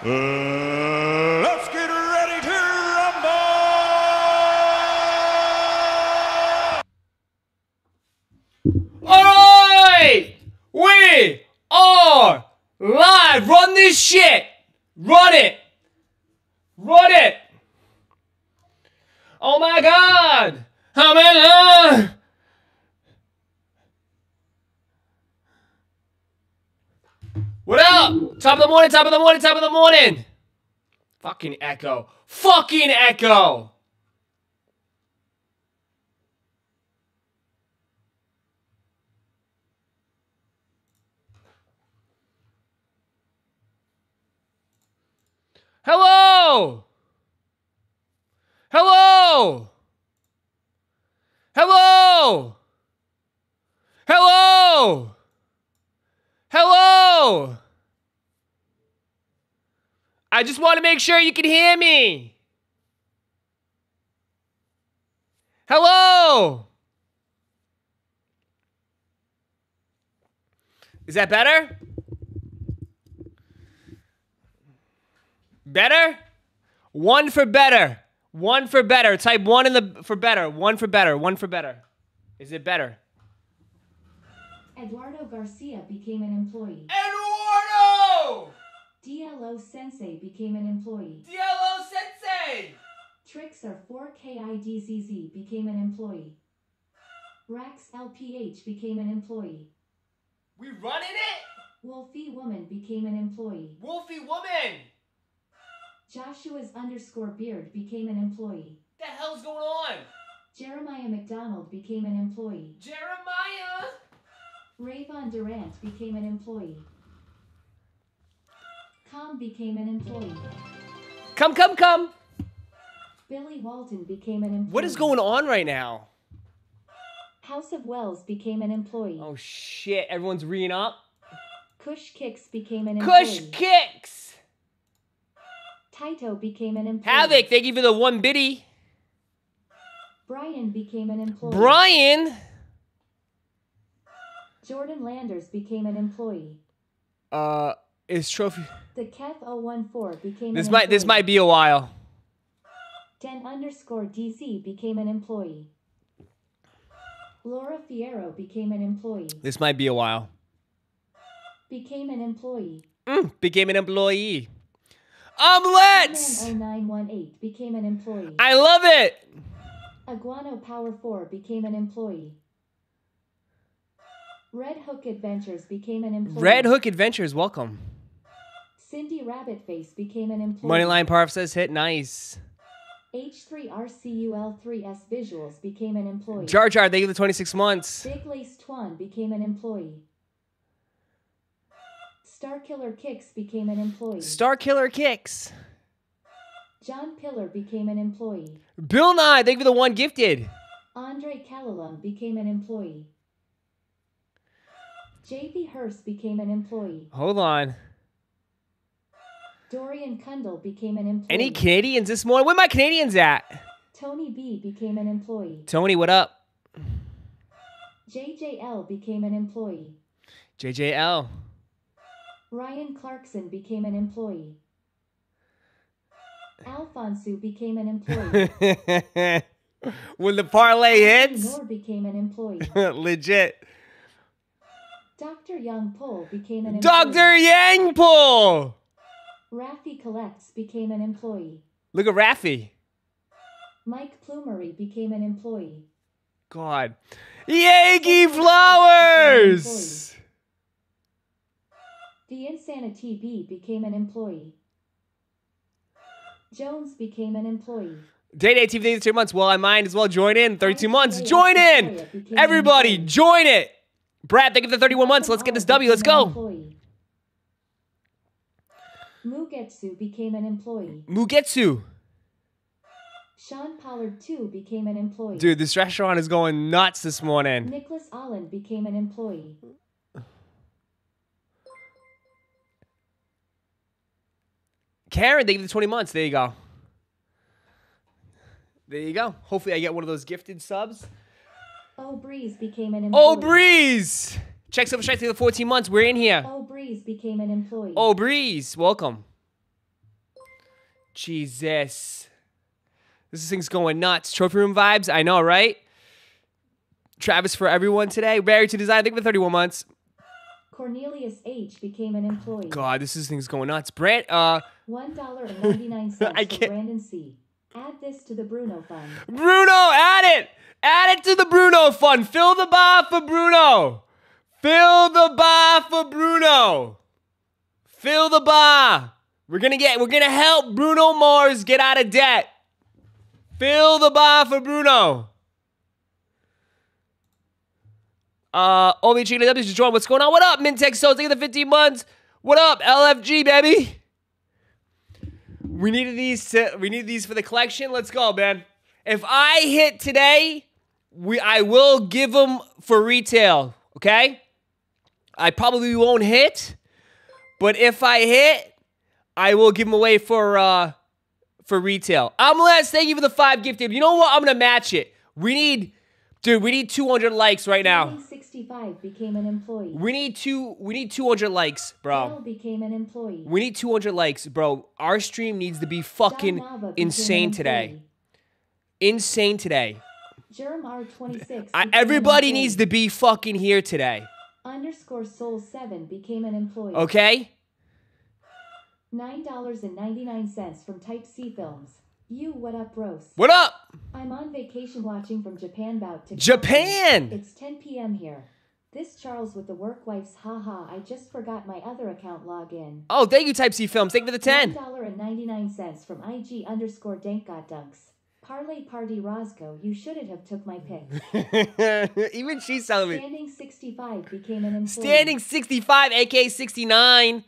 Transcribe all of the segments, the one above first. Let's get ready to rumble! Alright! We are live! Run this shit! Run it! Run it! Oh my god! I'm in love! What up? Top of the morning, top of the morning, top of the morning. Fucking echo. Fucking echo. Hello. Hello. Hello. Hello. Hello! I just want to make sure you can hear me. Hello! Is that better? Better? One for better. One for better. Type one in the for better. One for better. One for better. Is it better? Eduardo Garcia became an employee. Eduardo! DLO Sensei became an employee. DLO Sensei! Trixer4KIDZZ became an employee. Rax LPH became an employee. We running it? Wolfie Woman became an employee. Wolfie Woman! Joshua's_Beard became an employee. What the hell's going on? Jeremiah McDonald became an employee. Jeremiah! Rayvon Durant became an employee. Com became an employee. Come, come, come! Billy Walton became an employee. What is going on right now? House of Wells became an employee. Oh shit, everyone's reading up. Kush Kicks became an employee. Kush Kicks! Taito became an employee. Havoc, thank you for the one bitty. Brian became an employee. Brian! Jordan Landers became an employee. Is Trophy... The Kev014 became an employee. This might be a while. Den_DC became an employee. Laura Fierro became an employee. This might be a while. Became an employee. Became an employee. Omelets! 0918 became an employee. I love it! Aguano Power 4 became an employee. Red Hook Adventures became an employee. Red Hook Adventures, welcome. Cindy Rabbitface became an employee. Moneyline Parf says hit nice. H3RCUL3S Visuals became an employee. Jar Jar, thank you for the 26 months. Big Lace Twan became an employee. Starkiller Kicks became an employee. Starkiller Kicks. John Pillar became an employee. Bill Nye, thank you for the one gifted. Andre Kalalum became an employee. JP Hearst became an employee. Hold on. Dorian Kundle became an employee. Any Canadians this morning? Where my Canadians at? Tony B became an employee. Tony, what up? JJL became an employee. JJL. Ryan Clarkson became an employee. Alfonso became an employee. When the parlay hits? Moore became an employee. Legit. Dr. Yang Pol became an employee. Dr. Yang Pol! Rafi Collects became an employee. Look at Rafi. Mike Plumery became an employee. God. Yagi Flowers! The Insanity B became an employee. Jones became an employee. Day TV 32 months. Well, I might as well join in. 32 months. Join in! Everybody, join it! Brad, thank you for the 31 months. Let's get this W. Let's go. Mugetsu became an employee. Mugetsu. Sean Pollard 2 became an employee. Dude, this restaurant is going nuts this morning. Nicholas Allen became an employee. Karen, thank you for the 20 months. There you go. There you go. Hopefully I get one of those gifted subs. Oh Breeze became an employee. Oh Breeze! Check Silver Strike through the 14 months. We're in here. Oh Breeze became an employee. Oh Breeze, welcome. Jesus. This thing's going nuts. Trophy room vibes. I know, right? Travis for everyone today. Barry to design. I think for 31 months. Cornelius H. became an employee. God, this thing's going nuts. Brand, $1.99 I can't. For Brandon C. Add this to the Bruno fund. Bruno, add it. Add it to the Bruno fund. Fill the bar for Bruno. Fill the bar for Bruno. Fill the bar. We're gonna help Bruno Mars get out of debt. Fill the bar for Bruno. Only Chicken W just joined. What's going on? What up, Mintech Souls? Thank you for the 15 months. What up, LFG, baby? We needed these. We need these for the collection. Let's go, man. If I hit today, I will give them for retail. Okay. I probably won't hit, but if I hit, I will give them away for retail. Amles, thank you for the 5 gifted. You know what? I'm gonna match it. We need. Dude, we need 200 likes right now. 65 became an employee. We need 200 likes, bro. Dale became an employee. We need 200 likes, bro. Our stream needs to be fucking insane today. Insane today. Jermar 26. Everybody needs to be fucking here today. _soul7 became an employee. Okay. $9.99 from Type C Films. You, what up, bros? What up? I'm on vacation watching from Japan bout to Japan! It's 10 p.m. here. This Charles with the work wife's haha, I just forgot my other account login. Oh, thank you, Type C Films. Thank you for the 10. $1.99 from IG _ Dankgodunks. Parlay party Roscoe, you shouldn't have took my pick. Even she's selling. Standing 65 became an employee. Standing 65, aka 69.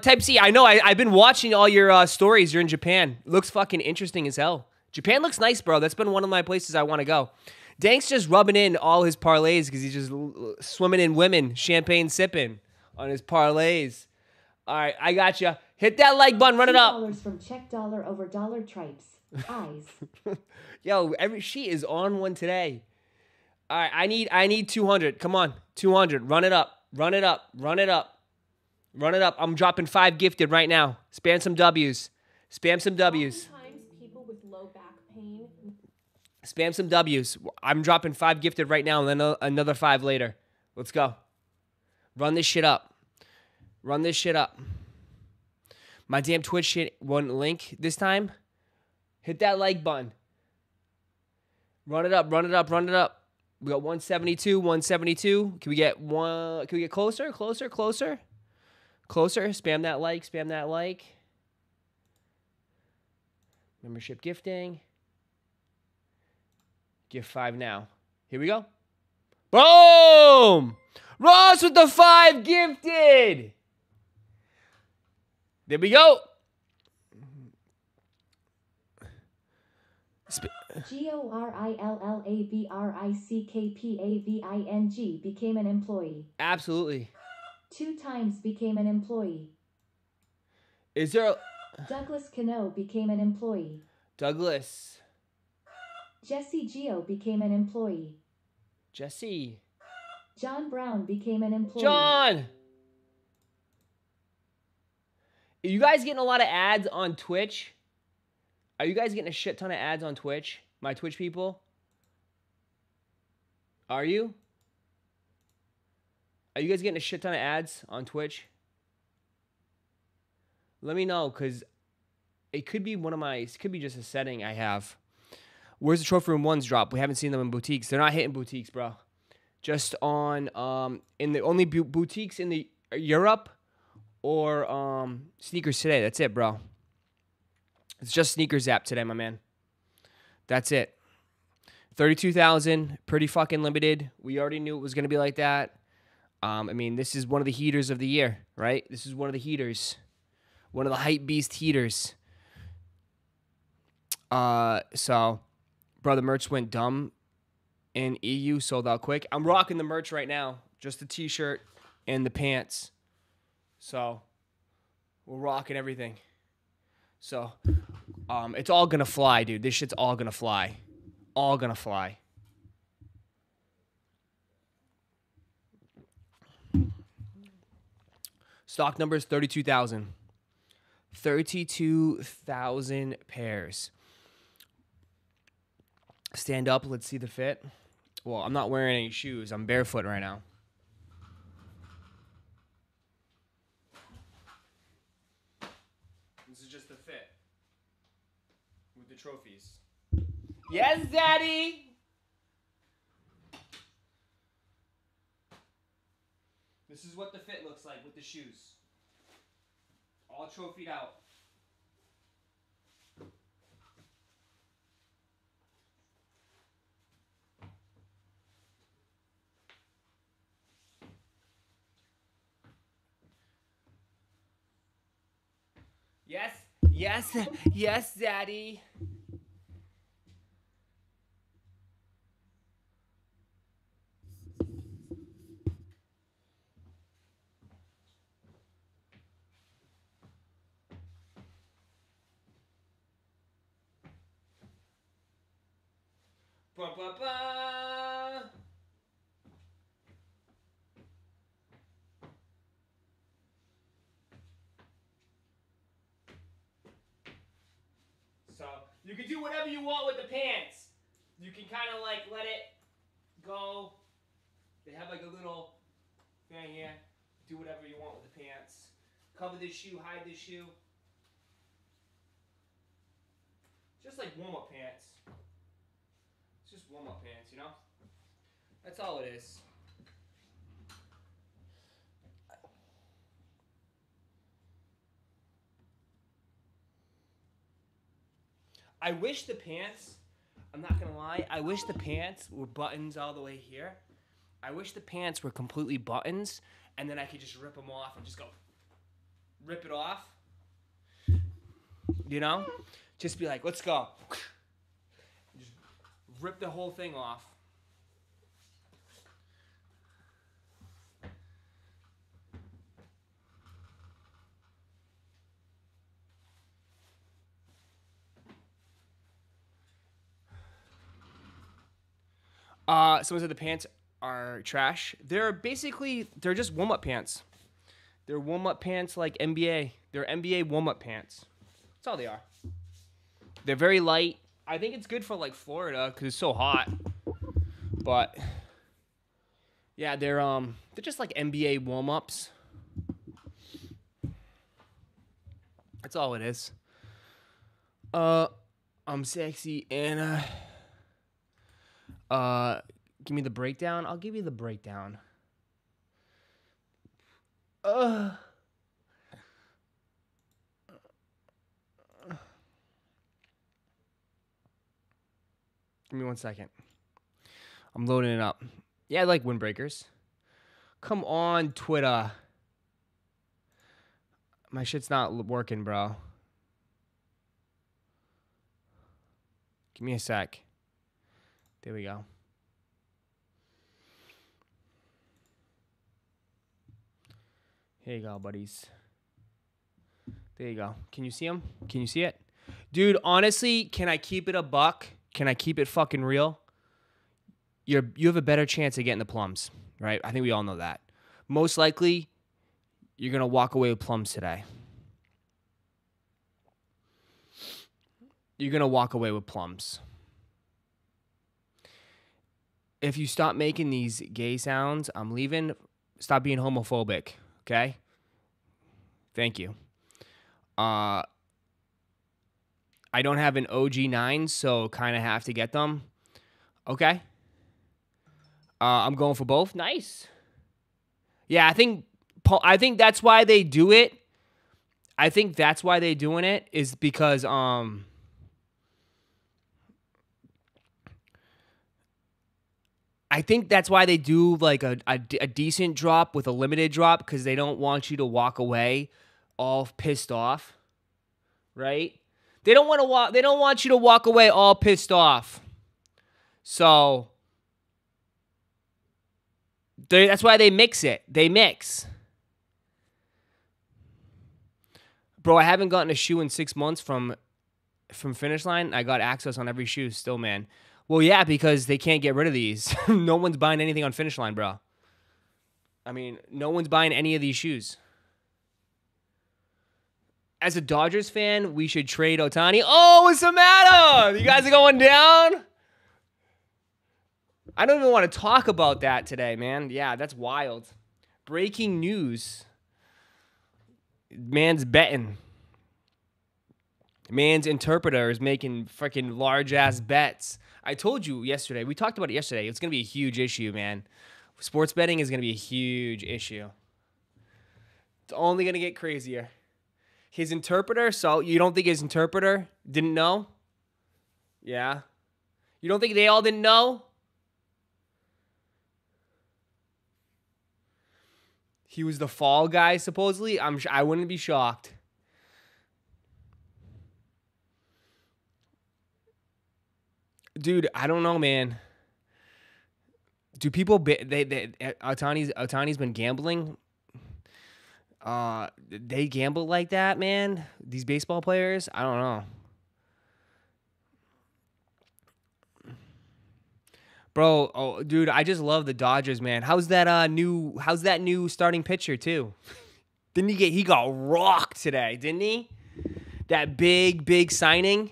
Type C, I know, I've been watching all your stories. You're in Japan. Looks fucking interesting as hell. Japan looks nice, bro. That's been one of my places I want to go. Dank's just rubbing in all his parlays because he's just swimming in women, champagne sipping on his parlays. All right, I got you. Hit that like button, run it up. $2 from check dollar over dollar tripes. Eyes. Yo, she is on one today. All right, I need 200. Come on, 200. Run it up. Run it up. Run it up. Run it up. I'm dropping 5 gifted right now. Spam some W's. Spam some W's. Sometimes people with low back pain. Spam some W's. I'm dropping 5 gifted right now and then another 5 later. Let's go. Run this shit up. Run this shit up. My damn Twitch shit won't link this time. Hit that like button. Run it up. Run it up. Run it up. We got 172. 172. Can we get one? Can we get closer? Closer? Closer? Closer, spam that like, spam that like. Membership gifting. Give 5 now. Here we go. Boom! Ross with the 5 gifted. There we go. GORILLABRICKPAVING became an employee. Absolutely. 2 times became an employee. Is there a... Douglas Cano became an employee. Douglas. Jesse Geo became an employee. Jesse. John Brown became an employee. John! Are you guys getting a lot of ads on Twitch? Are you guys getting a shit ton of ads on Twitch? My Twitch people? Are you? Are you guys getting a shit ton of ads on Twitch? Let me know, because it could be one of my... It could be just a setting I have. Where's the Trophy Room 1's drop? We haven't seen them in boutiques. They're not hitting boutiques, bro. Just on... in the only boutiques in the Europe or Sneakers Today. That's it, bro. It's just Sneakers app today, my man. That's it. 32,000. Pretty fucking limited. We already knew it was going to be like that. I mean, this is one of the heaters of the year, right? This is one of the heaters. One of the hype beast heaters. So, bro, the merch went dumb in EU, sold out quick. I'm rocking the merch right now. Just the t-shirt and the pants. So, we're rocking everything. So, it's all gonna fly, dude. This shit's all gonna fly. All gonna fly. Stock numbers 32,000. 32,000 pairs. Stand up. Let's see the fit. Well, I'm not wearing any shoes. I'm barefoot right now. This is just the fit with the trophies. Yes, Daddy! This is what the fit looks like with the shoes. All trophied out. Yes, yes, yes, Daddy. Ba, ba, ba. So you can do whatever you want with the pants. You can kind of like let it go. They have like a little thing here. Do whatever you want with the pants. Cover this shoe, hide this shoe. Just like warm-up pants. Just warm-up pants, you know? That's all it is. I wish the pants, I'm not gonna lie, I wish the pants were buttons all the way here. I wish the pants were completely buttons, and then I could just rip them off and just go, rip it off. You know? Just be like, let's go. Rip the whole thing off. Someone said the pants are trash. They're just warm-up pants. They're warm-up pants like NBA. They're NBA warm-up pants. That's all they are. They're very light. I think it's good for, like, Florida because it's so hot. But, yeah, they're just, like, NBA warm-ups. That's all it is. I'm sexy, Anna. Give me the breakdown. I'll give you the breakdown. Give me 1 second. I'm loading it up. Yeah, I like windbreakers. Come on, Twitter. My shit's not working, bro. Give me a sec. There we go. Here you go, buddies. There you go. Can you see him? Can you see it? Dude, honestly, can I keep it a buck? Can I keep it fucking real? You have a better chance of getting the plums, right? I think we all know that. Most likely, you're going to walk away with plums today. You're going to walk away with plums. If you stop making these gay sounds, I'm leaving. Stop being homophobic, okay? Thank you. I don't have an OG9, so kind of have to get them. Okay. I'm going for both. Nice. Yeah, I think that's why they do it. I think that's why they're doing it is because I think that's why they do like a decent drop with a limited drop because they don't want you to walk away all pissed off, right? They don't want to walk. They don't want you to walk away all pissed off. So that's why they mix it. They mix. Bro, I haven't gotten a shoe in 6 months from Finish Line. I got access on every shoe still, man. Well, yeah, because they can't get rid of these. No one's buying anything on Finish Line, bro. I mean, no one's buying any of these shoes. as a Dodgers fan, we should trade Ohtani. Oh, what's the matter? You guys are going down? I don't even want to talk about that today, man. Yeah, that's wild. Breaking news. Man's betting. Man's interpreter is making freaking large-ass bets. I told you yesterday. We talked about it yesterday. It's going to be a huge issue, man. Sports betting is going to be a huge issue. It's only going to get crazier. His interpreter, so you don't think his interpreter didn't know? Yeah. You don't think they all didn't know? He was the fall guy, supposedly. I wouldn't be shocked. Dude, I don't know, man. Do people Ohtani's been gambling? They gamble like that, man. These baseball players, I don't know, bro. Oh, dude, I just love the Dodgers, man. How's that new starting pitcher too? Didn't he got rocked today, didn't he? That big signing.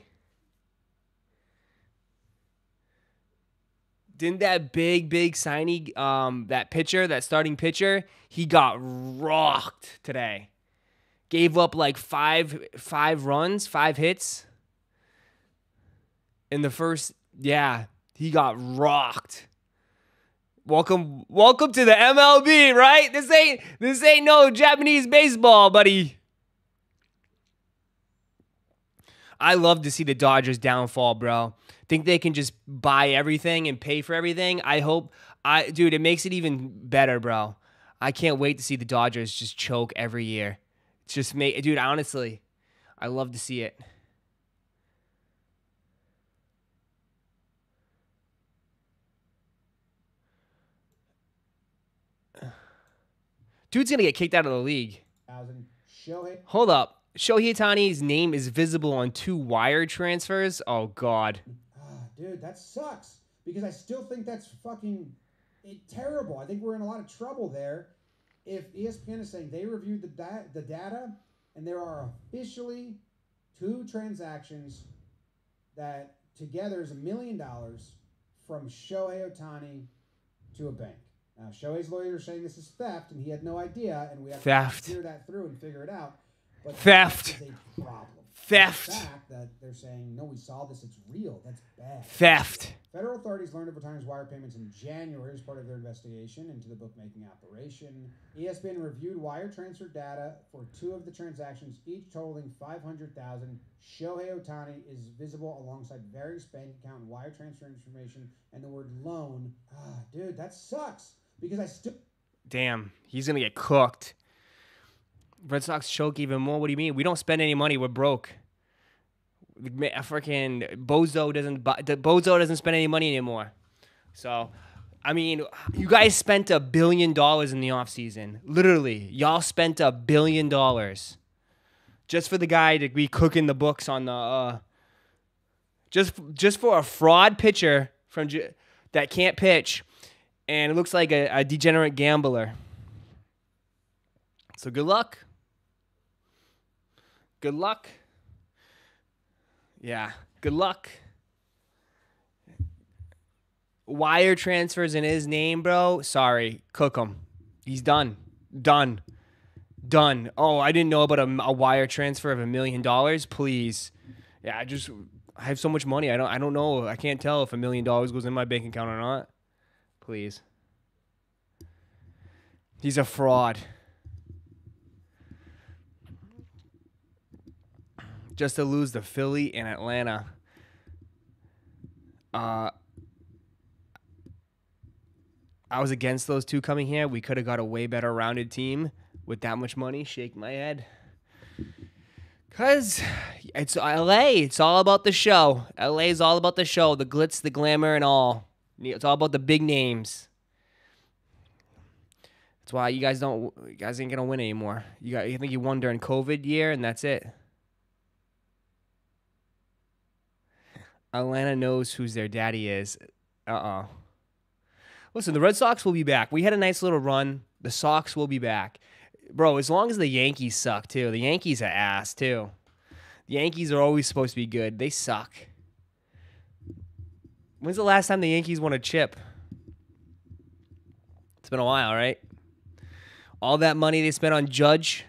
Didn't that big signy, that starting pitcher, he got rocked today. Gave up like five hits. In the first, yeah, he got rocked. Welcome to the MLB, right? This ain't no Japanese baseball, buddy. I love to see the Dodgers downfall, bro. Think they can just buy everything and pay for everything. Dude, it makes it even better, bro. I can't wait to see the Dodgers just choke every year. Dude, honestly, I love to see it. Dude's gonna get kicked out of the league. Hold up. Shohei Ohtani's name is visible on 2 wire transfers. Oh, God. Dude, that sucks because I still think that's fucking terrible. I think we're in a lot of trouble there. If ESPN is saying they reviewed the data and there are officially 2 transactions that together is $1 million from Shohei Ohtani to a bank. Now, Shohei's lawyers are saying this is theft and he had no idea, and we have to clear that through and figure it out. But theft. Theft. The fact that they're saying, no, we saw this, it's real. That's bad. Theft. Federal authorities learned of Ohtani's wire payments in January as part of their investigation into the bookmaking operation. ESPN reviewed wire transfer data for 2 of the transactions, each totaling $500,000. Shohei Ohtani is visible alongside various bank account and wire transfer information and the word loan. Ah, dude, that sucks because I still... Damn, he's going to get cooked. Red Sox choke even more. What do you mean? We don't spend any money. We're broke. Freaking Bozo doesn't spend any money anymore. So, I mean, you guys spent $1 billion in the offseason. Literally, y'all spent $1 billion just for the guy to be cooking the books on the just for a fraud pitcher from that can't pitch, and it looks like a degenerate gambler. So good luck. Good luck. Yeah, good luck. Wire transfers in his name, bro. Sorry, cook him. He's done. Done. Done. Oh, I didn't know about a wire transfer of $1 million. Please. Yeah, I have so much money. I don't know. I can't tell if $1 million goes in my bank account or not. Please. He's a fraud. Just to lose to Philly and Atlanta. I was against those 2 coming here. We could have got a way better rounded team with that much money. Shake my head. Because it's LA. It's all about the show. LA is all about the show, the glitz, the glamour, and all. It's all about the big names. That's why you guys ain't going to win anymore. You think you won during COVID year, and that's it. Atlanta knows who their daddy is. Uh-oh. Listen, the Red Sox will be back. We had a nice little run. The Sox will be back. Bro, as long as the Yankees suck, too. The Yankees are ass, too. The Yankees are always supposed to be good. They suck. When's the last time the Yankees won a chip? It's been a while, right? All that money they spent on Judge,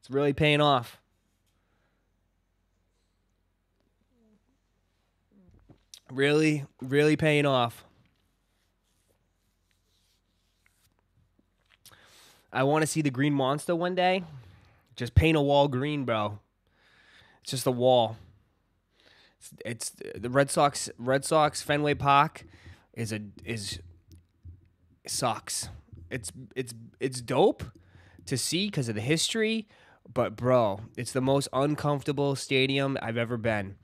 it's really paying off. Really, really paying off. I want to see the Green Monster one day. Just paint a wall green, bro. It's just a wall. It's the Red Sox Fenway Park is sucks. It's dope to see because of the history, but bro, it's the most uncomfortable stadium I've ever been.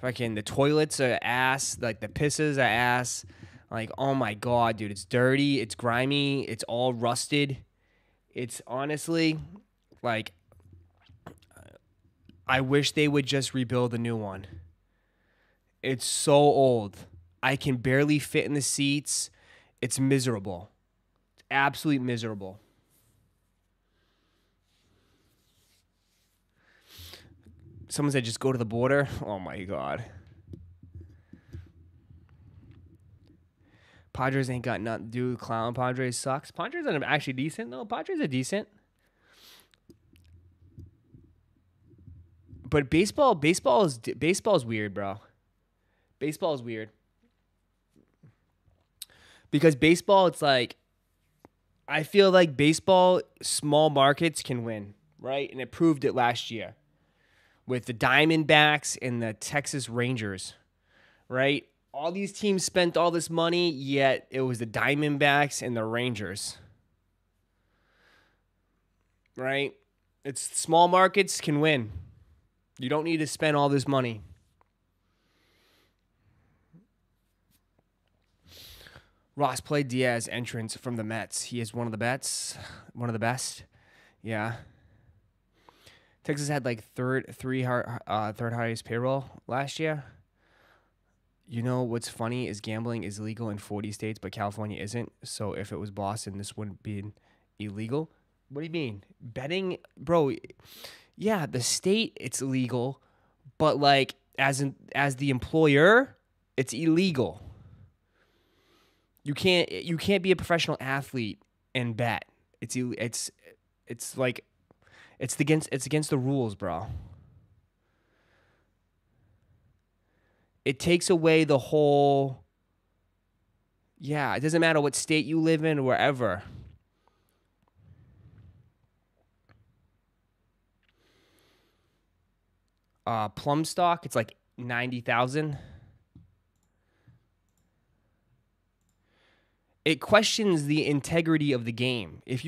Fucking the toilets are ass, like the pisses are ass. Like, oh my god, dude, it's dirty, it's grimy, it's all rusted. It's honestly like I wish they would just rebuild a new one. It's so old. I can barely fit in the seats. It's miserable. It's absolutely miserable. Someone said just go to the border. Oh my god. Padres ain't got nothing to do. Clown Padres sucks. Padres are actually decent though. Padres are decent. But baseball is weird, bro. Baseball is weird. Because baseball, it's like, I feel like baseball, small markets can win, right? And it proved it last year with the Diamondbacks and the Texas Rangers, right? All these teams spent all this money, yet it was the Diamondbacks and the Rangers, right? It's small markets can win. You don't need to spend all this money. Ross played Diaz entrance from the Mets. He is one of the best. Yeah. Texas had like third highest payroll last year. You know what's funny is gambling is legal in 40 states, but California isn't. So if it was Boston, this wouldn't be illegal. What do you mean? Betting, bro? Yeah, the state it's legal, but like as the employer, it's illegal. You can't be a professional athlete and bet. It's against the rules, bro. It takes away the whole. Yeah, it doesn't matter what state you live in, or wherever. Plum stock, it's like 90,000. It questions the integrity of the game. If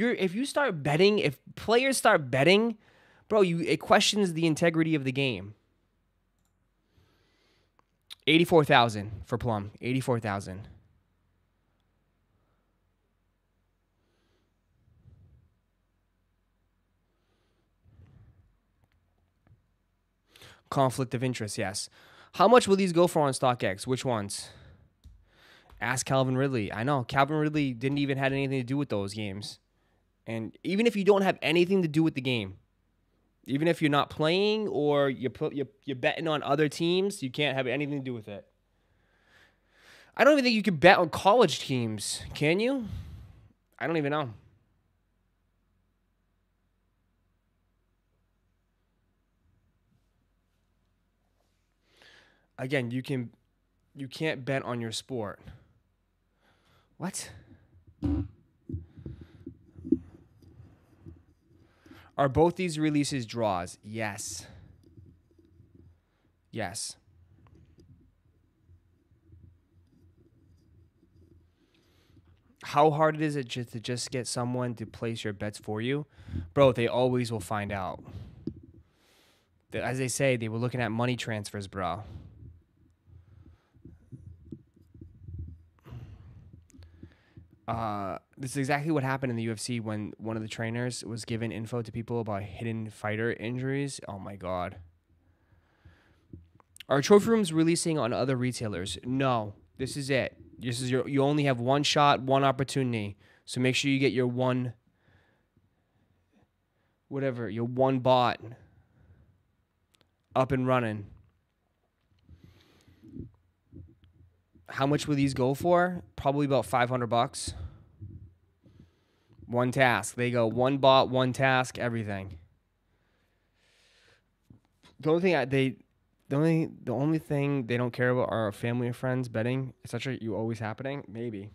players start betting, bro, it questions the integrity of the game. 84,000 for Plum. 84,000. Conflict of interest, yes. How much will these go for on StockX? Which ones? Ask Calvin Ridley. I know. Calvin Ridley didn't even have anything to do with those games. And even if you don't have anything to do with the game, even if you're not playing or you're betting on other teams, you can't have anything to do with it. I don't even think you can bet on college teams, can you? I don't even know. Again, you can't bet on your sport. What? Are both these releases draws? Yes. Yes. How hard is it just to get someone to place your bets for you? Bro, they always will find out. As they say, they were looking at money transfers, bro. This is exactly what happened in the UFC when one of the trainers was giving info to people about hidden fighter injuries. Oh, my God. Are trophy rooms releasing on other retailers? No. This is it. You only have one shot, one opportunity. So make sure you get your one. whatever, your one bot up and running. How much will these go for? Probably about $500. One task. They go one bot, one task, everything. The only thing they don't care about are family or friends, betting, etc. You always happening? Maybe.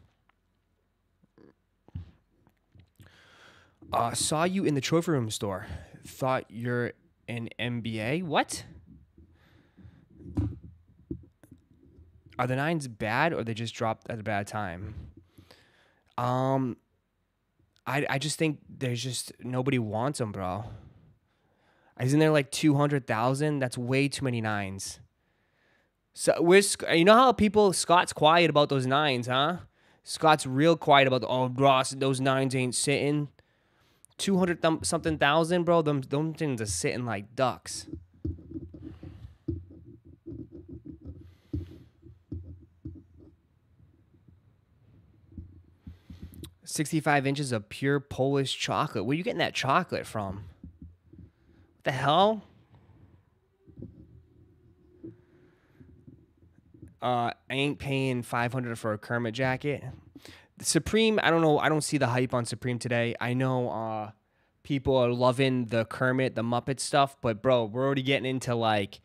Saw you in the trophy room store. Thought you're an MBA. What? Are the nines bad or they just dropped at a bad time? I just think there's just nobody wants them, bro. Isn't there like 200,000? That's way too many nines. So you know how people, Scott's quiet about those nines, huh? Scott's real quiet about oh, Ross, those nines ain't sitting. 200-something thousand, bro. Them things are sitting like ducks. $65 of pure Polish chocolate. Where are you getting that chocolate from? What the hell? I ain't paying $500 for a Kermit jacket. Supreme, I don't know. I don't see the hype on Supreme today. I know people are loving the Kermit, the Muppet stuff, but bro, we're already getting into like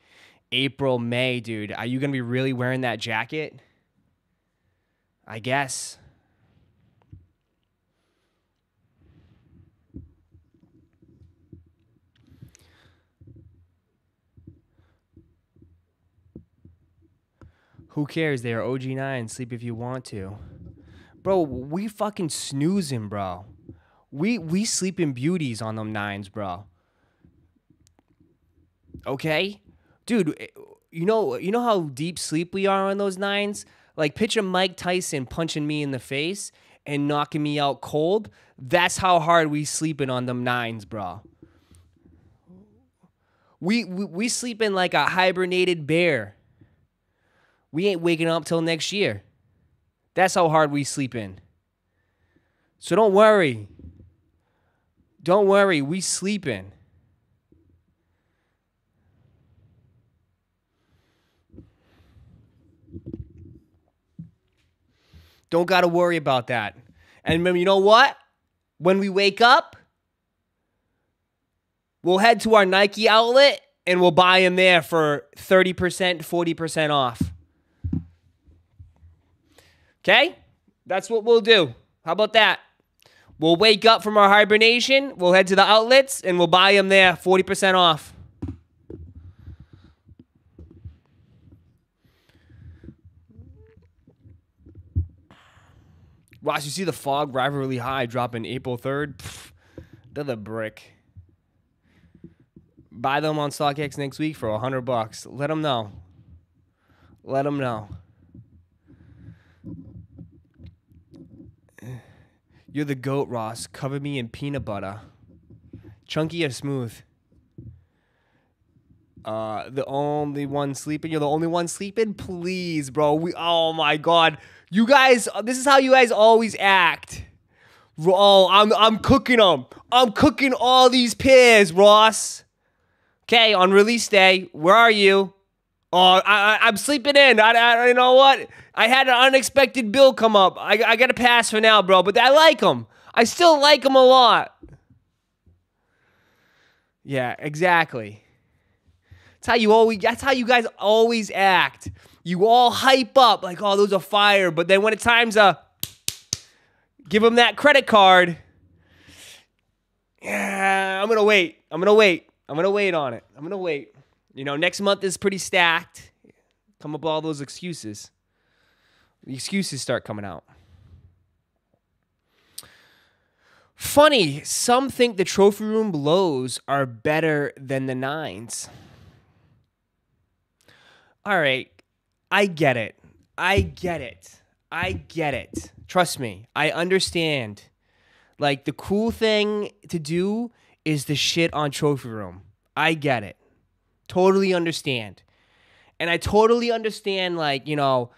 April, May, dude. Are you going to be really wearing that jacket? I guess. Who cares? They are OG9. Sleep if you want to. Bro, we fucking snoozing, bro. We sleeping beauties on them nines, bro. Okay? Dude, you know how deep sleep we are on those nines? Like, picture Mike Tyson punching me in the face and knocking me out cold. That's how hard we sleeping on them nines, bro. We sleeping like a hibernated bear. We ain't waking up till next year. That's how hard we sleep in. So don't worry. Don't worry. We sleep in. Don't got to worry about that. And remember, you know what? When we wake up, we'll head to our Nike outlet and we'll buy them there for 30%, 40% off. Okay? That's what we'll do. How about that? We'll wake up from our hibernation, we'll head to the outlets, and we'll buy them there 40% off. Ross, you see the fog rivalry high dropping April 3rd? Pfft, another brick. Buy them on StockX next week for $100. Let them know. Let them know. You're the goat, Ross. Cover me in peanut butter. Chunky or smooth? The only one sleeping. You're the only one sleeping? Please, bro. Oh, my God. You guys, this is how you guys always act. Oh, I'm cooking them. I'm cooking all these pairs, Ross. Okay, on release day, where are you? Oh, I'm sleeping in. I you know what? I had an unexpected bill come up. I got to pass for now, bro. But I like them. I still like them a lot. Yeah, exactly. That's how you guys always act. You all hype up like, oh, those are fire. But then when it's time's up, give them that credit card. Yeah, I'm going to wait. I'm going to wait. I'm going to wait on it. I'm going to wait. You know, next month is pretty stacked. Come up with all those excuses. The excuses start coming out. Funny, some think the trophy room lows are better than the nines. All right, I get it. I get it. I get it. Trust me, I understand. Like, the cool thing to do is the shit on trophy room. I get it. Totally understand. And I totally understand, like, you know,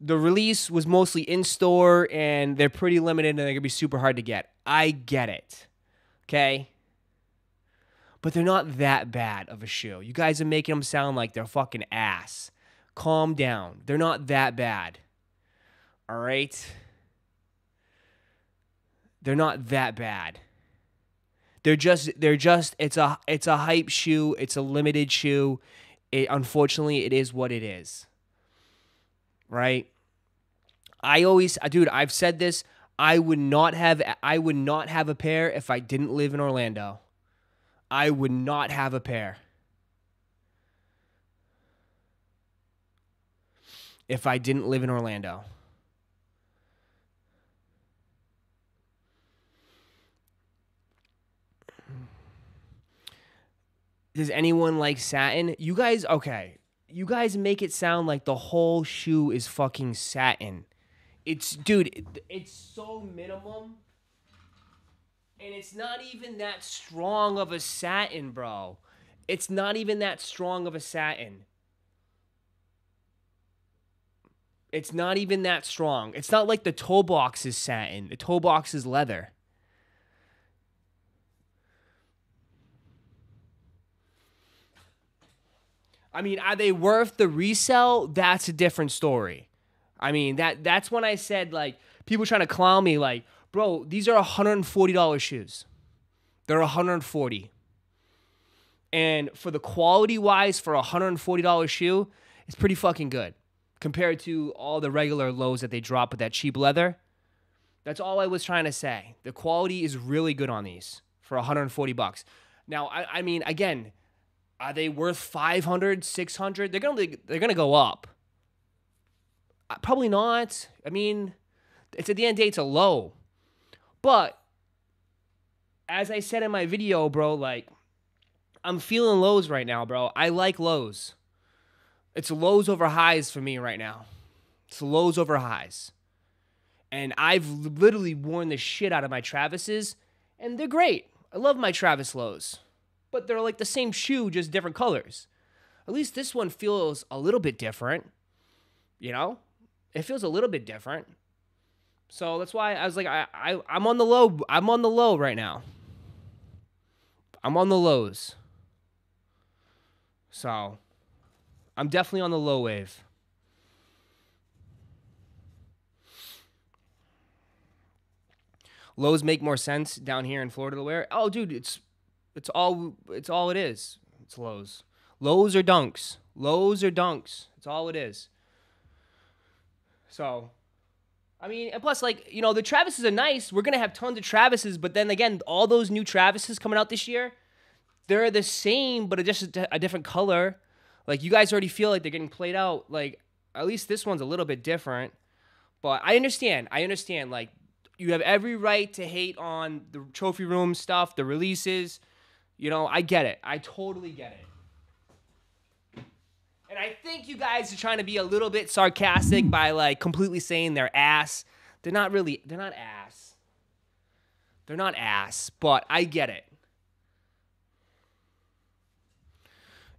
the release was mostly in-store and they're pretty limited and they're going to be super hard to get. I get it. Okay? but they're not that bad of a shoe. You guys are making them sound like they're fucking ass. Calm down. They're not that bad. All right? They're not that bad. They're just it's a hype shoe. It's a limited shoe. Unfortunately, it is what it is. Right? Dude, I've said this. I would not have a pair if I didn't live in Orlando. I would not have a pair. If I didn't live in Orlando. Does anyone like satin? You guys, okay. You guys make it sound like the whole shoe is fucking satin. Dude, it's so minimum. And it's not even that strong of a satin, bro. It's not even that strong of a satin. It's not even that strong. It's not like the toe box is satin. The toe box is leather. I mean, are they worth the resell? That's a different story. I mean, that's when I said, like, people trying to clown me, like, bro, these are $140 shoes. They're $140. And for the quality-wise, for a $140 shoe, it's pretty fucking good compared to all the regular lows that they drop with that cheap leather. That's all I was trying to say. The quality is really good on these for $140. Now, I mean, again, are they worth $500, $600? They're gonna go up. Probably not. I mean, it's at the end of the day, it's a low. But as I said in my video, bro, like, I'm feeling lows right now, bro. I like lows. It's lows over highs for me right now. It's lows over highs. And I've literally worn the shit out of my Travis's, and they're great. I love my Travis lows. But they're like the same shoe, just different colors. At least this one feels a little bit different. You know? It feels a little bit different. So that's why I was like, I'm on the low. I'm on the low right now. I'm on the lows. So I'm definitely on the low wave. Lows make more sense down here in Florida to wear. Oh, dude, it's all it is. It's lows. Lows or dunks. Lows or dunks. It's all it is. So, I mean, and plus, like, you know, the Travis's are nice. We're going to have tons of Travis's, but then again, all those new Travis's coming out this year, they're the same, but just a different color. Like, you guys already feel like they're getting played out. Like, at least this one's a little bit different. But I understand. I understand. Like, you have every right to hate on the trophy room stuff, the releases. You know, I get it. I totally get it. And I think you guys are trying to be a little bit sarcastic by, like, completely saying they're ass. They're not really, they're not ass. They're not ass, but I get it.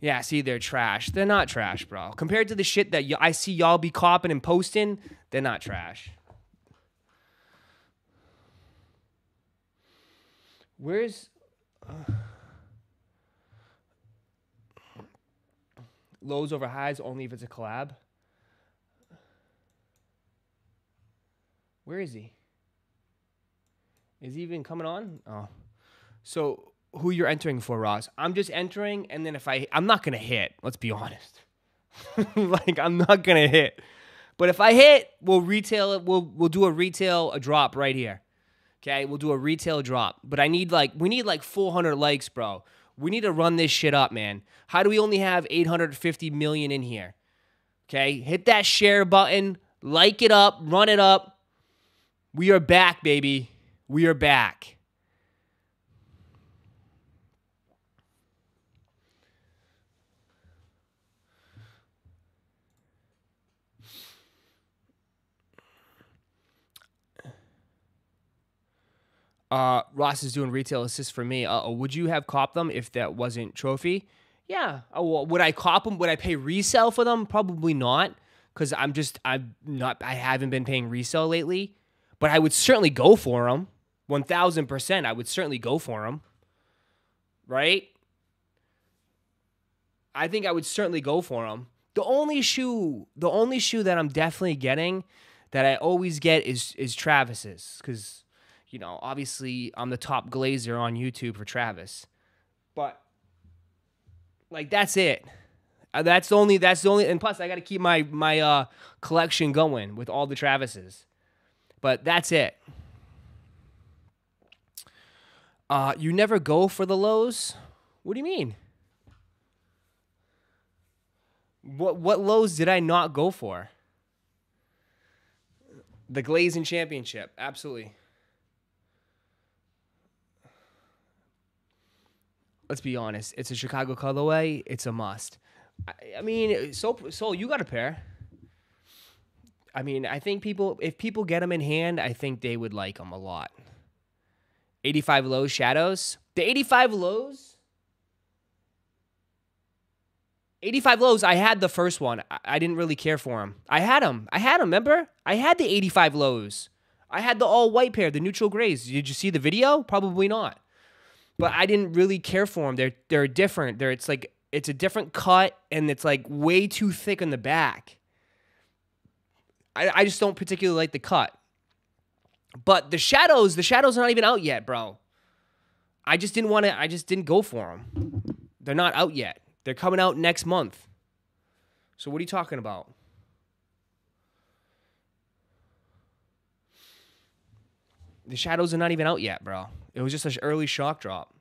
Yeah, see, they're trash. They're not trash, bro. Compared to the shit that I see y'all be copping and posting, they're not trash. Where's... Lows over highs only if it's a collab. Where is he? Is he even coming on? Oh. So who you're entering for, Ross? I'm just entering, and then if I'm not gonna hit, let's be honest. Like, I'm not gonna hit. But if I hit, we'll retail it, we'll do a drop right here. Okay, we'll do a retail drop. But we need like 400 likes, bro. We need to run this shit up, man. How do we only have 850 million in here? Okay, hit that share button, like it up, run it up. We are back, baby. We are back. Ross is doing retail assist for me. Uh-oh. Would you have copped them if that wasn't trophy? Yeah. Oh, would I cop them? Would I pay resale for them? Probably not, because I haven't been paying resale lately. But I would certainly go for them. 1,000%. I would certainly go for them. Right? I think I would certainly go for them. The only shoe that I'm definitely getting that I always get is Travis's, because, you know, obviously I'm the top glazer on YouTube for Travis. But like, that's it. That's the only, and plus I got to keep my collection going with all the Travis's. But that's it. You never go for the lows? What do you mean? What lows did I not go for? The Glazing Championship, absolutely. Let's be honest. It's a Chicago colorway. It's a must. I mean, so you got a pair. I mean, I think if people get them in hand, I think they would like them a lot. 85 lows shadows. The 85 lows. 85 lows. I had the first one. I didn't really care for them. I had them. Remember? I had the 85 lows. I had the all white pair, the neutral grays. Did you see the video? Probably not. But I didn't really care for them. They're different. It's like, it's a different cut, and it's like way too thick on the back. I just don't particularly like the cut. But the shadows are not even out yet, bro. I just didn't go for them. They're not out yet. They're coming out next month. So what are you talking about? The shadows are not even out yet, bro. It was just an early shock drop.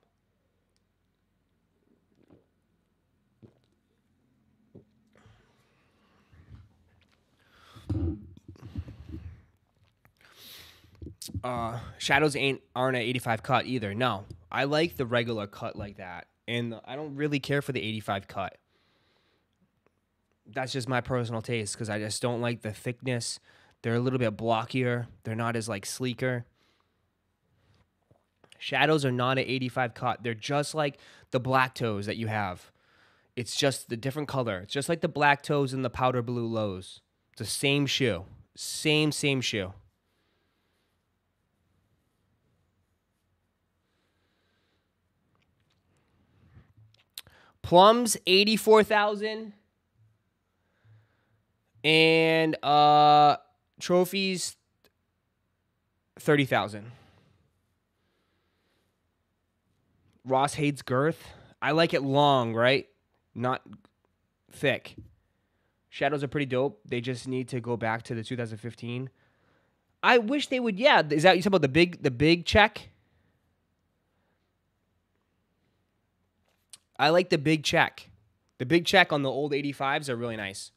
Shadows aren't an 85 cut either. No, I like the regular cut like that, and I don't really care for the 85 cut. That's just my personal taste, because I just don't like the thickness. They're a little bit blockier. They're not as like sleeker. Shadows are not an 85 cut. They're just like the black toes that you have. It's just the different color. It's just like the black toes and the powder blue lows. It's the same shoe. Same shoe. Plums, 84,000. And trophies, 30,000. Ross hates girth. I like it long, right? Not thick. Shadows are pretty dope. They just need to go back to the 2015. I wish they would. Yeah, is that you talking about the big check? I like the big check. The big check on the old 85s are really nice.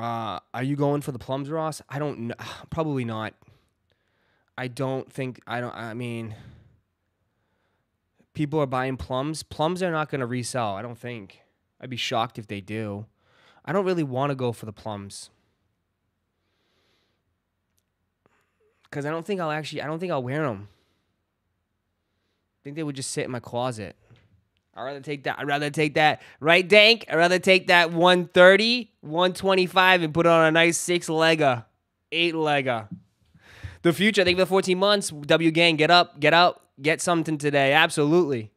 Are you going for the plums, Ross? I don't know. Probably not. I mean, people are buying plums. Plums are not going to resell, I don't think. I'd be shocked if they do. I don't really want to go for the plums, because I don't think I'll wear them. I think they would just sit in my closet. I'd rather take that. Right, Dank? I'd rather take that 130, 125, and put on a nice 6-legger, 8-legger. The future, I think, for the 14 months, W Gang, get up, get out, get something today. Absolutely.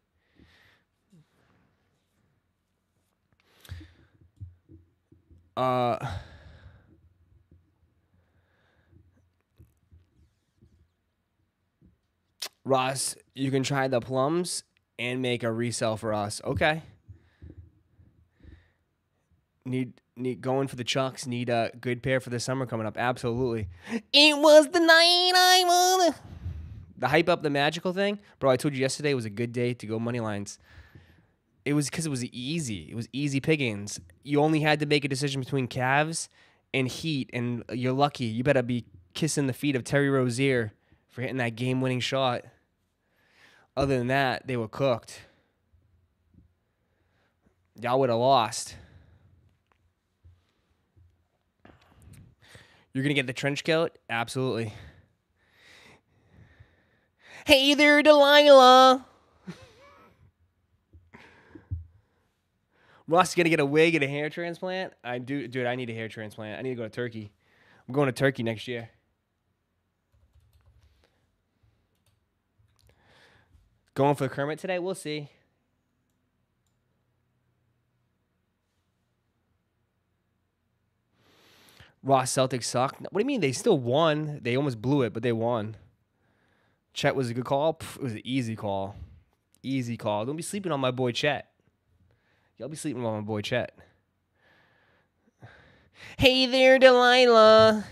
Ross, you can try the plums and make a resell for us. Okay. Need going for the chucks. Need a good pair for the summer coming up. Absolutely. It was the night I won. The hype up the magical thing, bro. I told you yesterday was a good day to go money lines. It was because it was easy. It was easy pickings. You only had to make a decision between Cavs and Heat, and you're lucky. You better be kissing the feet of Terry Rozier for hitting that game-winning shot. Other than that, they were cooked. Y'all would have lost. You're going to get the trench coat? Absolutely. Hey there, Delilah. Ross is going to get a wig and a hair transplant. I do, dude, I need a hair transplant. I need to go to Turkey. I'm going to Turkey next year. Going for Kermit today? We'll see. Raw Celtics suck. What do you mean? They still won. They almost blew it, but they won. Chet was a good call. It was an easy call. Easy call. Don't be sleeping on my boy Chet. Y'all be sleeping on my boy Chet. Hey there, Delilah.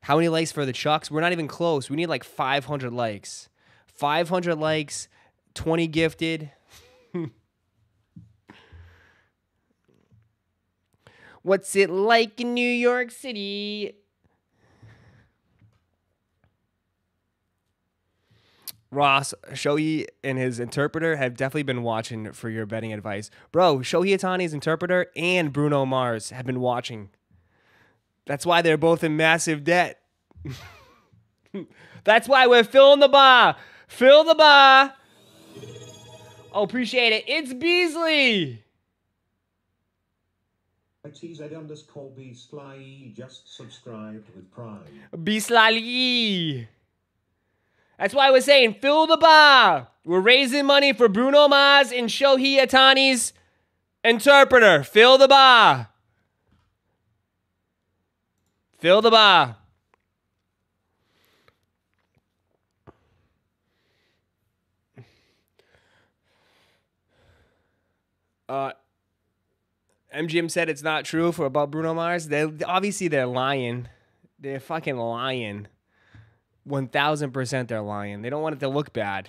How many likes for the Chucks? We're not even close. We need like 500 likes. 500 likes, 20 gifted. What's it like in New York City? Ross, Shohei and his interpreter have definitely been watching for your betting advice. Bro, Shohei Ohtani's interpreter and Bruno Mars have been watching. That's why they're both in massive debt. That's why we're filling the bar. Fill the bar. Oh, appreciate it. It's Beasley. @TZ_Beasley just subscribed with Prime. Beasley. That's why we're saying fill the bar. We're raising money for Bruno Mars and Shohei Ohtani's interpreter. Fill the bar. Fill the bar. MGM said it's not true for about Bruno Mars. They're lying. They're fucking lying. 1000% they're lying. They don't want it to look bad.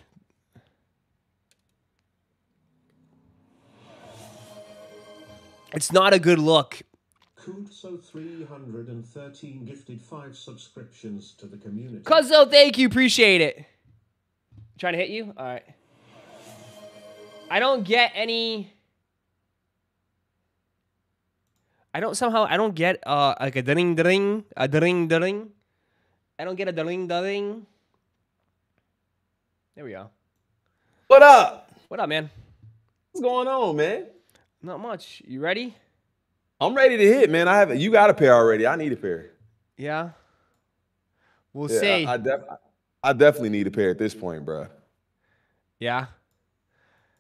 It's not a good look. Kuzo 313 gifted 5 subscriptions to the community. Kuzo, thank you. Appreciate it. Trying to hit you? All right. I don't get like a ding-ding, a ding-ding. I don't get a ding-ding. There we go. What up? What up, man? What's going on, man? Not much. You ready? I'm ready to hit, man. You got a pair already. I need a pair. Yeah. We'll see. I definitely need a pair at this point, bro. Yeah.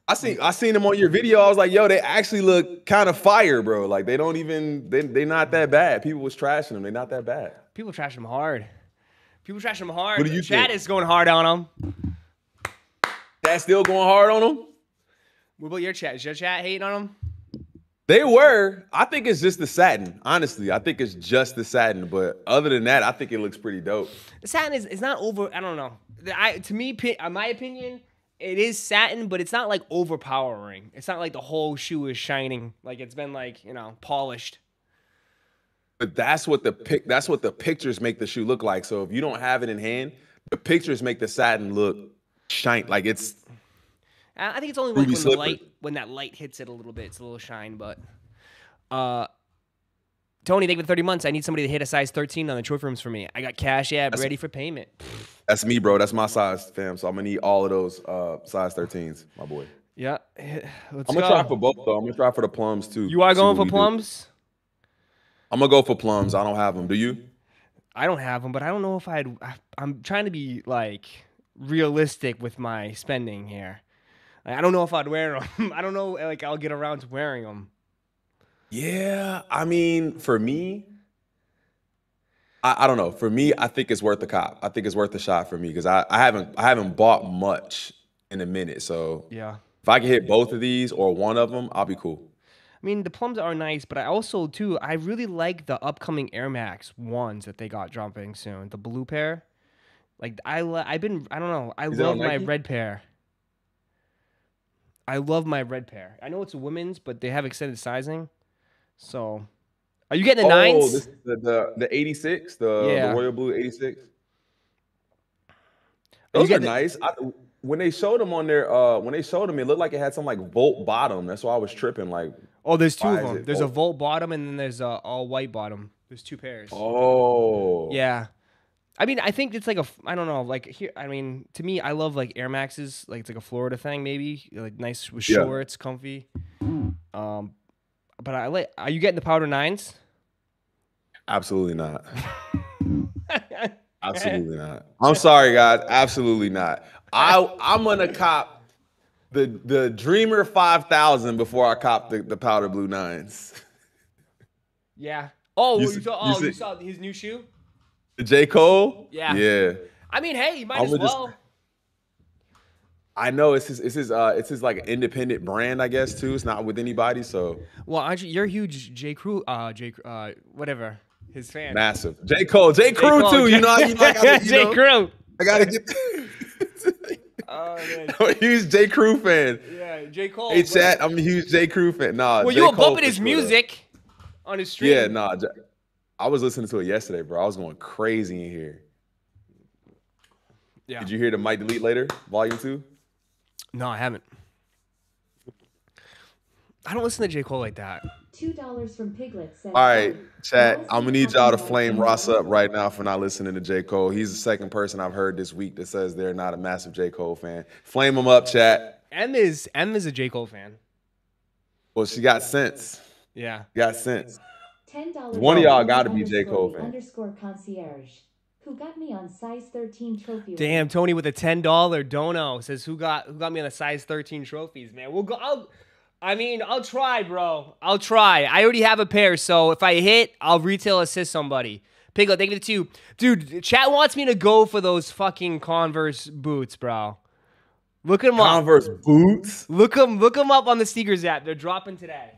I seen them on your video. I was like, yo, they actually look kind of fire, bro. Like they're not that bad. People was trashing them. They're not that bad. People trash them hard. People trash them hard. What do you think? Chat is going hard on them. That's still going hard on them? What about your chat? Is your chat hating on them? They were. I think it's just the satin. Honestly, I think it's just the satin. But other than that, I think it looks pretty dope. The satin is not over. I don't know. To me, in my opinion, it is satin, but it's not like overpowering. It's not like the whole shoe is shining. Like it's been like, you know, polished. But that's what the pictures make the shoe look like. So if you don't have it in hand, the pictures make the satin look shine. Like it's. I think it's only like when the light, when that light hits it a little bit, it's a little shine. But Tony, thank you for 30 months. I need somebody to hit a size 13 on the trophy rooms for me. I got Cash App ready for payment. That's me, bro. That's my size, fam. So I'm gonna need all of those size 13s, my boy. Yeah, let's go. I'm gonna try for both though. I'm gonna try for the plums too. You are going for plums? I'm gonna go for plums. I don't have them. Do you? I don't have them, but I don't know if I'm trying to be like realistic with my spending here. I don't know if I'd wear them. I don't know, like, I'll get around to wearing them. Yeah, I mean, for me, I don't know. For me, I think it's worth the cop. I think it's worth the shot for me because I haven't bought much in a minute. So yeah, if I can hit both of these or one of them, I'll be cool. I mean, the plums are nice, but I also, too, I really like the upcoming Air Max ones that they got dropping soon. The blue pair. Like, I don't know. I love my red pair. I love my red pair. I know it's a women's, but they have extended sizing. So, are you getting the 9s? Oh, this is the 86, the royal blue 86. Those are nice. When they showed them on there, when they showed them, it looked like it had some like Volt bottom. That's why I was tripping. Like, oh, there's two of them. There's a Volt bottom and then there's a all white bottom. There's two pairs. Oh, yeah. I mean, I think it's like I don't know, like here. I mean, to me, I love like Air Maxes, like it's like a Florida thing, maybe like nice with shorts, comfy. But I like. Are you getting the powder 9s? Absolutely not. Absolutely not. I'm sorry, guys. Absolutely not. I'm gonna cop the Dreamer 5000 before I cop the Powder Blue 9s. Yeah. Oh, you saw his new shoe? J. Cole? Yeah. Yeah. I mean, hey, you might as well. I know it's his like independent brand, I guess, too. It's not with anybody, so. Well, Andre, you're a huge J. Crew, whatever, his fan. Massive. J. Cole, J. Crew Cole, too. You know, J. Crew. I gotta get. Oh, man. I'm a huge J. Crew fan. Yeah, J. Cole. Hey, chat, I'm a huge J. Crew fan. Nah. Well, you were bumping his music on his stream. Yeah, nah. I was listening to it yesterday, bro. I was going crazy in here. Yeah. Did you hear the Might Delete Later, Volume 2? No, I haven't. I don't listen to J. Cole like that. $2 from Piglet. All right, chat. I'm gonna need y'all to flame Ross up right now for not listening to J. Cole. He's the second person I've heard this week that says they're not a massive J. Cole fan. Flame him up, chat. M is a J. Cole fan. Well, she got sense. Yeah, she got sense. $10. One of y'all got to be J. Cole fan. _concierge. Who got me on size 13 trophy? Damn, Tony with a $10 dono says, "Who got me on a size 13 trophies, man?" We'll go. I'll try, bro. I'll try. I already have a pair, so if I hit, I'll retail assist somebody. Piglet, thank you to you, dude. Chat wants me to go for those fucking Converse boots, bro. Look them up. Converse boots. Look them up on the sneakers app. They're dropping today.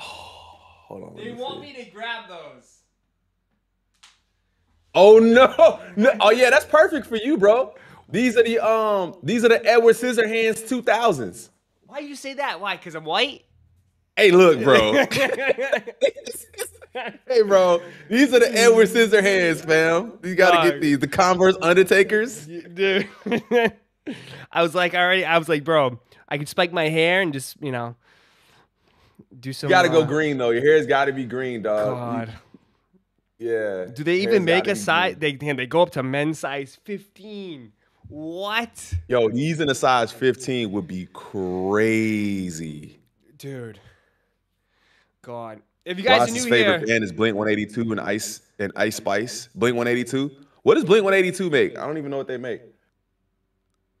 Oh, hold on. They want me to grab those. Oh no! Oh yeah, that's perfect for you, bro. These are the Edward Scissorhands 2000s. Why do you say that? Why? Because I'm white? Hey, look, bro. Hey, bro. These are the Edward Scissorhands, fam. You gotta get these. The Converse Undertakers, dude. I was like, bro, I could spike my hair and just, you know, do some. You gotta go green though. Your hair's gotta be green, dog. God. Yeah. Do they even make a size? They go up to men's size 15. What? Yo, these in a size 15 would be crazy, dude. God, if you guys are new here, Ross's favorite band is Blink 182 and Ice Spice. Blink 182. What does Blink 182 make? I don't even know what they make.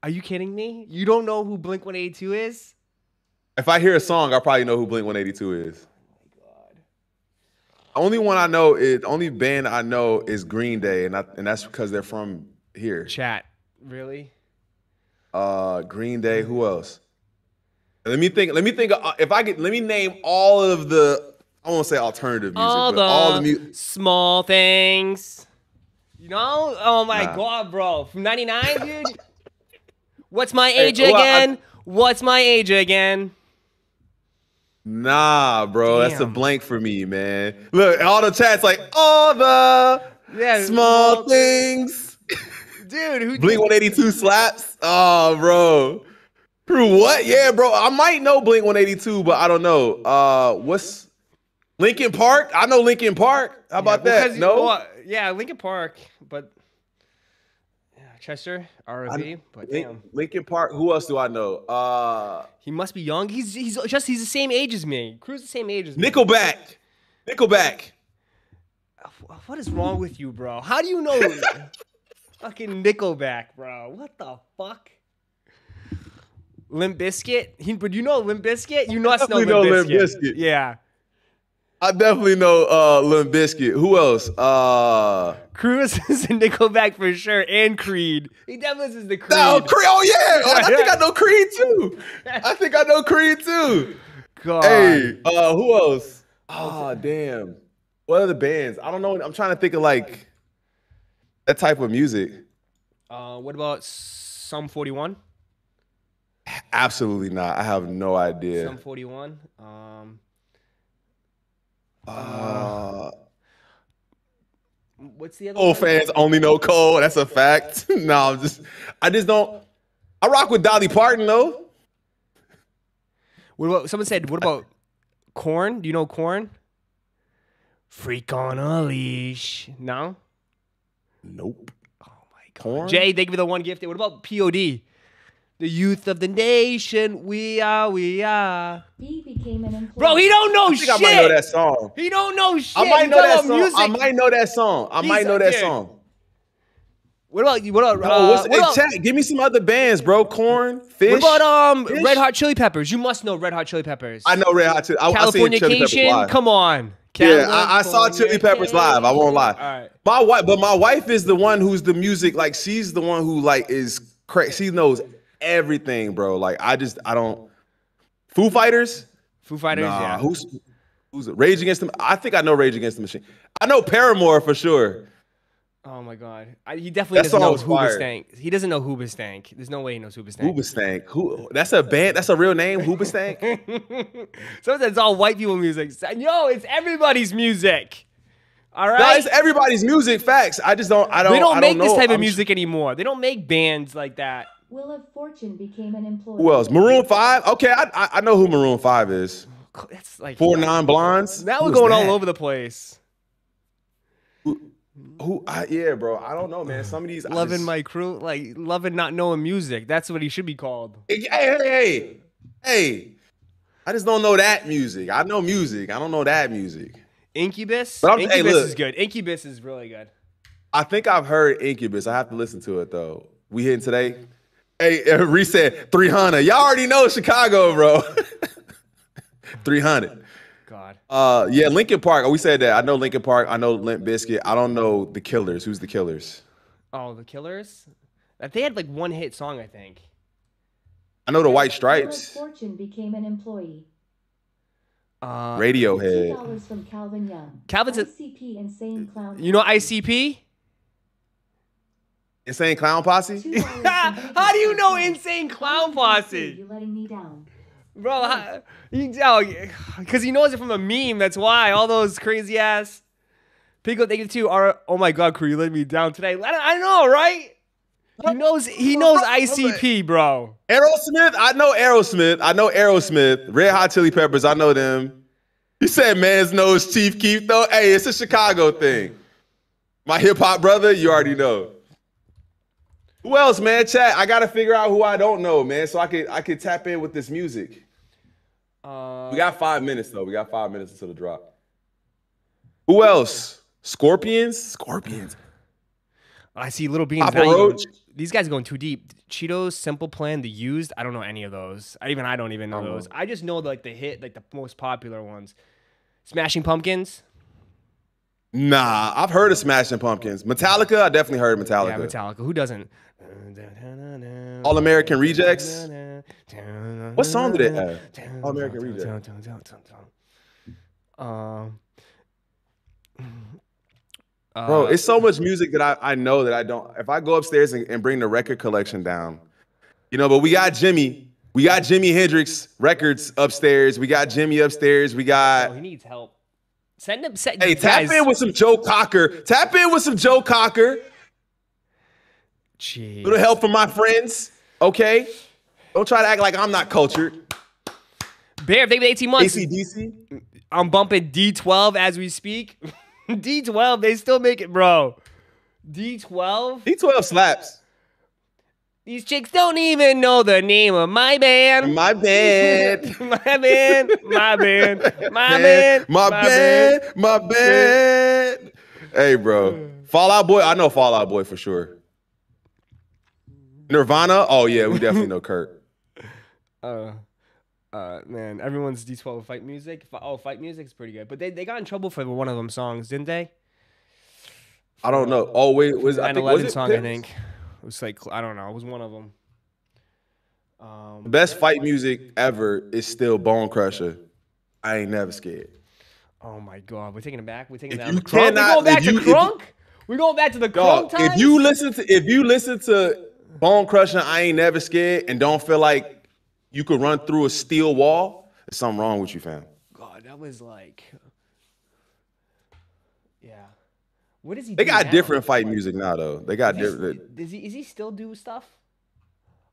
Are you kidding me? You don't know who Blink 182 is? If I hear a song, I probably know who Blink 182 is. Only one I know is only band I know is Green Day, and that's because they're from here. Chat, really? Green Day. Who else? Let me think. Let me think. If I could, let me name all of the. I won't say alternative music, but all the small things. You know? Oh my God, bro! From '99, dude. What's my age again? What's my age again? Nah, bro, damn. That's a blank for me, man. Look, all the chat's like, all the small things. Dude, who Blink 182 slaps? Oh, bro. Through what? Yeah, bro, I might know Blink 182, but I don't know. What's Linkin Park? I know Linkin Park. How about that? No? Yeah, Linkin Park, but Chester, R.O.V., but damn. Linkin Park, who else do I know? He must be young. He's the same age as me. Crew's the same age as me. Nickelback. What is wrong with you, bro? How do you know fucking Nickelback, bro? What the fuck? Limp Bizkit? But you know Limp Bizkit? You must know Limp Bizkit. Yeah. I definitely know Limp Bizkit. Who else? Crew is Nickelback for sure, and Creed. He definitely is the Creed. No, Creed. Oh yeah, I think I know Creed too. God. Hey, who else? Oh damn. What are the bands? I don't know. I'm trying to think of like that type of music. What about Sum 41? Absolutely not. I have no idea. Sum 41. What's the other? Old fans only know Cole. That's a fact. No, I just don't. I rock with Dolly Parton though. What about? Someone said, what about Korn? Do you know Korn? Freak on a Leash. No. Nope. Oh my God. Korn? Jay, they give me the one gift. What about POD? The youth of the nation, we are. He became an employee. Bro, he don't know shit. I might know that song. He don't know shit. I might know that song. I might know that song. What about you? What about? Hey, chat, give me some other bands, bro. Corn, Fish. What about Fish? Red Hot Chili Peppers? You must know Red Hot Chili Peppers. I know Red Hot Chili. Californication. Come on. Yeah, I saw Chili Peppers live. I won't lie. All right. My wife, but my wife is the one who's the music. Like she's the one who like is crazy. She knows everything, bro. Like I don't. Foo Fighters. Foo Fighters. Nah, yeah. Who's Rage Against the? I think I know Rage Against the Machine. I know Paramore for sure. Oh my God! He definitely doesn't know Hoobastank. He doesn't know Hoobastank. There's no way he knows Hoobastank. Hoobastank. Who? That's a band. That's a real name. Hoobastank. Sometimes it's all white people music. Yo, it's everybody's music. All right. No, it's everybody's music. Facts. I just don't. They don't make this type of music anymore. They don't make bands like that. Wheel of Fortune became an employee. Who else? Maroon 5. Okay, I know who Maroon 5 is. That's like Four Non-Blondes. Now we're going all over the place. Yeah, bro. I don't know, man. Some of these loving my crew, like loving not knowing music. That's what he should be called. Hey! I just don't know that music. I know music. I don't know that music. Incubus. Incubus is good. Incubus is really good. I think I've heard Incubus. I have to listen to it though. We hitting today. Hey, reset 300. Y'all already know Chicago, bro. 300. God. Yeah, Linkin Park. We said that. I know Linkin Park. I know Limp Bizkit. I don't know the Killers. Who's the Killers? Oh, the Killers? They had like one hit song, I think. I know the White Stripes. Fortune became an employee. Radiohead. $2 from Calvin Young. Calvin's ICP, Insane Clown. You know ICP? Insane Clown Posse? How do you know Insane Clown Posse? You're letting me down. Bro, because he knows it from a meme. That's why all those crazy ass Pico. They get to are. Oh my God, crew, you let me down today. I know, right? He knows. He knows ICP, bro. Aerosmith. I know Aerosmith. I know Aerosmith. Red Hot Chili Peppers. I know them. You said man's knows Chief Keef though. Hey, it's a Chicago thing. My hip hop brother. You already know. Who else, man? Chat. I gotta figure out who I don't know, man, so I could tap in with this music. We got 5 minutes though. We got 5 minutes until the drop. Who else? Scorpions? Scorpions. I see Little Beans. These guys are going too deep. Cheetos, Simple Plan, The Used. I don't know any of those. I don't even know those. I just know like the hit, like the most popular ones. Smashing Pumpkins. Nah, I've heard of Smashing Pumpkins. Metallica, I definitely heard of Metallica. Yeah, Metallica. Who doesn't? All American Rejects. What song did it have? All American Rejects. Bro, it's so much music that I know that I don't. If I go upstairs and bring the record collection down, you know, but we got Jimmy. We got Jimi Hendrix records upstairs. We got Jimmy upstairs. We got. Oh, he needs help. Send him. Hey, guys. Tap in with some Joe Cocker. Tap in with some Joe Cocker. Jeez. Little help from my friends. Okay. Don't try to act like I'm not cultured. Bear, if they been 18 months. AC/DC. I'm bumping D12 as we speak. D12, they still make it, bro. D12. D12 slaps. These chicks don't even know the name of my band. My band. My band. My band. My band. My band. My band. Hey, bro. Fall Out Boy. I know Fall Out Boy for sure. Nirvana. Oh, yeah. We definitely know Kurt. Man. Everyone's D12 fight music. Oh, fight music is pretty good. But they got in trouble for one of them songs, didn't they? I don't know. Oh, wait. Was, I think, was it song, Pips? I think. It was like, I don't know. It was one of them. The best fight music ever is still Bone Crusher. I ain't never scared. Oh, my God. We're taking it back. We're taking it back. We're going back to Crunk? We're going back to the Crunk time? If you listen to Bone Crusher, I ain't never scared, and don't feel like you could run through a steel wall, there's something wrong with you, fam. God, that was like... Yeah. What does he do? They got different fight music now, though. They got different. Is he still do stuff?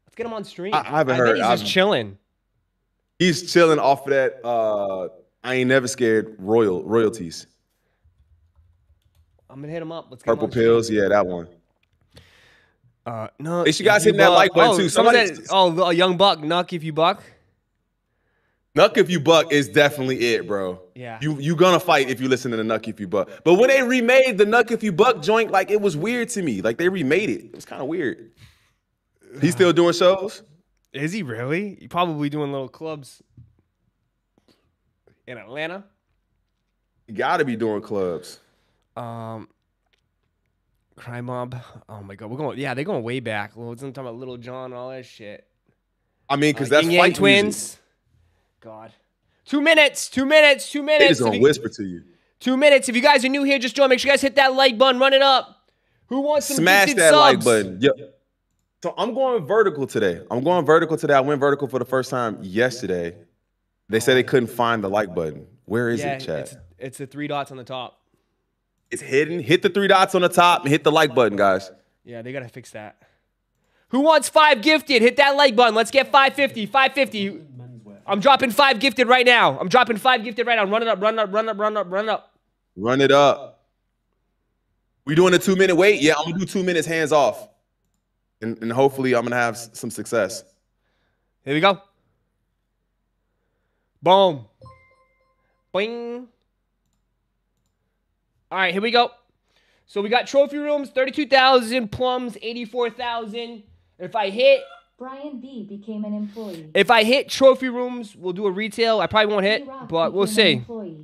Let's get him on stream. I haven't heard. He's just chilling. He's chilling off of that. I ain't never scared. Royalties. I'm gonna hit him up. Let's get him on stream. Purple Pills. Yeah, that one. No. Hey, you guys hitting that like button too. Somebody. Oh, Young Buck. Knock if you buck. Nuck If You Buck is definitely it, bro. Yeah. You gonna fight if you listen to the Nuck If You Buck. But when they remade the Nuck If You Buck joint, like, it was weird to me. Like, they remade it. It was kind of weird. He's still doing shows? Is he really? He probably doing little clubs in Atlanta. You gotta be doing clubs. Cry Mob. Oh my God, we're going. Yeah, they're going way back. Well, it's talking about Little John, all that shit. I mean, because that's Yang Twins. Music. God, 2 minutes. It's gonna whisper to you. 2 minutes. If you guys are new here, just join. Make sure you guys hit that like button. Run it up. Who wants some smash that subs? Like button? Yep. So I'm going vertical today. I went vertical for the first time yesterday. They said they couldn't find the like button. Where is it, chat? It's the 3 dots on the top. It's hidden. Hit the 3 dots on the top and hit the like button, guys. Yeah, they got to fix that. Who wants 5 gifted? Hit that like button. Let's get 550. 550. I'm dropping 5 gifted right now. Run it up. Run it up. We doing a 2 minute wait? Yeah, I'm going to do 2 minutes hands off. And hopefully I'm going to have some success. Here we go. Boom. Boing. All right, here we go. So we got trophy rooms, 32,000, plums, 84,000. If I hit... Brian B. became an employee. If I hit trophy rooms, we'll do a retail. I probably won't hit, but we'll see. All right,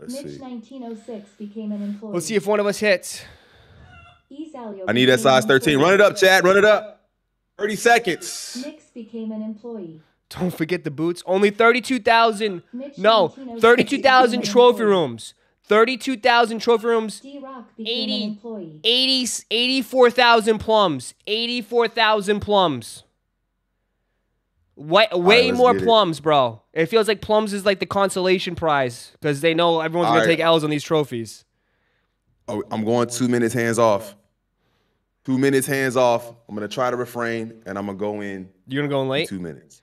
let's see. Mitch 1906 became an employee. We'll see if one of us hits. I need that size 13. Run it up, chat. Run it up. 30 seconds. Nix became an employee. Don't forget the boots. Only 32,000. No, 32,000 trophy rooms. 32,000 trophy rooms. 84,000 plums. 84,000 plums. Way more plums, bro. It feels like plums is like the consolation prize because they know everyone's going to take L's on these trophies. Oh, I'm going 2 minutes hands off. 2 minutes hands off. I'm going to try to refrain, and I'm going to go in. You're going to go in late? 2 minutes.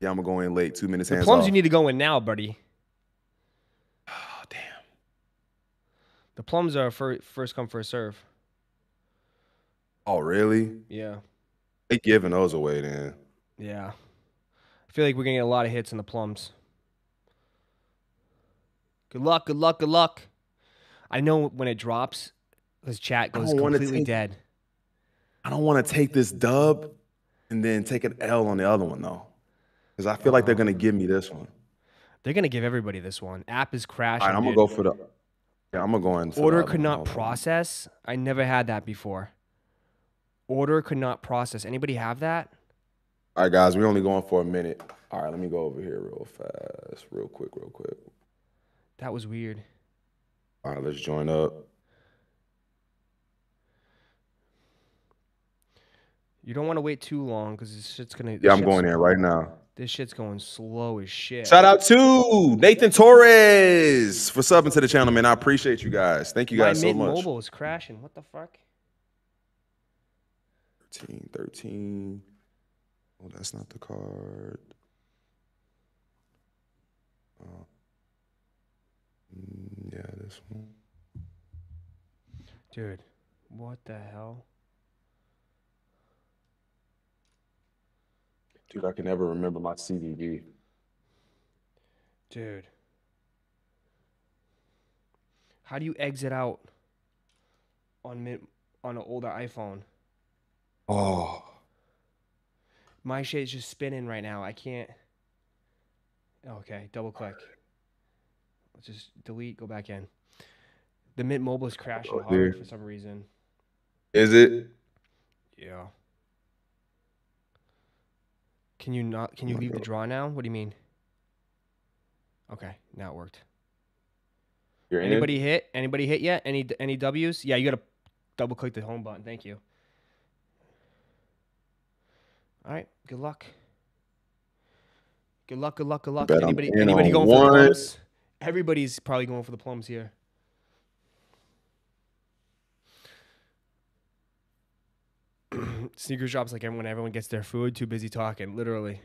Yeah, I'm going to go in late. 2 minutes hands off. The plums you need to go in now, buddy. Oh, damn. The plums are first come, first serve. Oh, really? Yeah. They giving those away, then. Yeah. I feel like we're going to get a lot of hits in the plums. Good luck, good luck, good luck. I know when it drops, this chat goes completely dead. I don't want to take this dub and then take an L on the other one, though. Because I feel like they're going to give me this one. They're going to give everybody this one. App is crashing. All right, I'm going to go for the... Yeah, I'm going to go in. Order could not process. I never had that before. Order could not process. Anybody have that? All right, guys. We're only going for a minute. All right, let me go over here real fast. Real quick. That was weird. All right, let's join up. You don't want to wait too long because this shit's going to... Yeah, I'm going in right now. This shit's going slow as shit. Shout out to Nathan Torres for subbing to the channel, man. I appreciate you guys. Thank you guys so much. My mobile is crashing. What the fuck? 13. Oh, that's not the card. Yeah, this one. Dude, what the hell? Dude, I can never remember my CVV. Dude. How do you exit out on an older iPhone? Oh. My shit's just spinning right now. I can't. Okay, double click. Let's just delete, go back in. The Mint Mobile is crashing hard for some reason. Is it? Yeah. Can you not? Can you leave the draw now? What do you mean? Okay, now it worked. You're Anybody in? Hit? Anybody hit yet? Any W's? Yeah, you gotta double click the home button. Thank you. All right. Good luck. Good luck. Good luck. Good luck. Anybody going for the plums? Everybody's probably going for the plums here. Sneaker shops, like everyone gets their food. Too busy talking, literally.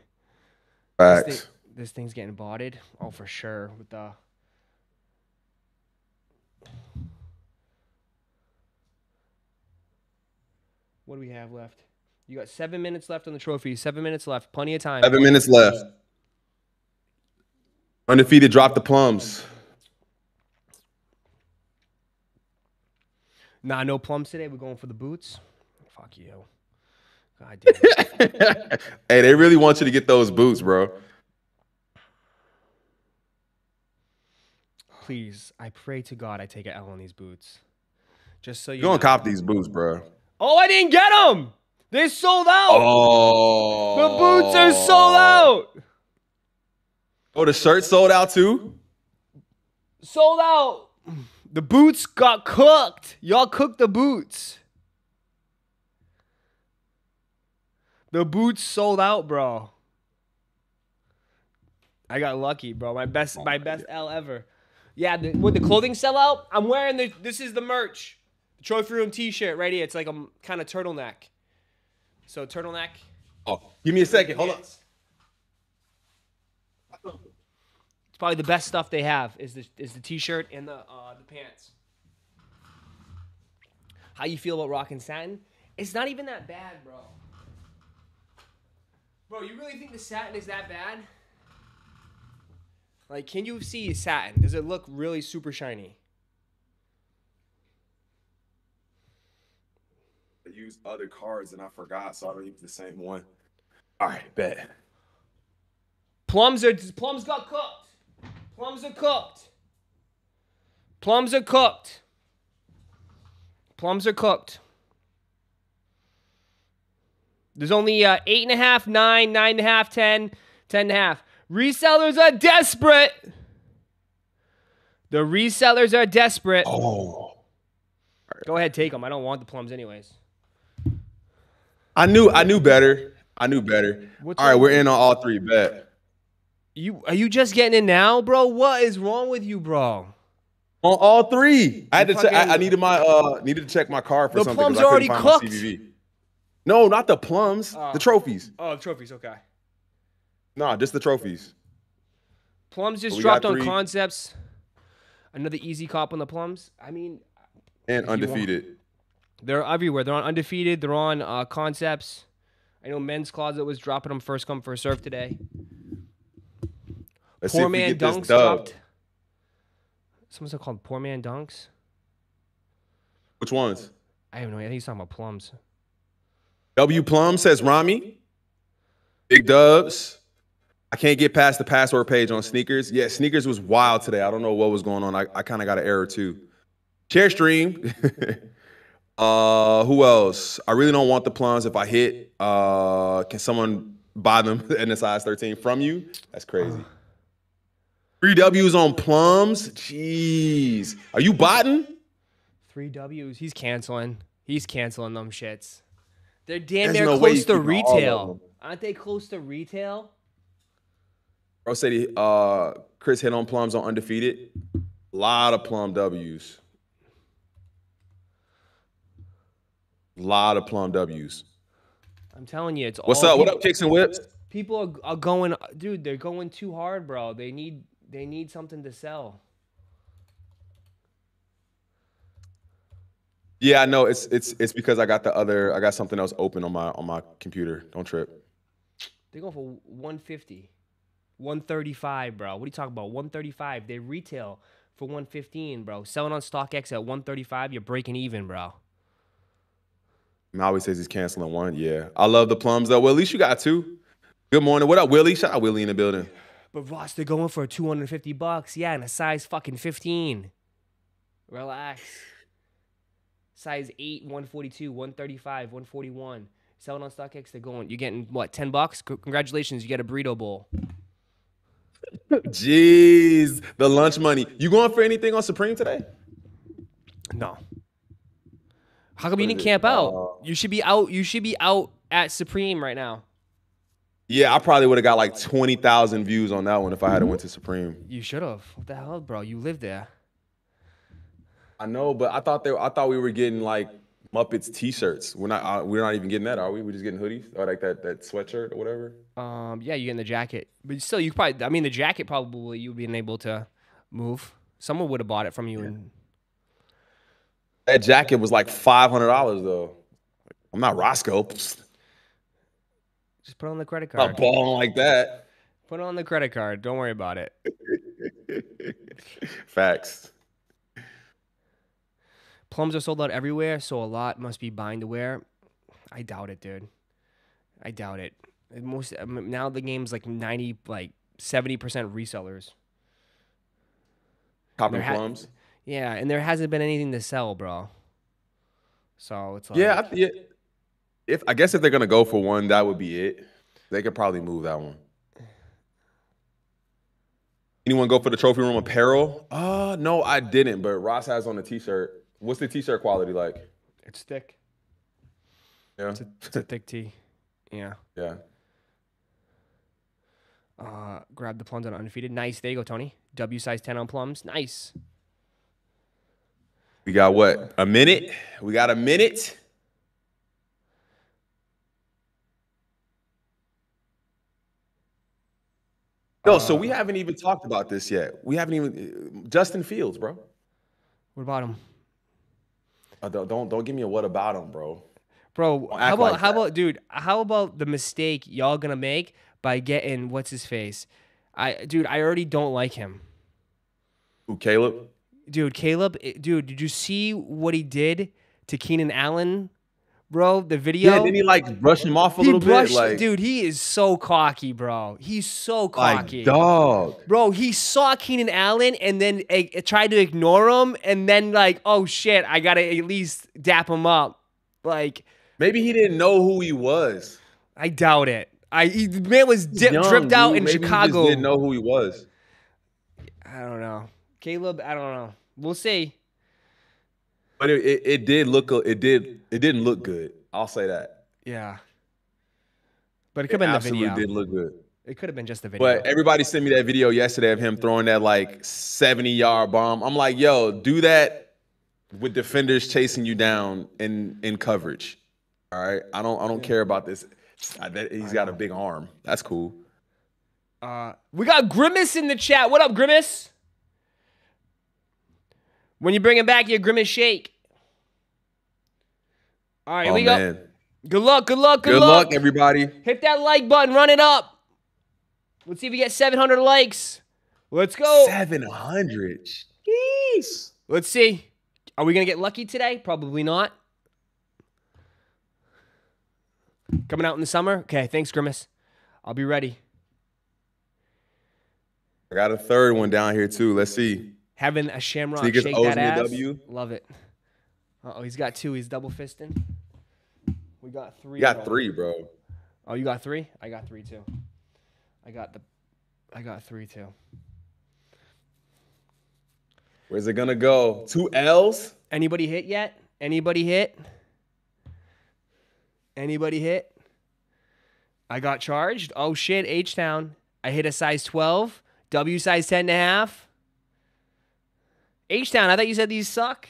Facts. This thing's getting botted. Oh, for sure. With the what do we have left? You got 7 minutes left on the trophy. 7 minutes left. Plenty of time. 7 minutes left. Undefeated, drop the plums. Nah, no plums today. We're going for the boots. Fuck you. God damn it. Hey, they really want you to get those boots, bro. Please, I pray to God I take an L on these boots. Just so you know. You're going to cop these boots, bro. Oh, I didn't get them. They're sold out. Oh. The boots are sold out. Oh, the shirt sold out too? Sold out. The boots got cooked. Y'all cooked the boots. The boots sold out, bro. I got lucky, bro. My best L ever. Yeah, with the clothing sell out, I'm wearing the, this is the merch. The Trophy Room t-shirt right here. It's like a kind of turtleneck. So turtleneck. Oh, give me a second. Hold on. It's probably the best stuff they have is the t-shirt and the pants. How you feel about Rockin' Satin? It's not even that bad, bro. Bro, you really think the satin is that bad? Like, can you see satin? Does it look really super shiny? I used other cards and I forgot, so I don't use the same one. All right, bet. Plums got cooked. Plums are cooked. Plums are cooked. Plums are cooked. There's only 8.5, 9, 9.5, 10, 10.5. Resellers are desperate. The resellers are desperate. Oh. Go ahead, take them. I don't want the plums anyways. I knew better. I knew better. What's all right, we're in on all three, bet. Are you just getting in now, bro? What is wrong with you, bro? On all three, I had to check. I needed my needed to check my card for something. The plums already cooked. No, not the plums. The trophies. Oh, the trophies. Okay. Nah, just the trophies. Plums just dropped on concepts. Another easy cop on the plums. I mean, and undefeated. They're everywhere. They're on undefeated. They're on concepts. I know Men's Closet was dropping them first come first serve today. Let's Poor Man Dunks dropped. Someone's called Poor Man Dunks. Which ones? I have no idea. I think he's talking about plums. W Plum says Rami. Big Dubs. I can't get past the password page on sneakers. Yeah, sneakers was wild today. I don't know what was going on. I kind of got an error too. Chair stream. Who else? I really don't want the plums. If I hit, can someone buy them in the size 13 from you? That's crazy. 3 W's on plums. Jeez. Are you botting? 3 W's. He's canceling. He's canceling them shits. They're damn near close to retail. Aren't they close to retail? Bro said he, Chris hit on plums on undefeated. A lot of plum W's. A lot of plum W's. I'm telling you, it's all. What's up? What up, Kicks and Whips? People are going, dude, they're going too hard, bro. They need something to sell. Yeah, I know. It's because I got something else open on my computer. Don't trip. They go for 150, 135, bro. What are you talking about? 135. They retail for 115, bro. Selling on StockX at 135. You're breaking even, bro. Maui says he's canceling one. Yeah, I love the plums though. Well, at least you got two. Good morning. What up, Willie? Shout out Willie in the building. But Ross, they're going for $250. Yeah, and a size fucking 15. Relax. Size 8, 142, 135, 141. Selling on StockX, they're going. You're getting, what, $10? Congratulations, you get a burrito bowl. Jeez, the lunch money. You going for anything on Supreme today? No. How come you didn't camp out? You should be out. You should be out at Supreme right now. Yeah, I probably would have got like 20,000 views on that one if I had went to Supreme. You should have. What the hell, bro? You live there. I know, but I thought we were getting like Muppets T-shirts. We're not even getting that, are we? We're just getting hoodies or like that sweatshirt or whatever. Yeah, you're getting the jacket, but still, you probably. I mean, the jacket probably you've been able to move. Someone would have bought it from you. Yeah. And that jacket was like $500 though. I'm not Roscoe. Just put it on the credit card. Not balling like that. Put it on the credit card. Don't worry about it. Facts. Plums are sold out everywhere, so a lot must be bind to wear. I doubt it, dude. I doubt it. Most now the game's like 70% resellers. Copping plums. Yeah, and there hasn't been anything to sell, bro. So it's like I guess if they're gonna go for one, that would be it. They could probably move that one. Anyone go for the trophy room apparel? No, I didn't. But Ross has on a t-shirt. What's the t-shirt quality like? It's thick. Yeah, it's a thick tee. Yeah. Yeah. Grab the plums on Undefeated. Nice. There you go, Tony. W size 10 on plums. Nice. We got what? A minute? We got a minute. No, so we haven't even talked about this yet. We haven't even Justin Fields, bro. What about him? Don't give me a what about him, bro. Bro, how about the mistake y'all gonna make by getting what's his face? I already don't like him. Who, Caleb? Dude, Caleb, dude, did you see what he did to Keenan Allen, bro? The video. Yeah, didn't he like brush him off a little bit? Like, dude, he is so cocky, bro. He's so cocky, like, dog. Bro, he saw Keenan Allen and then tried to ignore him, and then like, oh shit, I gotta at least dap him up. Like, maybe he didn't know who he was. I doubt it. The man was dripped out in Chicago. He didn't know who he was. I don't know. Caleb, I don't know. We'll see. But it didn't look good. I'll say that. Yeah. But it could have been the video. It absolutely did look good. It could have been just the video. But everybody sent me that video yesterday of him throwing that like 70-yard bomb. I'm like, yo, do that with defenders chasing you down in coverage. All right? I don't care about this. He's got a big arm. That's cool. We got Grimace in the chat. What up, Grimace? When you bring him back, your Grimace shake. All right, here we go. Good luck, good luck, good luck, everybody. Hit that like button. Run it up. Let's see if we get 700 likes. Let's go. 700. Jeez. Let's see. Are we going to get lucky today? Probably not. Coming out in the summer? Okay, thanks, Grimace. I'll be ready. I got a third one down here, too. Let's see. Having a shamrock shake that ass. W. Love it. Uh-oh, he's got two. He's double fisting. We got three. You got three, bro. Oh, you got three? I got three, too. I got three, too. Where's it going to go? Two L's? Anybody hit yet? Anybody hit? Anybody hit? I got charged. Oh, shit, H-Town. I hit a size 12. W size 10.5. H-Town, I thought you said these suck.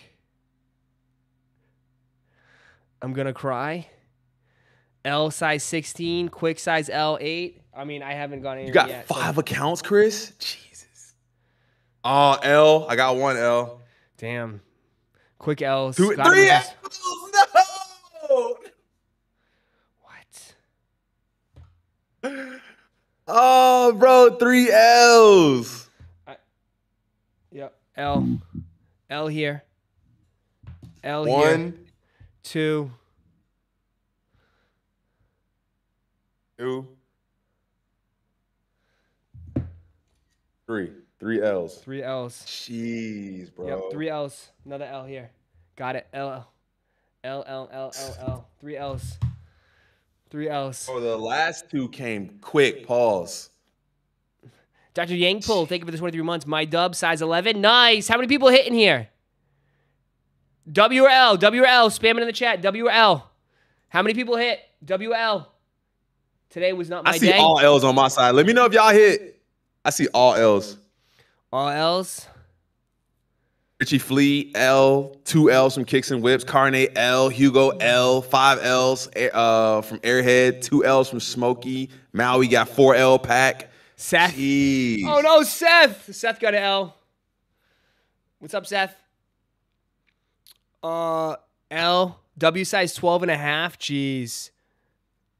I'm going to cry. L size 16. Quick size L 8. I mean, I haven't gone anywhere yet. You got five accounts, Chris? Jesus. Oh, L. I got one L. Damn. Quick L's. Two, three L's. No! What? Oh, bro. Three L's. L here. L here. One. Two. Two. Three. Three L's. Three L's. Jeez, bro. Yep, three L's. Another L here. Got it. L. L, L, L, L, L. Three L's. Three L's. Oh, the last two came quick. Pause. Dr. Yangpul, thank you for the 23 months. My dub, size 11. Nice. How many people hitting here? W or L? W or L? Spamming in the chat. W or L? How many people hit? W or L? Today was not my day. I see all L's on my side. Let me know if y'all hit. I see all L's. All L's. Richie Flea, L. Two L's from Kicks and Whips. Carne, L. Hugo, L. Five L's from Airhead. Two L's from Smokey. Maui got 4L pack. Seth. Jeez. Oh, no, Seth. Seth got an L. What's up, Seth? L. W size 12.5. Jeez.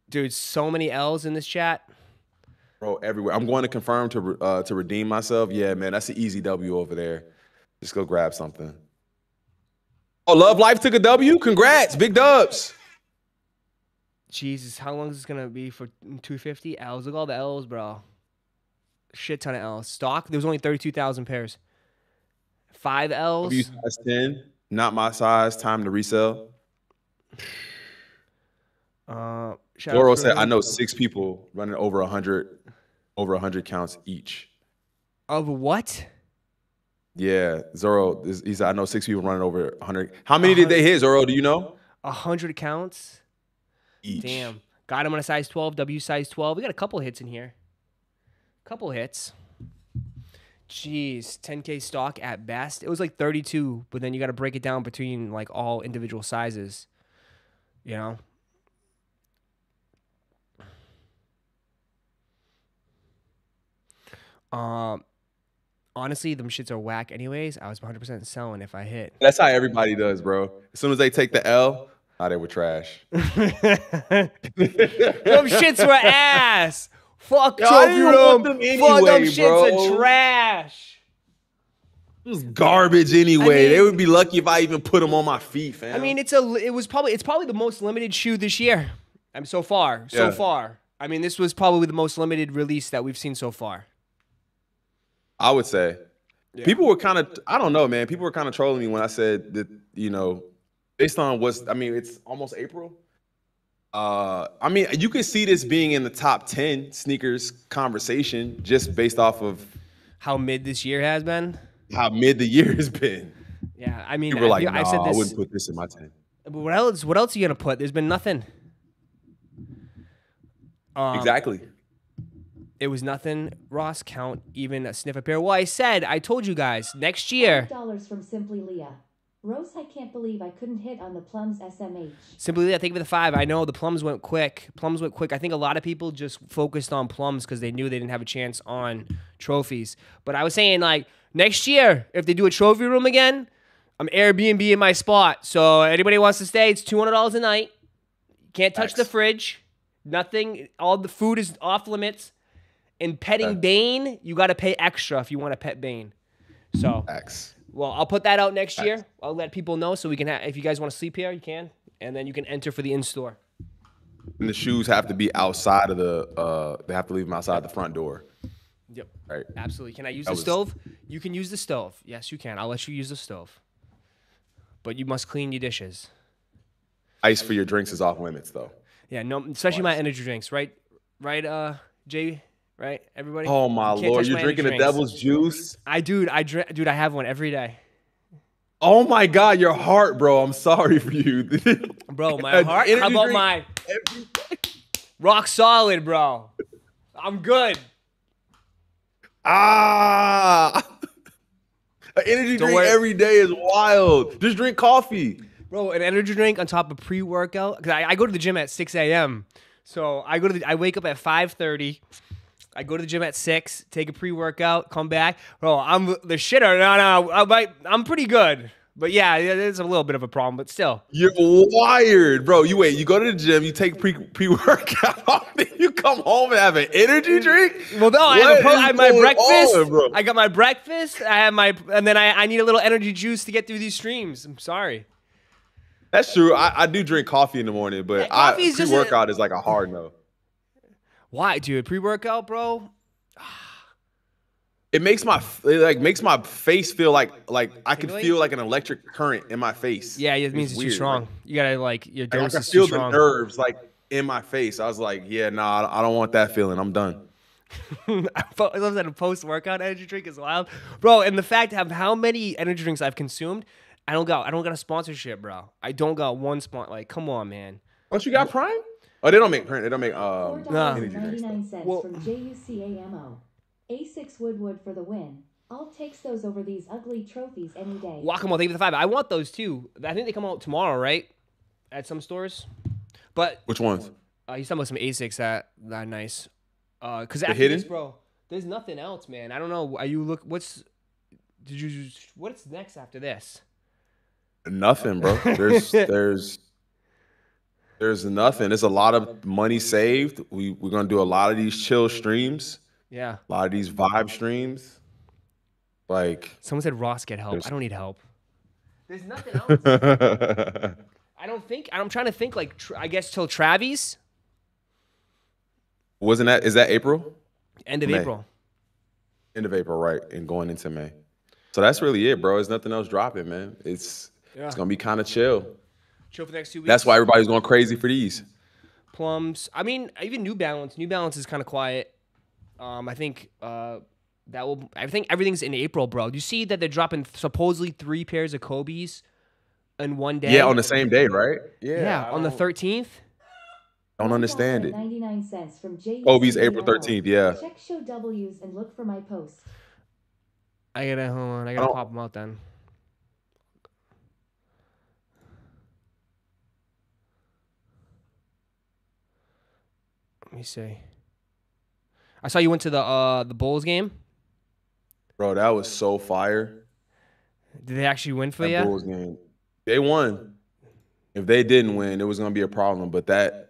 Dude, so many L's in this chat. Bro, everywhere. I'm going to confirm to redeem myself. Yeah, man, that's an easy W over there. Just go grab something. Oh, Love Life took a W. Congrats, big dubs. Jesus, how long is this gonna be for 250 L's? Look at all the L's, bro. Shit ton of L's. Stock. There was only 32,000 pairs. 5 L's. W size 10. Not my size. Time to resell. Loro said, I know 6 people running over 100 counts each. Of what? Yeah, Zoro. He said, I know 6 people running over 100. How many did they hit, Zoro? Do you know? 100 counts each. Damn. Got him on a size 12, W size 12. We got a couple hits in here. Couple hits. Jeez, 10K stock at best. It was like 32, but then you got to break it down between like all individual sizes, you know? Honestly, them shits are whack anyways. I was 100% selling if I hit. That's how everybody does, bro. As soon as they take the L, they were trash. Them shits were ass. Fuck you, them. Fuck them shits are trash. It was garbage anyway. I mean, they would be lucky if I even put them on my feet, fam. I mean, it's probably the most limited shoe this year. I mean, so far. I mean, this was probably the most limited release that we've seen so far. I would say, yeah. People were kind of, I don't know, man. People were kind of trolling me when I said that, you know, based on what's, I mean, it's almost April. I mean, you could see this being in the top 10 sneakers conversation just based off of how mid this year has been. How mid the year has been. Yeah, I mean, people were like, nah, I wouldn't put this in my 10. But what else are you gonna put? There's been nothing. Exactly. It was nothing. Ross, count even a sniff a pair. Well, I said, I told you guys, next year. $5 from Simply Leah. Rose, I can't believe I couldn't hit on the Plums SMH. Simply Leah, thank you for the 5. I know, the Plums went quick. Plums went quick. I think a lot of people just focused on Plums because they knew they didn't have a chance on trophies. But I was saying, like, next year, if they do a trophy room again, I'm Airbnb in my spot. So anybody wants to stay, it's $200 a night. Can't touch the fridge. Nothing. All the food is off limits. In petting Bane, you got to pay extra if you want to pet Bane. So, well, I'll put that out next year. I'll let people know so we can have, if you guys want to sleep here, you can. And then you can enter for the in-store. And the shoes have to be outside of the, they have to leave them outside the front door. Yep. Right. Absolutely. Can I use the stove? You can use the stove. Yes, you can. I'll let you use the stove. But you must clean your dishes. Ice for your drinks is off limits, though. Yeah, no, especially my energy drinks. Right, Jay? Right, everybody. Oh my Lord, you're drinking the devil's juice. Dude, I have one every day. Oh my God, your heart, bro. I'm sorry for you, bro. My heart. How about my rock solid, bro? I'm good. An energy drink every day is wild. Just drink coffee, bro. An energy drink on top of pre-workout. Cause I go to the gym at 6 a.m. So I wake up at 5:30. I go to the gym at 6, take a pre-workout, come back. Bro, I'm the shitter. I'm pretty good. But yeah, it's a little bit of a problem, but still. You're wired, bro. You go to the gym, you take pre-workout, then you come home and have an energy drink? Well, no, I have my breakfast. I got my breakfast. And then I need a little energy juice to get through these streams. I'm sorry. That's true. I do drink coffee in the morning, but pre-workout is like a hard no. Why, dude? Pre-workout, bro. It makes my face feel like I can feel like an electric current in my face. Yeah, it means it's too strong. Right? You gotta like your dose is too strong. I feel the nerves like in my face. I was like, yeah, nah, I don't want that feeling. I'm done. I love that a post-workout energy drink is wild, bro. And the fact of how many energy drinks I've consumed, I don't got a sponsorship, bro. I don't got one sponsor. Like, come on, man. Don't you got Prime? Oh, they don't make print. They don't make $4.99 from JUCAMO. A6 Woodward for the win. I'll take those over these ugly trophies any day. Wacamo, thank you for the 5. I want those too. I think they come out tomorrow, right? At some stores. But which ones? He's talking about some A6 that are nice. Because after this, bro, there's nothing else, man. I don't know. What's next after this? Nothing, bro. There's There's nothing. There's a lot of money saved. We're going to do a lot of these chill streams. Yeah. A lot of these vibe streams. Like. Someone said, Ross, get help. I don't need help. There's nothing else. I don't think. I'm trying to think, like, I guess till Travis. Wasn't that, is that April? End of May. April. End of April, right, and going into May. So that's really it, bro. There's nothing else dropping, man. It's going to be kind of chill. Chill for the next 2 weeks. That's why everybody's going crazy for these. Plums. I mean, even New Balance. New Balance is kind of quiet. I think that will. I think everything's in April, bro. You see that they're dropping supposedly 3 pairs of Kobe's in one day. Yeah, on the same day, right? Yeah. Yeah, on the 13th. Don't understand it. 99 cents from J. Kobe's April 13th. Yeah. Check Show W's and look for my post. I gotta hold on. I gotta pop them out then. Let me see. I saw you went to the Bulls game. Bro, that was so fire. Did they actually win for you? Bulls game. They won. If they didn't win, it was gonna be a problem. But that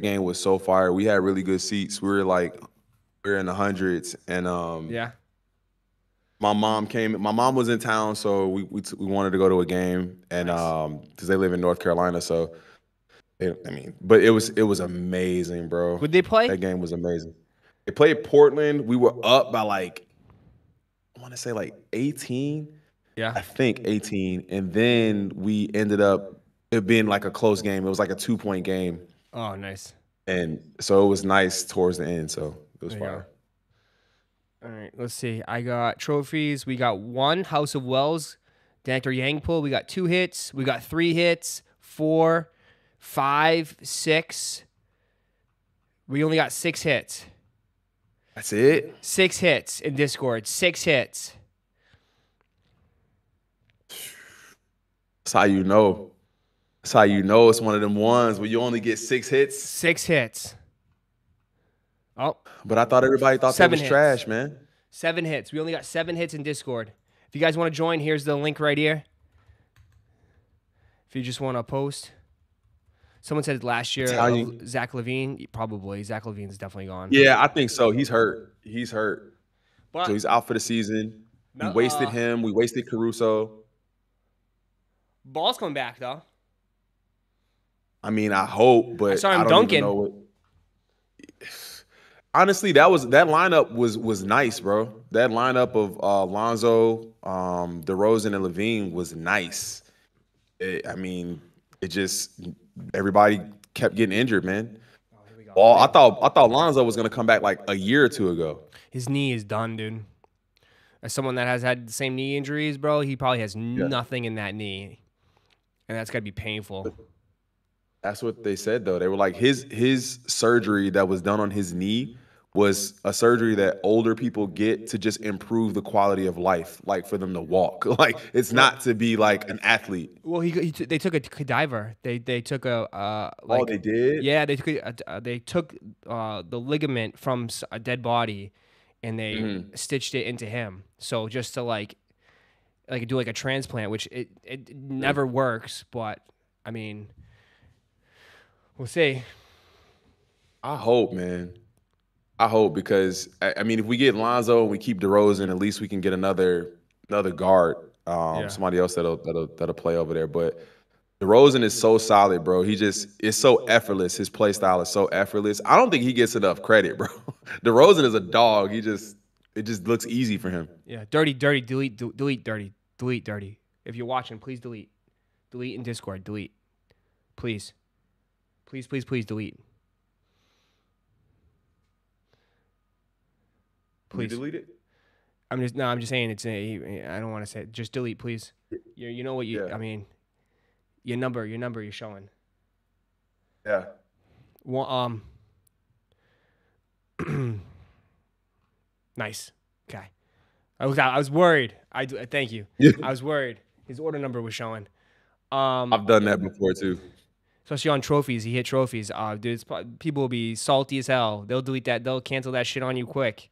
game was so fire. We had really good seats. We were in the hundreds, and yeah. My mom came. My mom was in town, so we wanted to go to a game, and nice. Because they live in North Carolina, so I mean, but it was amazing, bro. Would they play? That game was amazing. They played Portland. We were up by like, I want to say like 18. Yeah, I think 18, and then we ended up it being like a close game. It was like a 2-point game. Oh, nice. And so it was nice towards the end. So it was fire. All right, let's see. I got trophies. We got 1, House of Wells, Dr. Yangpool. We got 2 hits. We got 3 hits, 4, 5, 6. We only got 6 hits. That's it? 6 hits in Discord. 6 hits. That's how you know. That's how you know it's one of them ones where you only get 6 hits. 6 hits. Oh, but I thought everybody thought that was trash, man. 7 hits. We only got 7 hits in Discord. If you guys want to join, here's the link right here. If you just want to post. Someone said last year, Zach LaVine. Probably. Zach LaVine's definitely gone. Yeah, I think so. He's hurt. He's hurt. But, so he's out for the season. We wasted him. We wasted Caruso. Ball's coming back, though. I mean, I hope, but I saw him dunking. Even know what. Honestly, that lineup was nice, bro. That lineup of Lonzo, DeRozan, and LaVine was nice. I mean, it just everybody kept getting injured, man. Oh, here we go. Well, I thought Lonzo was gonna come back like a year or 2 ago. His knee is done, dude. As someone that has had the same knee injuries, bro, he probably has nothing in that knee, and that's gotta be painful. That's what they said though. They were like his surgery that was done on his knee was a surgery that older people get to just improve the quality of life, like for them to walk. Like it's not to be like an athlete. Well, they took a cadaver. They took a like, oh, they did? Yeah, they took the ligament from a dead body, and they stitched it into him. So just to like do like a transplant, which it never works. But I mean, we'll see. I hope, man. I hope, because I mean, if we get Lonzo and we keep DeRozan, at least we can get another guard, somebody else that'll play over there. But DeRozan is so solid, bro. He just is so effortless. His play style is so effortless. I don't think he gets enough credit, bro. DeRozan is a dog. It just looks easy for him. Yeah, dirty, delete, dirty. If you're watching, please delete, in Discord, delete, please, please, please, please delete. Please delete it. I'm just saying it's a, I don't want to say it. Just delete, please. You know what you, I mean, your number you're showing. Yeah. Well, nice. Okay. I was worried. Thank you. I was worried. His order number was showing. I've done that before too. Especially on trophies, he hit trophies. Dude, people will be salty as hell. They'll delete that. They'll cancel that shit on you quick.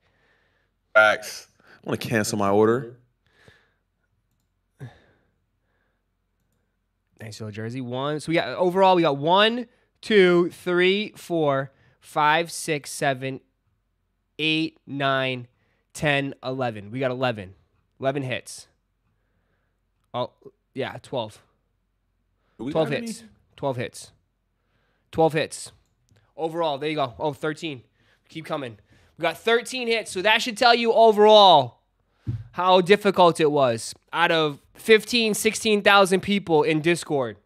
Facts. I want to cancel my order. Nice little jersey. One. So we got overall, we got one, two, three, four, five, six, seven, eight, nine, 10, 11. We got 11. 11 hits. Oh, yeah, 12. 12 hits. 12 hits. 12 hits. Overall, there you go. Oh, 13. Keep coming. We got 13 hits, so that should tell you overall how difficult it was out of 15, 16,000 people in Discord.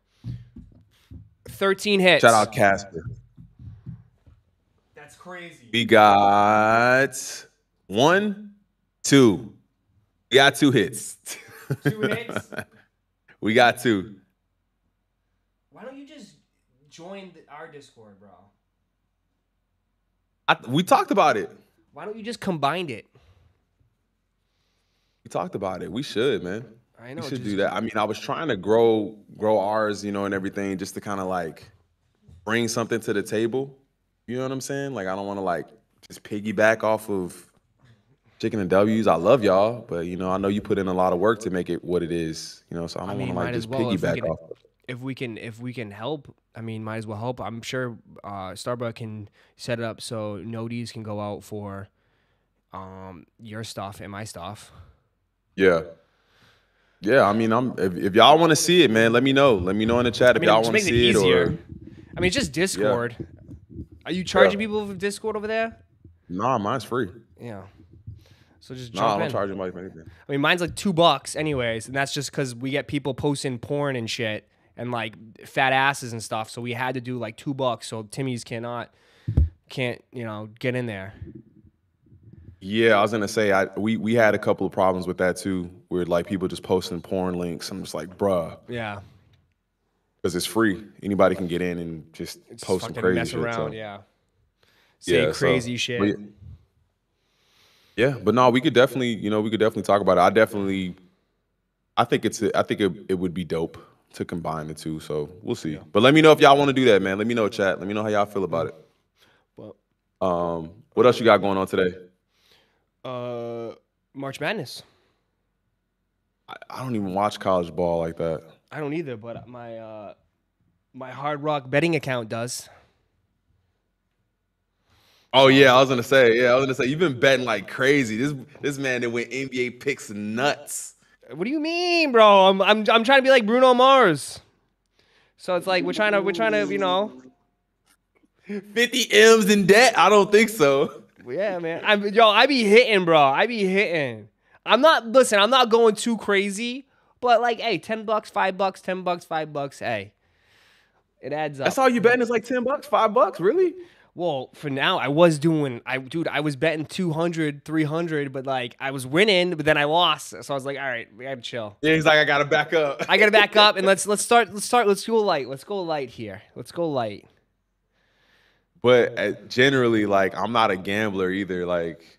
13 hits. Shout out Casper. That's crazy. We got two. We got two hits. Two hits? We got two. Why don't you just join our Discord, bro? We talked about it. Why don't you just combine it? We talked about it. We should, man. I know. We should do that. I mean, I was trying to grow ours, you know, and everything, just to kind of like bring something to the table. You know what I'm saying? Like, I don't want to like just piggyback off of Chicken and W's. I love y'all, but you know, I know you put in a lot of work to make it what it is. You know, so I don't want to like just piggyback off of it. If we can help, I mean, might as well help. I'm sure Starbuck can set it up so Noties can go out for your stuff and my stuff. Yeah. Yeah, I mean, if y'all want to see it, man, let me know. Let me know in the chat if y'all want to see it. Or I mean, just Discord. Yeah. Are you charging people for Discord over there? Nah, mine's free. Yeah. So just jump in. I don't charge anybody for anything. I mean, mine's like $2 anyways, and that's just because we get people posting porn and shit. And like fat asses and stuff, so we had to do like $2. So Timmy's can't you know get in there. Yeah, I was gonna say we had a couple of problems with that too, where like people just posting porn links. I'm just like, bruh. Yeah. Because it's free, anybody can get in and just post some crazy mess around, shit. So. Yeah. Say crazy shit. Yeah, but no, we could definitely talk about it. I think it would be dope to combine the two, so we'll see. Yeah. But let me know if y'all want to do that, man. Let me know, chat. Let me know how y'all feel about it. Well, what else you got going on today? March Madness. I don't even watch college ball like that. I don't either, but my my Hard Rock betting account does. Oh yeah, I was gonna say you've been betting like crazy. This man that went NBA picks nuts. What do you mean, bro? I'm trying to be like Bruno Mars. So it's like we're trying to, you know, 50 M's in debt. I don't think so. Yeah, man. I be hitting, bro. I be hitting. I'm not going too crazy, but like, hey, $10, $5, $10, $5, hey. It adds up. That's all you betting is like $10, $5, really? Well, for now, I was betting 200, 300, but like I was winning, but then I lost. So I was like, all right, we gotta chill. Yeah, he's like, I gotta back up. I gotta back up, and let's go light. Let's go light here. Let's go light. But generally, like, I'm not a gambler either. Like,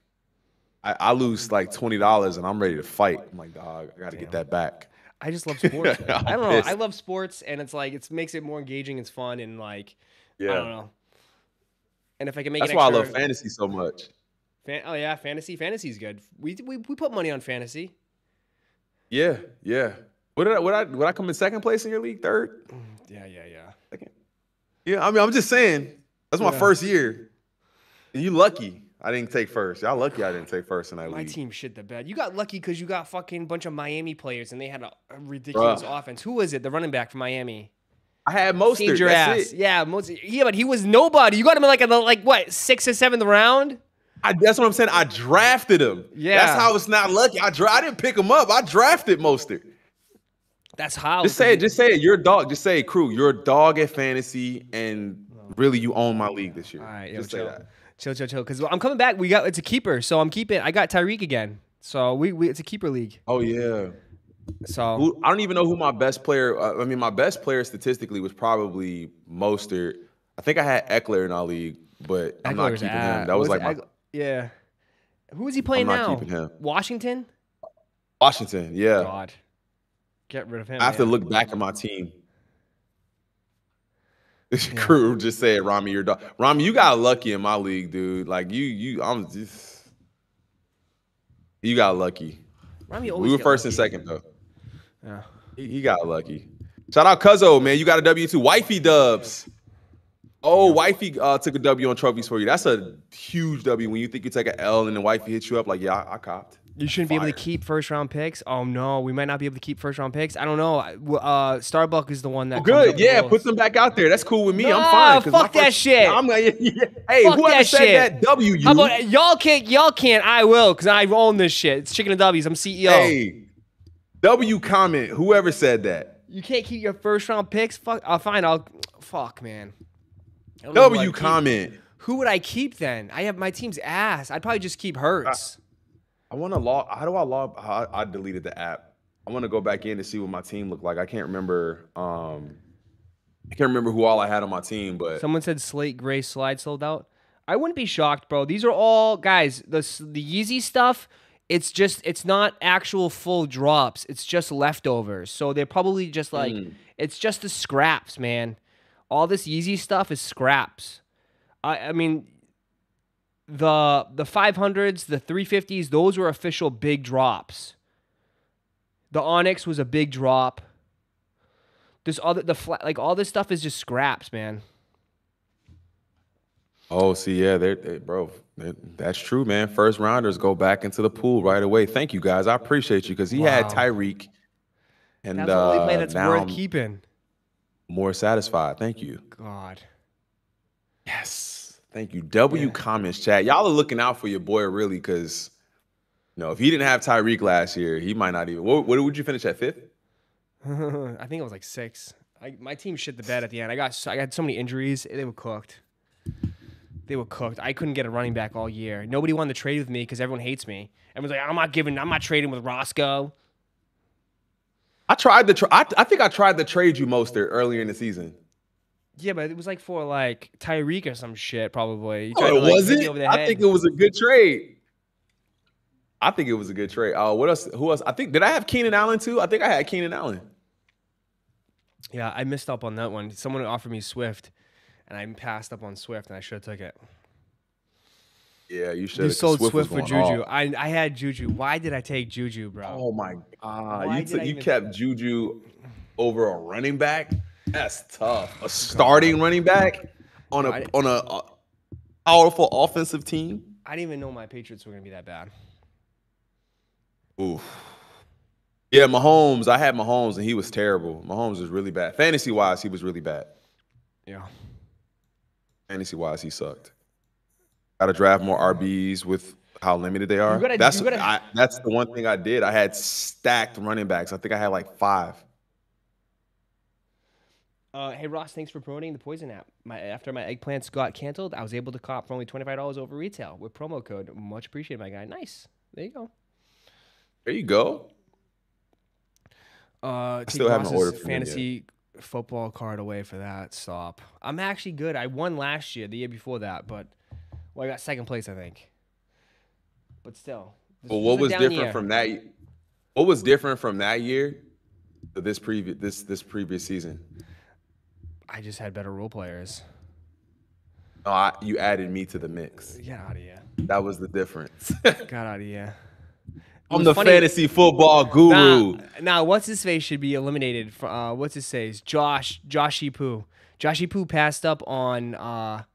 I lose like $20 and I'm ready to fight. I'm like, dog, I gotta get that back. I just love sports. I don't know. I love sports, and it's like it makes it more engaging. It's fun, and like, yeah. I don't know. And if I can make that's why I love fantasy so much. Oh yeah, fantasy's good. We put money on fantasy. Yeah, yeah. Would I come in second place in your league? Third? Yeah. Second. Yeah, I mean, I'm just saying. That's my first year. And you lucky I didn't take first. Y'all lucky I didn't take first in that league. My team shit the bed. You got lucky because you got fucking bunch of Miami players and they had a ridiculous offense. Who was it? The running back from Miami. I had Mostert. That's it. Yeah, Mostert. Yeah, but he was nobody. You got him in like what, 6th or 7th round? That's what I'm saying. I drafted him. Yeah, that's how it's not lucky. I didn't pick him up. I drafted Mostert. That's how. Just say it. You're a dog. Just say it, crew. You're a dog at fantasy, and really, you own my league this year. All right, just say that. Chill. Because I'm coming back. It's a keeper, so I'm keeping. I got Tyreek again, so it's a keeper league. Oh yeah. So I don't even know who my best player. I mean, my best player statistically was probably Mostert. I think I had Eckler in our league, but I'm not keeping him. That was like my, yeah. Who is he playing now? I'm not keeping him. Washington. Washington, yeah. God, get rid of him. I have to look back at my team. This crew just said, "Rami, your dog. Rami, you got lucky in my league, dude. Like you got lucky." We were first and second, though. Yeah. He got lucky. Shout out Cuzzo, man. You got a W2. Wifey dubs. Oh, yeah. Wifey took a W on trophies for you. That's a huge W when you think you take an L and then wifey hits you up like, yeah, I copped. You shouldn't be able to keep first-round picks. Oh, no, we might not be able to keep first-round picks. I don't know. Starbuck is the one that comes up with those. Put them back out there. That's cool with me. No, I'm fine. Fuck that shit. I'm like, yeah. Hey, fuck whoever that said shit. That W, y'all can't. I will, because I own this shit. It's Chicken and W's. I'm CEO. Hey, W comment, whoever said that. You can't keep your first-round picks? Fuck. Fuck, man. W comment. Who would I keep then? I have my team's ass. I'd probably just keep Hurts. I want to log. How do I log? I deleted the app. I want to go back in to see what my team looked like. I can't remember. I can't remember who all I had on my team. But someone said Slate Gray Slide sold out. I wouldn't be shocked, bro. These are all guys. The Yeezy stuff. It's just not actual full drops. It's just leftovers. So they're probably just like it's just the scraps, man. All this Yeezy stuff is scraps. I mean. The 500s, the 350s, those were official big drops. The Onyx was a big drop. This all the flat, like all this stuff is just scraps, man. Oh, see, yeah, that's true, man. First rounders go back into the pool right away. Thank you guys, I appreciate you because he had Tyreek, and that's the only play that's worth keeping. More satisfied, thank you. God, yes. Thank you. Comments, chat. Y'all are looking out for your boy, really, because, you know, if he didn't have Tyreek last year, he might not even. What would you finish at, fifth? I think it was like sixth. My team shit the bed at the end. I got so many injuries. They were cooked. I couldn't get a running back all year. Nobody wanted to trade with me because everyone hates me. Everyone's like, I'm not trading with Roscoe. I think I tried to trade you, Mostert, earlier in the season. Yeah, but it was like for like Tyreek or some shit, probably. Oh, it wasn't. I think it was a good trade. Oh, what else? Who else? Did I have Keenan Allen too? I think I had Keenan Allen. Yeah, I missed up on that one. Someone offered me Swift, and I passed up on Swift, and I should have took it. Yeah, you should. You sold Swift for Juju. I had Juju. Why did I take Juju, bro? Oh my god, you kept Juju over a running back. That's tough. A starting running back on a powerful offensive team. I didn't even know my Patriots were going to be that bad. Oof. Yeah, Mahomes. I had Mahomes, and he was terrible. Mahomes was really bad. Fantasy-wise, he was really bad. Yeah. Fantasy-wise, he sucked. Got to draft more RBs with how limited they are. That's the one thing I did. I had stacked running backs. I think I had like 5. Hey, Ross, thanks for promoting the Poison app. After my eggplants got canceled, I was able to cop for only $25 over retail with promo code. Much appreciated, my guy. Nice. There you go. There you go. I still haven't ordered from fantasy football card away for that. Stop. I'm actually good. I won last year, the year before that, but I got second place, I think. But still. Well, what was different from that? What was different from that year to this previous season? I just had better role players. Oh, you added me to the mix. Get out of here. That was the difference. Got out of here. I'm the fantasy football guru. Now, what's his face should be eliminated. What's his face? Joshy Poo. Joshy Poo passed up on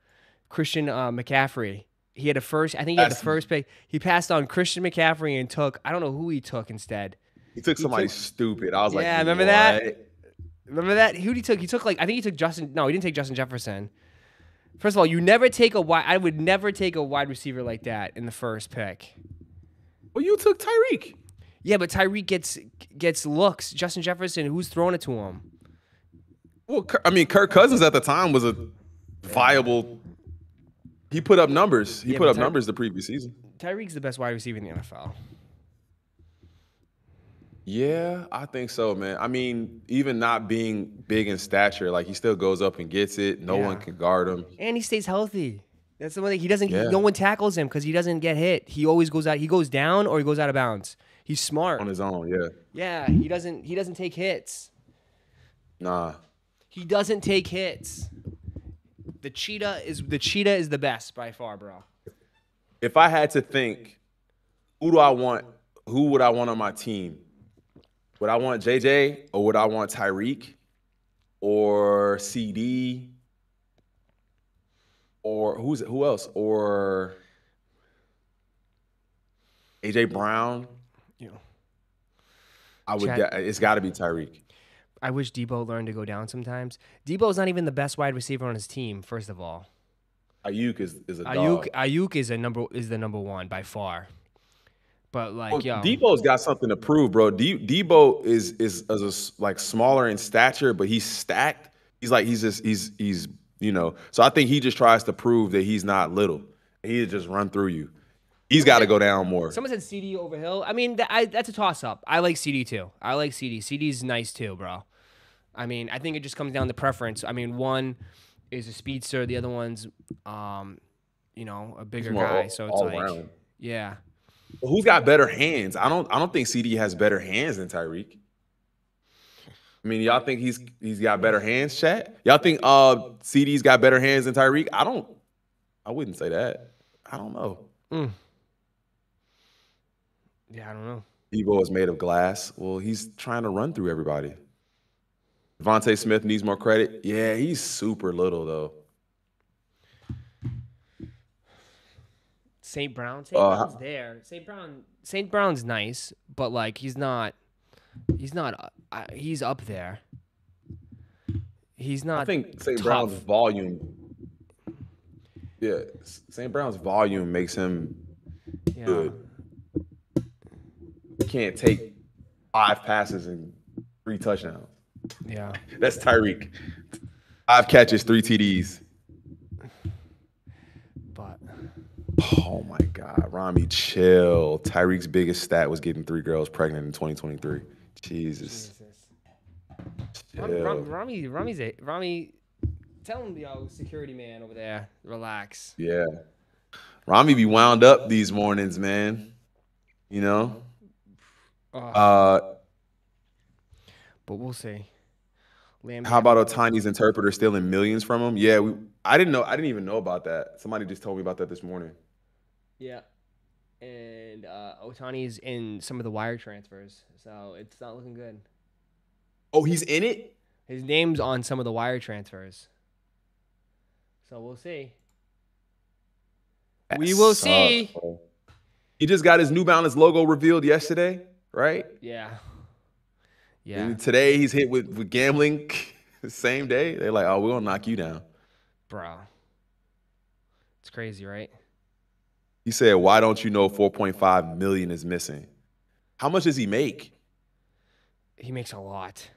Christian McCaffrey. He had a first. I think he had the first pick. He passed on Christian McCaffrey and took. I don't know who he took instead. He took somebody stupid. I was like, yeah, remember that? Remember that? Who did he take? He took like I think he took Justin. No, he didn't take Justin Jefferson. First of all, you never take a wide. I would never take a wide receiver like that in the first pick. Well, you took Tyreek. Yeah, but Tyreek gets looks. Justin Jefferson, who's throwing it to him? Well, I mean, Kirk Cousins at the time was a viable. He put up numbers. He put up numbers the previous season. Tyreek's the best wide receiver in the NFL. Yeah, I think so, man. I mean, even not being big in stature, like he still goes up and gets it. No one can guard him. And he stays healthy. That's the one thing. He doesn't no one tackles him because he doesn't get hit. He always goes out. He goes down or he goes out of bounds. He's smart. On his own, yeah. Yeah, he doesn't take hits. Nah. He doesn't take hits. The cheetah is the best by far, bro. If I had to think, who would I want on my team? Would I want JJ or would I want Tyreek or CD or who else? Or AJ Brown. Yeah. I would. It's got to be Tyreek. I wish Debo learned to go down sometimes. Debo's not even the best wide receiver on his team. First of all, Ayuk is a dog. Ayuk is the number one by far. But like, well, yo, Debo's got something to prove, bro. Debo is like smaller in stature, but he's stacked. He's like he's you know. So I think he just tries to prove that he's not little. He just run through you. He's got to go down more. Someone said CD over Hill. I mean, that's a toss up. I like CD too. I like CD. CD's nice too, bro. I mean, I think it just comes down to preference. I mean, one is a speedster, the other one's you know, a bigger guy. So it's like, around. Yeah. Well, who's got better hands? I don't think CD has better hands than Tyreek. I mean, y'all think he's got better hands, chat? Y'all think CD's got better hands than Tyreek? I wouldn't say that. I don't know. Mm. Yeah, I don't know. Debo is made of glass. Well, he's trying to run through everybody. Devontae Smith needs more credit. Yeah, he's super little though. St. Brown's there. St. Brown's nice, but like he's up there. He's not. I think St. Brown's volume. Yeah, St. Brown's volume makes him good. You can't take 5 passes and 3 touchdowns. Yeah, that's Tyreek. 5 catches, 3 TDs. But. Oh my God, Rami, chill. Tyreek's biggest stat was getting 3 girls pregnant in 2023. Jesus. Rami, tell him, yo, security man over there, relax. Yeah, Rami be wound up these mornings, man. You know. But we'll see. How about Otani's interpreter stealing millions from him? Yeah, I didn't know. I didn't even know about that. Somebody just told me about that this morning. Yeah, and Otani's in some of the wire transfers, so it's not looking good. Oh, he's in it? His name's on some of the wire transfers. So we'll see. That we will see. Bro. He just got his New Balance logo revealed yesterday, right? Yeah. Yeah. And today he's hit with gambling the same day. They're like, oh, we're going to knock you down. Bro. It's crazy, right? He said, why don't you know 4.5 million is missing? How much does he make? He makes a lot.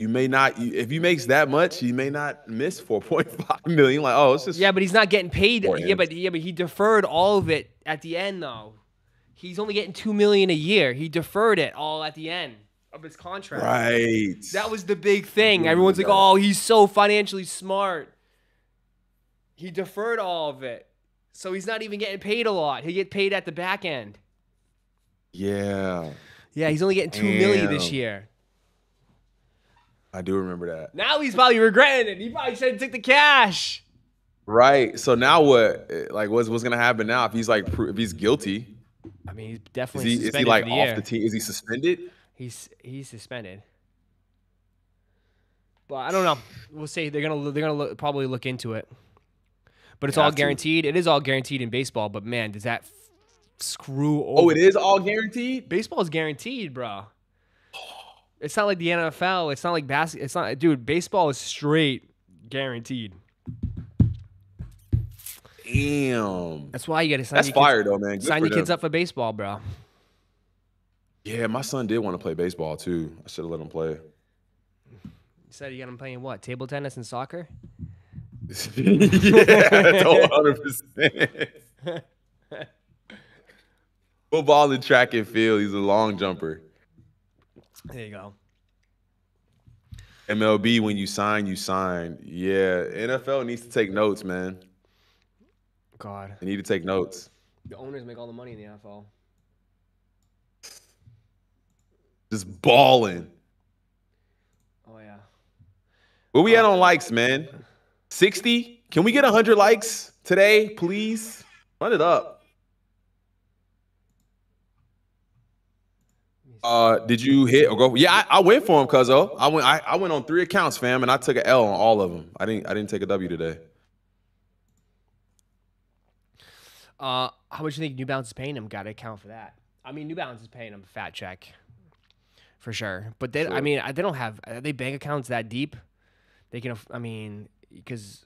You may not, if he makes that much, he may not miss 4.5 million. Like, oh, it's just. Yeah, but he's not getting paid. Yeah, but he deferred all of it at the end, though. He's only getting $2 million a year. He deferred it all at the end of his contract. Right. That was the big thing. Everyone's like, oh, he's so financially smart. He deferred all of it. So he's not even getting paid a lot. He'll get paid at the back end. Yeah. Yeah, he's only getting $2 million this year. I do remember that. Now he's probably regretting it. He probably should have took the cash. Right. So now what? Like, what's gonna happen now if he's like guilty? I mean, he's definitely suspended. Is he like off the team? Is he suspended? He's suspended. But I don't know. We'll see. They're gonna probably look into it. But it's all guaranteed. It is all guaranteed in baseball. But man, does that screw over? Oh, it is all guaranteed. Baseball is guaranteed, bro. It's not like the NFL. It's not like basketball. It's not, dude. Baseball is straight guaranteed. Damn. That's why you gotta sign. That's fire, though, man. Sign your kids up for baseball, bro. Yeah, my son did want to play baseball too. I should have let him play. You said you got him playing what? Table tennis and soccer? Yeah, 100%. Football and track and field. He's a long jumper. There you go. MLB, when you sign, you sign. Yeah, NFL needs to take notes, man. God. They need to take notes. The owners make all the money in the NFL. Just balling. Oh, yeah. Where we at on likes, man? 60? Can we get 100 likes today, please? Run it up. Did you hit or go? Yeah, I went for him, cuzzo. I went on 3 accounts, fam, and I took an L on all of them. I didn't take a W today. How much do you think New Balance is paying him? Got to account for that. I mean, New Balance is paying him a fat check, for sure. But they, I mean, they don't have they bank accounts that deep. They can, I mean, because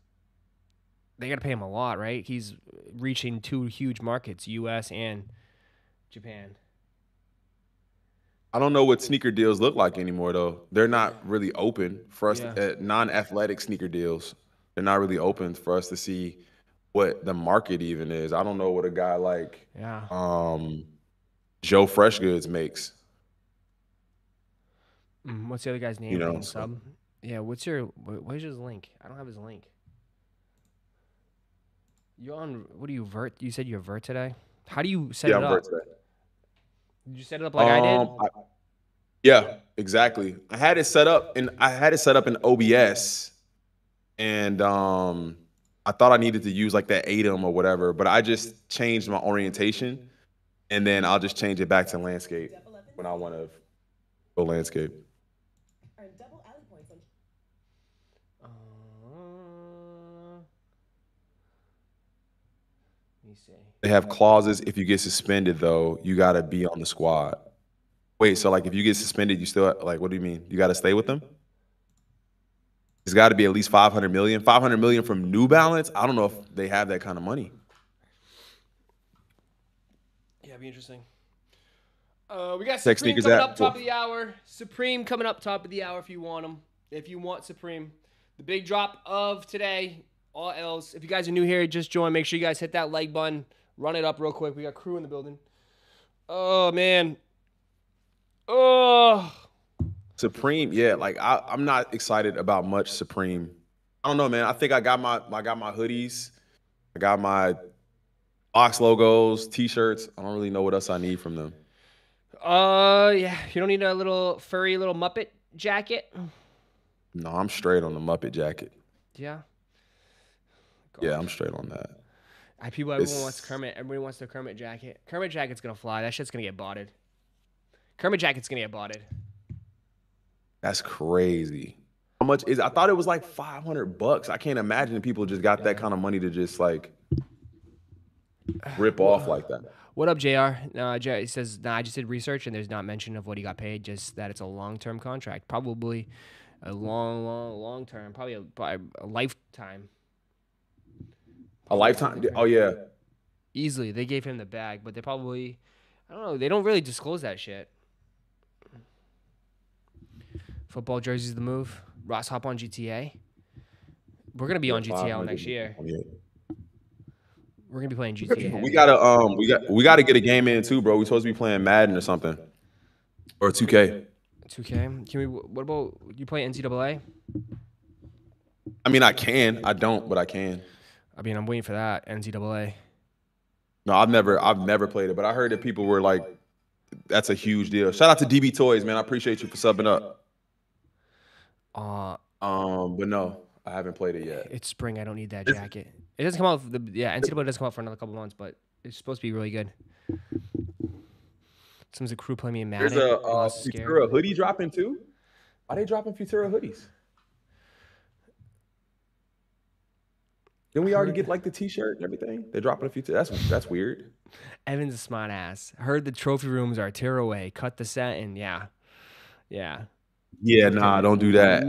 they got to pay him a lot, right? He's reaching two huge markets, U.S. and Japan. I don't know what sneaker deals look like anymore, though. They're not really open for us. Non-athletic sneaker deals, they're not really open for us to see what the market even is. I don't know what a guy like Joe Fresh Goods makes. What's the other guy's name? You know, sub? Yeah, what's his link? I don't have his link. You on? What do you vert? You said you're vert today. How do you set it up? Yeah, I'm vert today. Did you set it up like I did? Yeah, exactly. I had it set up, and I had it set up in OBS, and I thought I needed to use like that ADEM or whatever, but I just changed my orientation, and then I'll just change it back to landscape when I want to go landscape. They have clauses. If you get suspended, though, you got to be on the squad. Wait, so like if you get suspended, you still like, what do you mean? You got to stay with them? It's got to be at least 500 million. 500 million from New Balance? I don't know if they have that kind of money. Yeah, it'd be interesting. We got Supreme coming up top of the hour. Supreme coming up top of the hour if you want them. If you want Supreme. The big drop of today. All else, if you guys are new here, just join. Make sure you guys hit that like button. Run it up real quick. We got crew in the building. Oh, man. Oh. Supreme, yeah. Like, I'm not excited about much Supreme. I don't know, man. I think I got my hoodies. I got my Ox logos, T-shirts. I don't really know what else I need from them. Yeah. You don't need a little furry little Muppet jacket? No, I'm straight on the Muppet jacket. Yeah. God. Yeah, I'm straight on that. Everyone wants Kermit. Everybody wants their Kermit jacket. Kermit jacket's going to fly. That shit's going to get botted. Kermit jacket's going to get botted. That's crazy. How much is it? I thought it was like $500. I can't imagine people just got that kind of money to just like rip off like that. What up, JR? No, JR, he says, nah, I just did research and there's not mention of what he got paid, just that it's a long-term contract. Probably a long, long, long term. Probably a lifetime. A lifetime? Oh, yeah. Easily. They gave him the bag, but they probably, I don't know, they don't really disclose that shit. Football jersey's the move. Ross, hop on GTA. We're going to be on GTA all next year. We're going to be playing GTA. We got to get a game in, too, bro. We're supposed to be playing Madden or something. Or 2K. 2K? Can we, what about, you play NCAA? I mean, I can. I don't, but I can. I mean, I'm waiting for that NCAA. No, I've never played it, but I heard that people were like, "That's a huge deal." Shout out to DB Toys, man. I appreciate you for subbing up. But no, I haven't played it yet. It's spring. I don't need that jacket. It doesn't come out. NCAA doesn't come out for another couple months, but it's supposed to be really good. Some of the crew play me in Madden. There's a Futura hoodie dropping too. Are they dropping Futura hoodies? Didn't we already get like the T-shirt and everything? They're dropping a few. That's weird. Evan's a smart ass. Heard the trophy rooms are tear away. Cut the set and yeah. Nah, don't do that.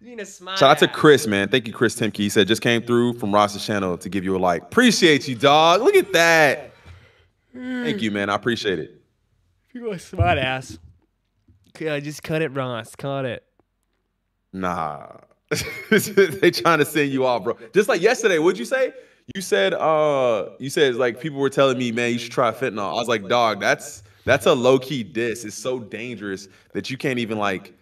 You need a smart. Shout out to Chris, man. Thank you, Chris Timke. He said just came through from Ross's channel to give you a like. Appreciate you, dog. Look at that. Thank you, man. I appreciate it. You're a smart ass. God, just cut it, Ross. Cut it. Nah. They trying to send you off, bro. Just like yesterday, what'd you say? You said like people were telling me, man, you should try fentanyl. I was like, dog, that's a low-key diss. It's so dangerous that you can't even like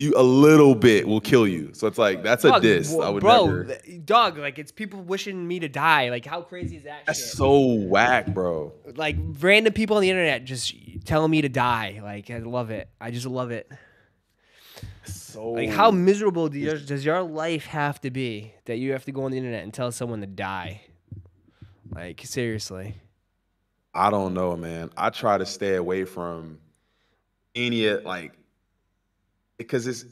a little bit will kill you. So it's like that's a diss. I would never. Dog, like it's people wishing me to die. Like how crazy is that? That's so whack, bro. Like random people on the internet just telling me to die. Like I love it. I just love it. So like how miserable does your life have to be that you have to go on the internet and tell someone to die? Like seriously, I don't know, man. I try to stay away from any because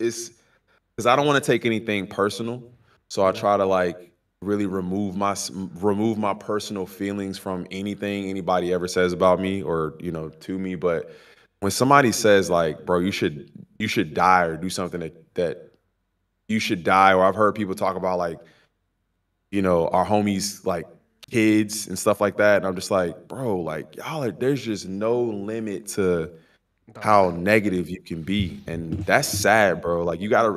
I don't want to take anything personal. So I try to like really remove my personal feelings from anything anybody ever says about me or, you know, to me. But when somebody says like, bro, you should die or do something that you should die, or I've heard people talk about like, you know, our homies like kids and stuff like that, and I'm just like, bro, like there's just no limit to how negative you can be, and that's sad, bro. Like you gotta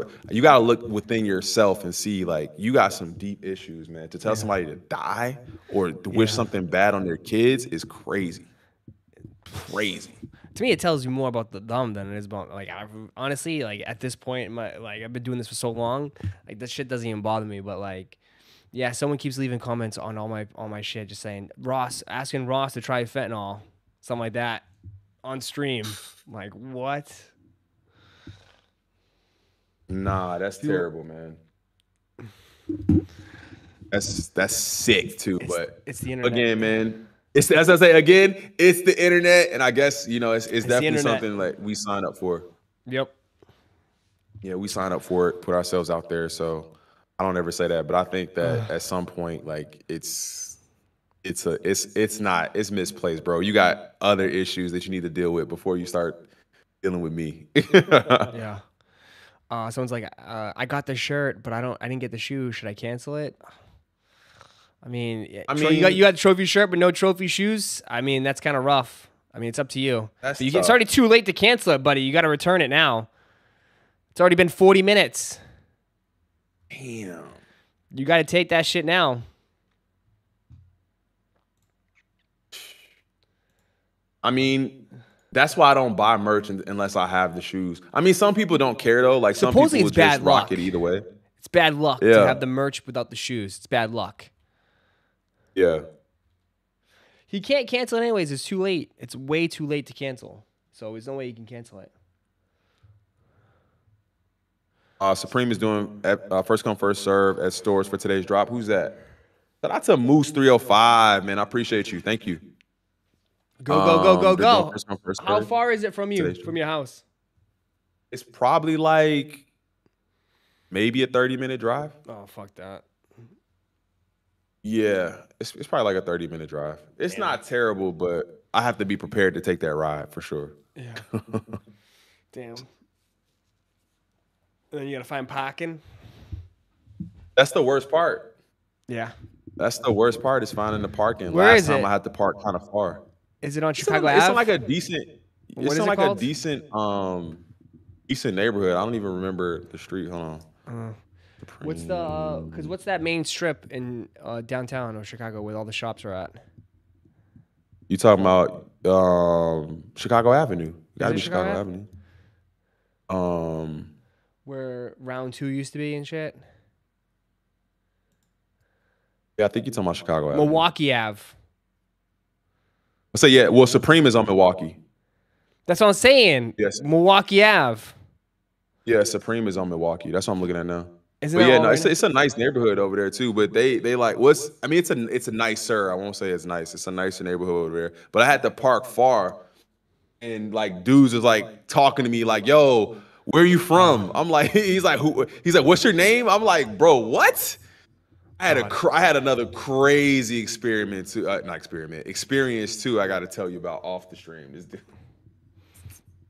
look within yourself and see like you got some deep issues, man. To tell somebody to die or to wish something bad on their kids is crazy, crazy. To me, it tells you more about the dumb than it is about like honestly, like at this point, I've been doing this for so long, like this shit doesn't even bother me. But like, yeah, someone keeps leaving comments on all my shit, just saying asking Ross to try fentanyl, something like that. On stream, like what? Nah, that's terrible, man. That's sick too. But it's the internet again, man. It's as I say again, it's the internet, and I guess you know it's definitely something like we sign up for. Yep. Yeah, we sign up for it, put ourselves out there. So I don't ever say that, but I think that at some point, like it's misplaced, bro. You got other issues that you need to deal with before you start dealing with me. Yeah. Someone's like, I got the shirt, but I didn't get the shoe. Should I cancel it? I mean, you got the trophy shirt, but no trophy shoes. I mean, that's kind of rough. I mean, it's up to you. It's already too late to cancel it, buddy. You got to return it now. It's already been 40 minutes. Damn. You got to take that shit now. I mean, that's why I don't buy merch unless I have the shoes. I mean, some people don't care, though. Like, some people will just rock it either way. It's bad luck to have the merch without the shoes. It's bad luck. Yeah. He can't cancel it anyways. It's too late. It's way too late to cancel. So there's no way you can cancel it. Supreme is doing first come, first serve at stores for today's drop. Who's that? Shout out to Moose 305, man. I appreciate you. Thank you. Go. How far is it from you, from your house? It's probably like maybe a 30-minute drive. Oh, fuck that. Yeah, it's probably like a 30-minute drive. It's not terrible, but I have to be prepared to take that ride for sure. Yeah. Damn. And then you got to find parking. That's the worst part. Yeah. That's the worst part is finding the parking. Last time I had to park kind of far. Is it on Chicago Ave? It's on like a decent. It's on like a decent neighborhood. I don't even remember the street. Hold on. What's that main strip in downtown or Chicago where all the shops are at? You talking about Chicago Avenue? Got to be Chicago Avenue. Where Round 2 used to be and shit. Yeah, I think you're talking about Chicago Avenue. Milwaukee Ave. So yeah, well, Supreme is on Milwaukee. That's what I'm saying. Yes, Milwaukee Ave. Yeah, Supreme is on Milwaukee. That's what I'm looking at now. Isn't but yeah, no, it's a nice neighborhood over there too. But they like what's? I mean, it's a nicer. I won't say it's nice. It's a nicer neighborhood over there. But I had to park far, and like dudes was like talking to me like, "Yo, where are you from?" I'm like, he's like, "Who?" He's like, "What's your name?" I'm like, "Bro, what?" I had another crazy experiment too. Experience too. I got to tell you about off the stream.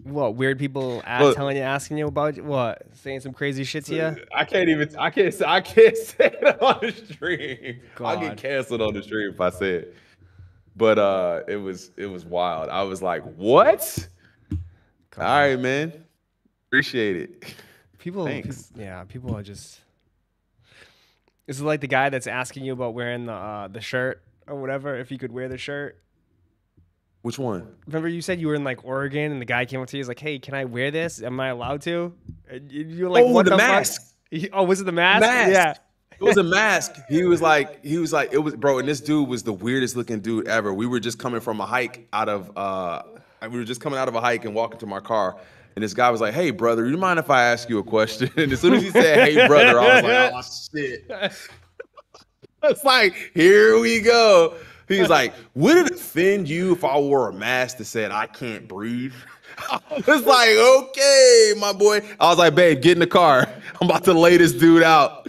What weird people asking you about what saying some crazy shit to you? I can't say it on the stream. God. I'll get canceled on the stream if I say it. But it was wild. I was like, what? God. All right, man. Appreciate it. People are just. Is it like the guy that's asking you about wearing the shirt or whatever, if you could wear the shirt? Which one? Remember you said you were in, like, Oregon, and the guy came up to you and was like, hey, can I wear this? Am I allowed to? And you're like, what the mask. Fuck? Oh, was it the mask? Yeah. It was a mask. He was like, it was, bro, and this dude was the weirdest looking dude ever. We were just coming from a hike out of a hike and walking to my car. And this guy was like, hey, brother, you mind if I ask you a question? And as soon as he said, hey, brother, I was like, oh, shit. It's like, here we go. He was like, would it offend you if I wore a mask that said I can't breathe? I was like, okay, my boy. I was like, babe, get in the car. I'm about to lay this dude out.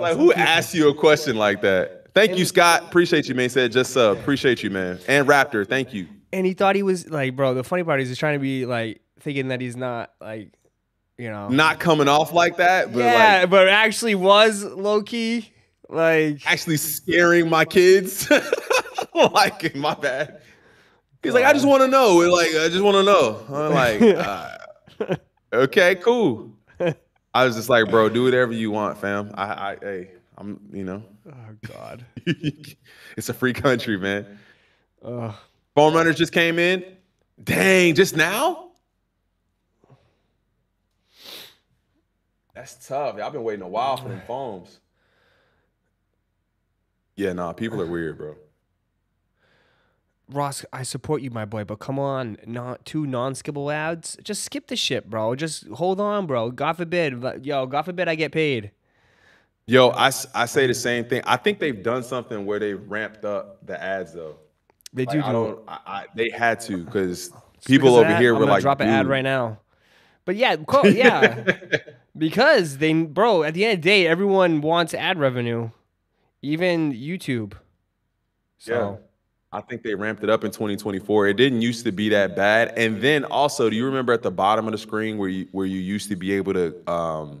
Like, who asked you a question like that? Thank you, Scott. Appreciate you, man. Said just sub. Appreciate you, man. And Raptor, thank you. And he thought he was like, bro. The funny part is he's trying to be like thinking that he's not like, you know, not coming off like that. But yeah, like, but actually was low key like actually scaring my kids. Like, my bad. He's like, I just want to know. We're like, I just want to know. I'm like, okay, cool. I was just like, bro, do whatever you want, fam. I'm, you know. Oh, God. It's a free country, man. Phone runners just came in. Dang, just now? That's tough. I've been waiting a while for them phones. Yeah, nah, people are weird, bro. Ross, I support you, my boy, but come on, not two non-skippable ads. Just skip the shit, bro. Just hold on, bro. God forbid. Yo, God forbid I get paid. Yo, I say the same thing. I think they've done something where they've ramped up the ads, though. They like, they had to, because people over here were like, drop an ad right now. But yeah, yeah. Because they, bro, at the end of the day, everyone wants ad revenue. Even YouTube. So. Yeah. I think they ramped it up in 2024. It didn't used to be that bad. And then also, do you remember at the bottom of the screen where you used to be able to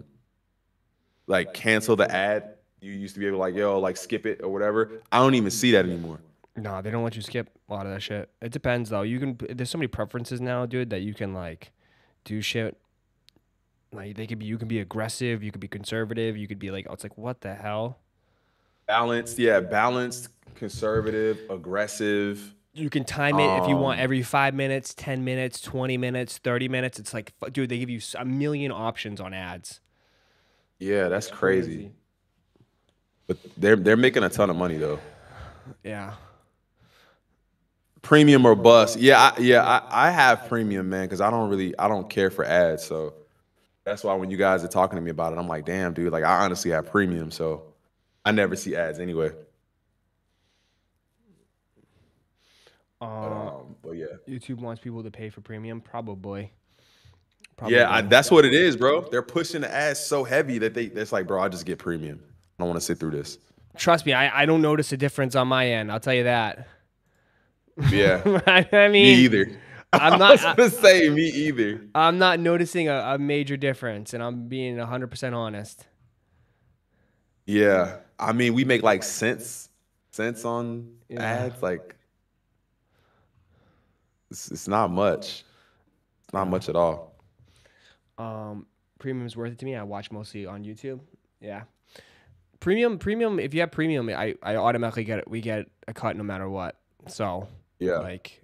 like cancel the ad? You used to be able to like, yo, like skip it or whatever. I don't even see that anymore. No, they don't let you skip a lot of that shit. It depends though. You can, there's so many preferences now, dude, that you can like do shit. Like they could be, you can be aggressive, you could be conservative, you could be like, oh, it's like what the hell? Balanced, yeah, balanced. Conservative, aggressive. You can time it if you want, every 5 minutes, 10 minutes, 20 minutes, 30 minutes. It's like, dude, they give you a million options on ads. Yeah, that's crazy. But they're making a ton of money, though. Yeah. Premium or bust. Yeah, I have premium, man, because I don't care for ads. So that's why when you guys are talking to me about it, I'm like, damn, dude, like I honestly have premium. So I never see ads anyway. But yeah, YouTube wants people to pay for premium, probably. Yeah, that's what it is, bro. They're pushing the ads so heavy that it's like, bro, I just get premium. I don't want to sit through this. Trust me, I don't notice a difference on my end. I'll tell you that. Yeah, I mean, me either. I'm not gonna say me either. I'm not noticing a major difference, and I'm being 100% honest. Yeah, I mean, we make like cents on ads, like. It's not much. It's not much at all. Premium is worth it to me. I watch mostly on YouTube. Yeah. Premium, if you have premium, I automatically get it. We get a cut no matter what. So yeah, like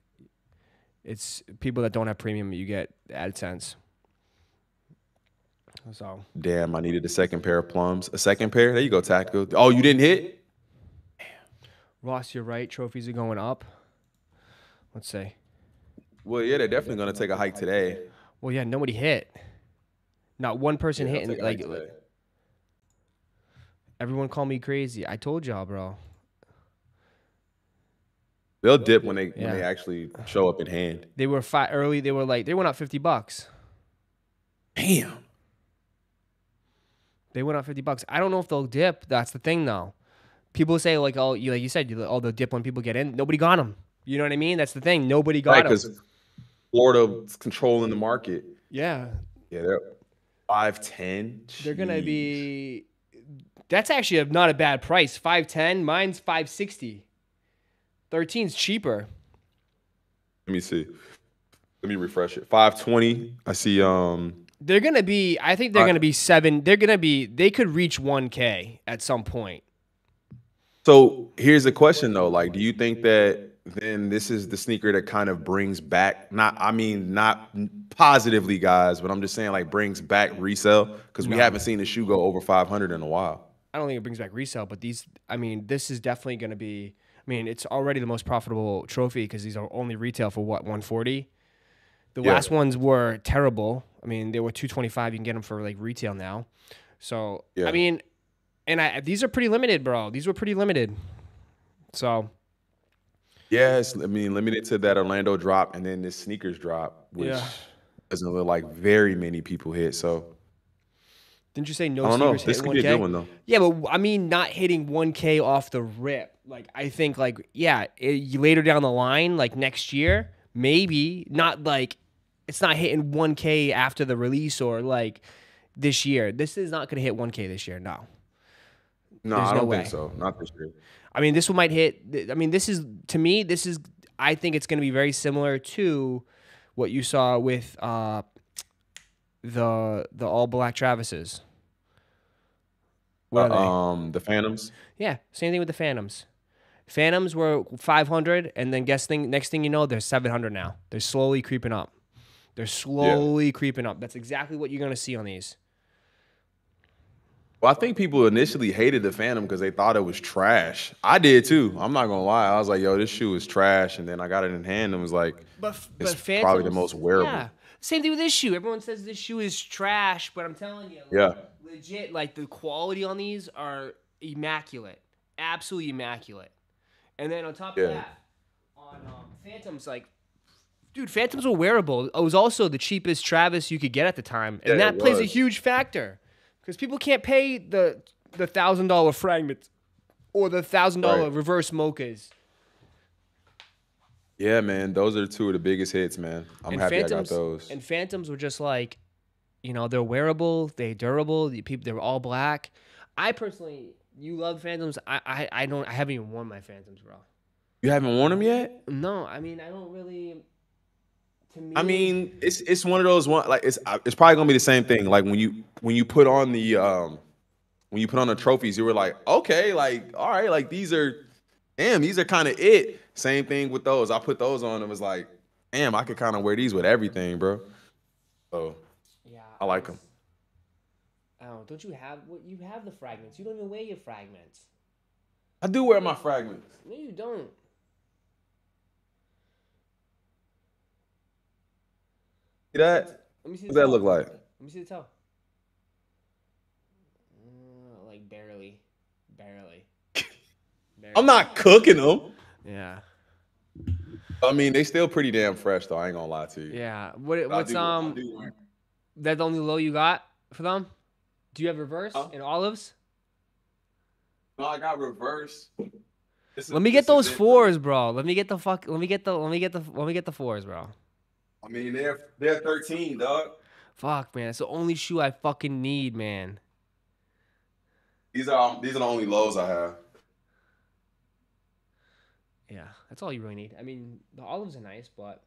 it's people that don't have premium, you get AdSense. So damn, I needed a second pair of plums. A second pair? There you go, Tactical. Oh, you didn't hit? Damn. Ross, you're right. Trophies are going up. Let's see. Well, yeah, they're definitely going to take a hike today. Well, yeah, nobody hit. Not one person hitting. Like, everyone called me crazy. I told y'all, bro. They'll dip when they actually show up in hand. They were early. They were like, they went up $50. Damn. They went up $50. I don't know if they'll dip. That's the thing, though. People say, like, oh, you, like you said, oh, they'll dip when people get in. Nobody got them. You know what I mean? That's the thing. Nobody got them. Right, Florida's controlling the market. Yeah. Yeah, they're 5'10". They're gonna be. That's actually not a bad price. 5'10". Mine's 560. 13's cheaper. Let me see. Let me refresh it. 520. I see. They're gonna be. I think they're gonna be seven. They're gonna be. They could reach 1K at some point. So here's the question though. Like, do you think that? Then this is the sneaker that kind of brings back, not positively, guys, but I'm just saying like brings back resale, because we haven't seen the shoe go over 500 in a while. I don't think it brings back resale, but these, I mean, this is definitely going to be, I mean, it's already the most profitable trophy because these are only retail for what, 140? The last ones were terrible. I mean, they were 225. You can get them for like retail now. So, I mean, and these are pretty limited, bro. These were pretty limited. So... Yes, I mean, limited to that Orlando drop and then this sneakers drop, which doesn't look like very many people hit. So Didn't you say no sleepers hit 1K? I don't know. This could be a good one, though. Yeah, but I mean, not hitting 1K off the rip. Like, I think, like, yeah, later down the line, like next year, maybe not like it's not hitting 1K after the release or like this year. This is not going to hit 1K this year. No. No, I don't think so. Not this year. I mean, this one might hit. I mean, this is, to me, this is, I think it's going to be very similar to what you saw with the all black Travises. What are they? The Phantoms. Yeah, same thing with the Phantoms. Phantoms were 500, and then next thing you know, they're 700 now. They're slowly creeping up. They're slowly creeping up. That's exactly what you're going to see on these. Well, I think people initially hated the Phantom because they thought it was trash. I did too. I'm not going to lie. I was like, yo, this shoe is trash. And then I got it in hand and was like, but Phantoms, probably the most wearable. Yeah. Same thing with this shoe. Everyone says this shoe is trash, but I'm telling you, like, legit, like the quality on these are immaculate. Absolutely immaculate. And then on top of that, on Phantoms, like, dude, Phantoms were wearable. It was also the cheapest Travis you could get at the time. And that plays a huge factor. Because people can't pay the $1,000 fragments or the $1,000 reverse mochas. Yeah, man, those are two of the biggest hits, man. I'm happy I got those. And Phantoms were just like, you know, they're wearable, they're durable. They're all black. I personally, you love Phantoms. I don't. I haven't even worn my Phantoms, bro. You haven't worn them yet? No, I mean, I don't really. I mean, it's one of those like it's probably gonna be the same thing. Like when you put on the trophies, you were like, okay, like all right, like these are, damn, these are kind of it. Same thing with those. I put those on and was like, damn, I could kind of wear these with everything, bro. So yeah, I like them. Oh, don't you have you have the fragments? You don't even wear your fragments. I do wear my fragments. No, you don't. See that? Let me see. What does that look like? Let me see the toe. Like barely. I'm not cooking them. Yeah. I mean, they still pretty damn fresh, though. I ain't gonna lie to you. Yeah. That's the only low you got for them? Do you have reverse and olives? No, I got reverse. Let me get those fours, bro. Let me get the fours, bro. I mean, they're 13, dog. Fuck, man. It's the only shoe I fucking need, man. These are the only lows I have. Yeah, that's all you really need. I mean, the olives are nice, but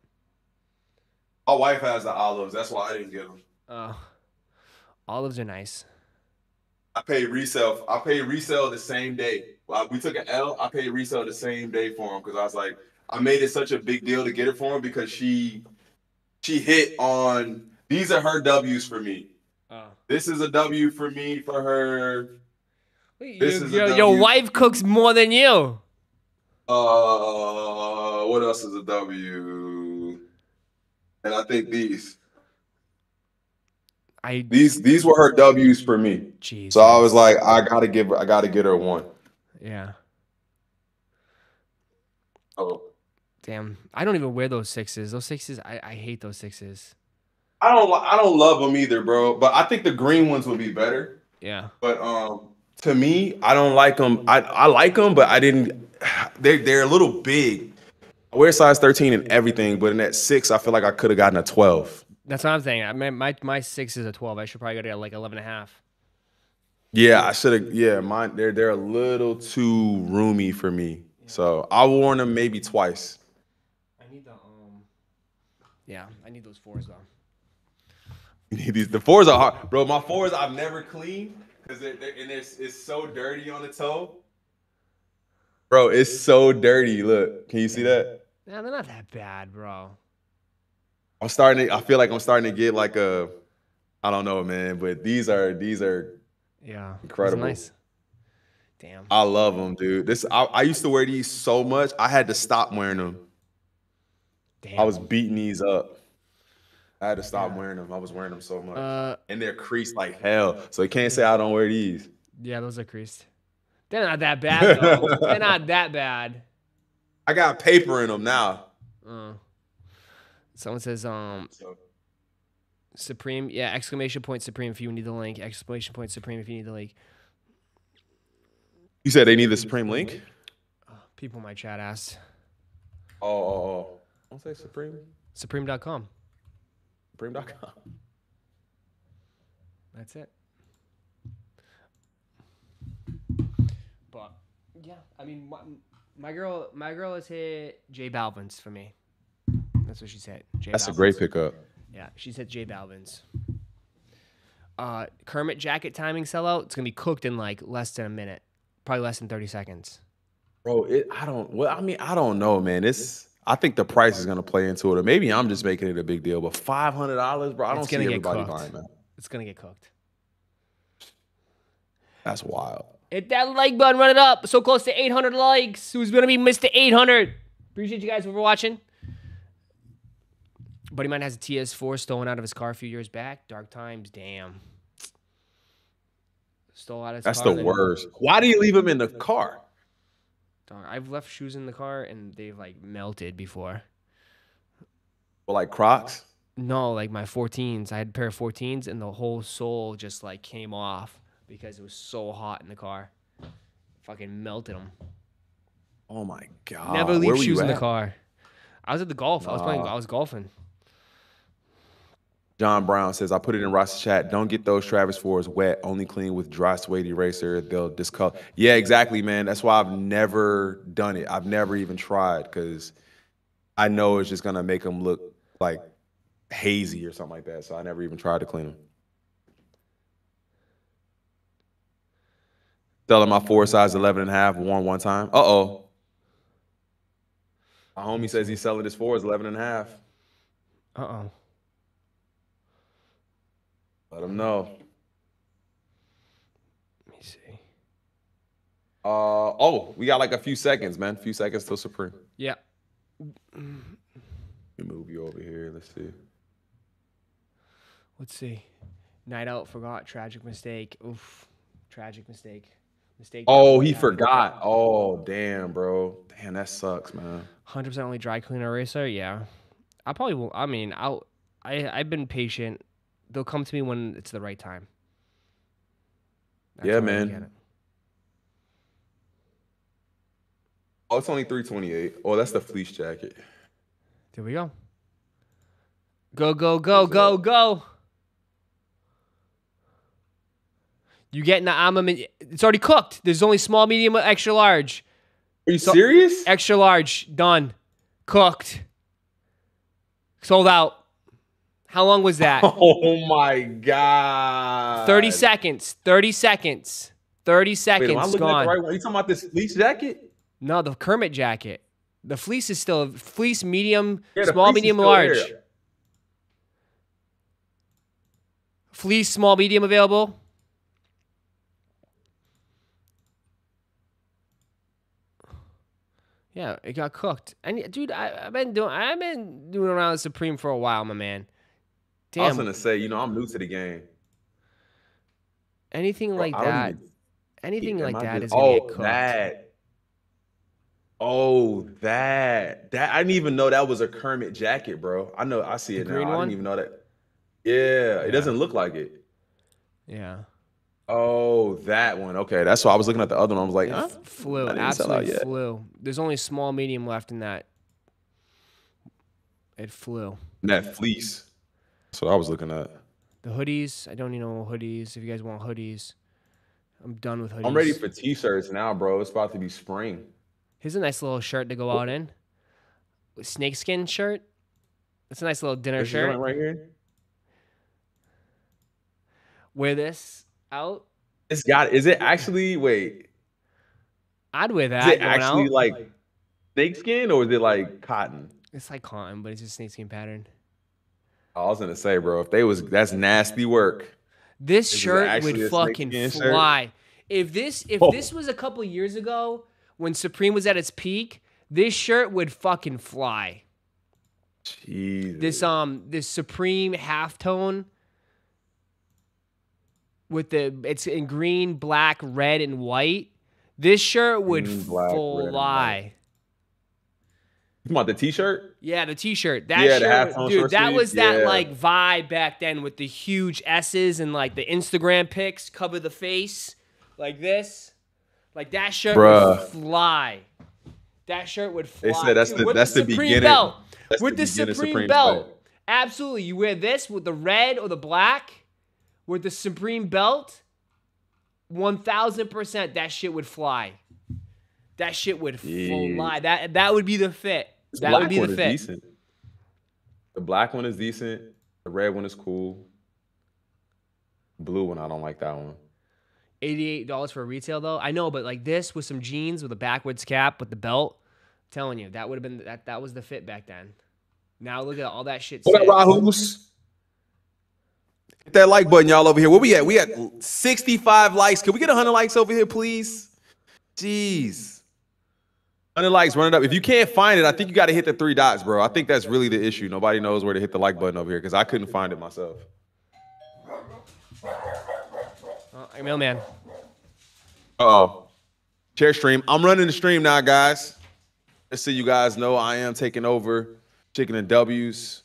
my wife has the olives. That's why I didn't get them. Oh, olives are nice. I paid resale. I paid resale the same day. We took an L. I paid resale the same day for them because I was like, I made it such a big deal to get it for him because she hit on, these are her W's for me. This is a W for me, for her. Wait, your wife cooks more than you. What else is a W? And I think these were her W's for me. Jesus. So I was like, I gotta get her one. Yeah. Oh. Damn, I don't even wear those sixes. Those sixes, I hate those sixes. I don't love them either, bro. But I think the green ones would be better. Yeah. But to me, I don't like them. I like them, but I didn't. They're a little big. I wear size 13 and everything, but in that 6, I feel like I could have gotten a 12. That's what I'm saying. I mean, my 6 is a 12. I should probably go to like 11.5. Yeah, I should have. Yeah, mine. They're a little too roomy for me. Yeah. So I worn them maybe twice. Yeah, I need those fours though. You need these. The fours are hard, bro. My fours I've never cleaned because it's so dirty on the toe. Bro, it's so dirty. Look, can you see that? Nah, they're not that bad, bro. I feel like I'm starting to get like a, I don't know, man. But these are yeah, incredible. Nice. Damn. I love them, dude. I used to wear these so much. I had to stop wearing them. Damn. I was beating these up. I had to stop wearing them. I was wearing them so much. And they're creased like hell. So you can't say I don't wear these. Yeah, those are creased. They're not that bad, though. They're not that bad. I got paper in them now. Someone says, Supreme. Yeah, exclamation point Supreme if you need the link. Exclamation point Supreme if you need the link. You said they need the Supreme link? People in my chat asked. Oh. I'll say Supreme. Supreme.com. Supreme.com. That's it. But yeah, I mean, my girl has hit J Balvin's for me. That's what she said. That's a great pickup. Yeah, she's hit J Balvin's. Kermit jacket timing sellout. It's gonna be cooked in like less than a minute, probably less than 30 seconds. Bro, I don't know, man. I think the price is gonna play into it, or maybe I'm just making it a big deal. But $500, bro. I don't see everybody buying that. It's gonna get cooked. That's wild. Hit that like button, run it up. So close to 800 likes. Who's going to be Mr. 800? Appreciate you guys for watching. Buddy mine has a TS4 stolen out of his car a few years back. Dark times, damn. Stole out of his car. That's the worst. Why do you leave him in the car? Dog, I've left shoes in the car and they've like melted before. Well, like Crocs? No, like my 14s. I had a pair of 14s and the whole sole just like came off. Because it was so hot in the car. Fucking melted them. Oh my God. Never leave shoes in the car. I was at the golf. Nah. I was golfing. John Brown says, I put it in Ross's chat. Don't get those Travis 4s wet. Only clean with dry suede eraser. They'll discolor. Yeah, exactly, man. That's why I've never done it. I've never even tried. Because I know it's just going to make them look like hazy or something like that. So I never even tried to clean them. Selling my 4 size 11.5 worn one time. Uh-oh. My homie says he's selling his 4s 11.5. Uh-oh. Let him know. Let me see. Oh, we got like a few seconds, man. A few seconds till Supreme. Yeah. Let me move you over here. Let's see. Let's see. Night out, forgot, tragic mistake. Oof. Tragic mistake. Oh, he forgot. Oh, damn, bro. Damn, that sucks, man. 100% only dry clean eraser. Yeah, I probably will. I mean, I've been patient. They'll come to me when it's the right time. That's yeah, man. Oh, it's only 328. Oh, that's the fleece jacket. There we go. Go, go, go, go, go. You get in the armament. It's already cooked. There's only small, medium, extra large. Are you serious? Extra large. Done. Cooked. Sold out. How long was that? Oh, my God. 30 seconds. 30 seconds. 30 seconds. Wait, am I looking gone. At the right one? Are you talking about this fleece jacket? No, the Kermit jacket. The fleece is still fleece, medium, yeah, small, fleece medium, large. There. Fleece, small, medium available. Yeah, it got cooked. And dude, I've been doing around with Supreme for a while, my man. Damn. I was gonna say, you know, I'm new to the game. Anything like that, anything like that is gonna get cooked. Oh, that I didn't even know that was a Kermit jacket, bro. I know, I see it now. I didn't even know that. Yeah, it doesn't look like it. Yeah. Oh, that one. Okay, that's why I was looking at the other one. I was like, huh? Flew. Absolutely flew. There's only small, medium left in that. It flew. And that fleece. That's what I was looking at. The hoodies. I don't need no hoodies. If you guys want hoodies, I'm done with hoodies. I'm ready for t-shirts now, bro. It's about to be spring. Here's a nice little shirt to go out in. Snakeskin shirt. It's a nice little dinner shirt. Right here. Wear this. Out. It's got. Is it actually? Wait. I'd wear that. Is it actually out? Like snakeskin or is it like cotton? It's like cotton, but it's just snakeskin pattern. I was gonna say, bro, if they was, that's nasty work. This shirt would fucking fly. Shirt? If this was a couple years ago when Supreme was at its peak, this shirt would fucking fly. Jesus. This Supreme halftone. With it's in green, black, red, and white. This shirt would fly. You want the T-shirt? Yeah, the T-shirt. That shirt, dude, that was that like vibe back then with the huge S's and like the Instagram pics, cover the face, like this, like that shirt would fly. That shirt would fly. They said that's the beginning. With the Supreme belt, absolutely. You wear this with the red or the black, with the Supreme belt, 1000%. That shit would fly. That shit would fly. That would be the fit. That would be the fit. Decent. The black one is decent. The red one is cool. Blue one, I don't like that one. $88 for retail though. I know, but like this with some jeans with a backwards cap with the belt. I'm telling you, that would have been that. That was the fit back then. Now look at all that shit. What up, Rahus? Hit that like button, y'all, over here. Where we at? We at 65 likes. Can we get 100 likes over here, please? Jeez. 100 likes, run it up. If you can't find it, I think you got to hit the 3 dots, bro. I think that's really the issue. Nobody knows where to hit the like button over here because I couldn't find it myself. Oh, mailman. Uh-oh. Chair stream. I'm running the stream now, guys. Just so you guys know, I am taking over Chicken and W's.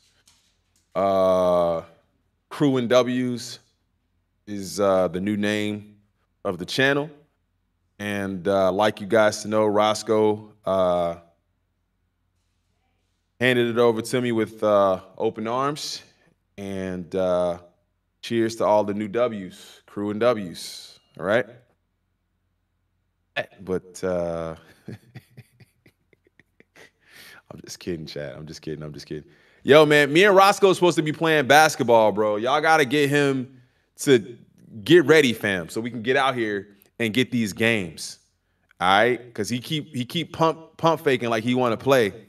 Crew and W's is the new name of the channel. And like you guys to know, Roscoe handed it over to me with open arms. And cheers to all the new W's, Crew and W's. All right? But I'm just kidding, Chad. I'm just kidding. I'm just kidding. Yo, man, me and Roscoe supposed to be playing basketball, bro. Y'all got to get him to get ready, fam, so we can get out here and get these games, all right? Because he keep pump faking like he want to play. I'm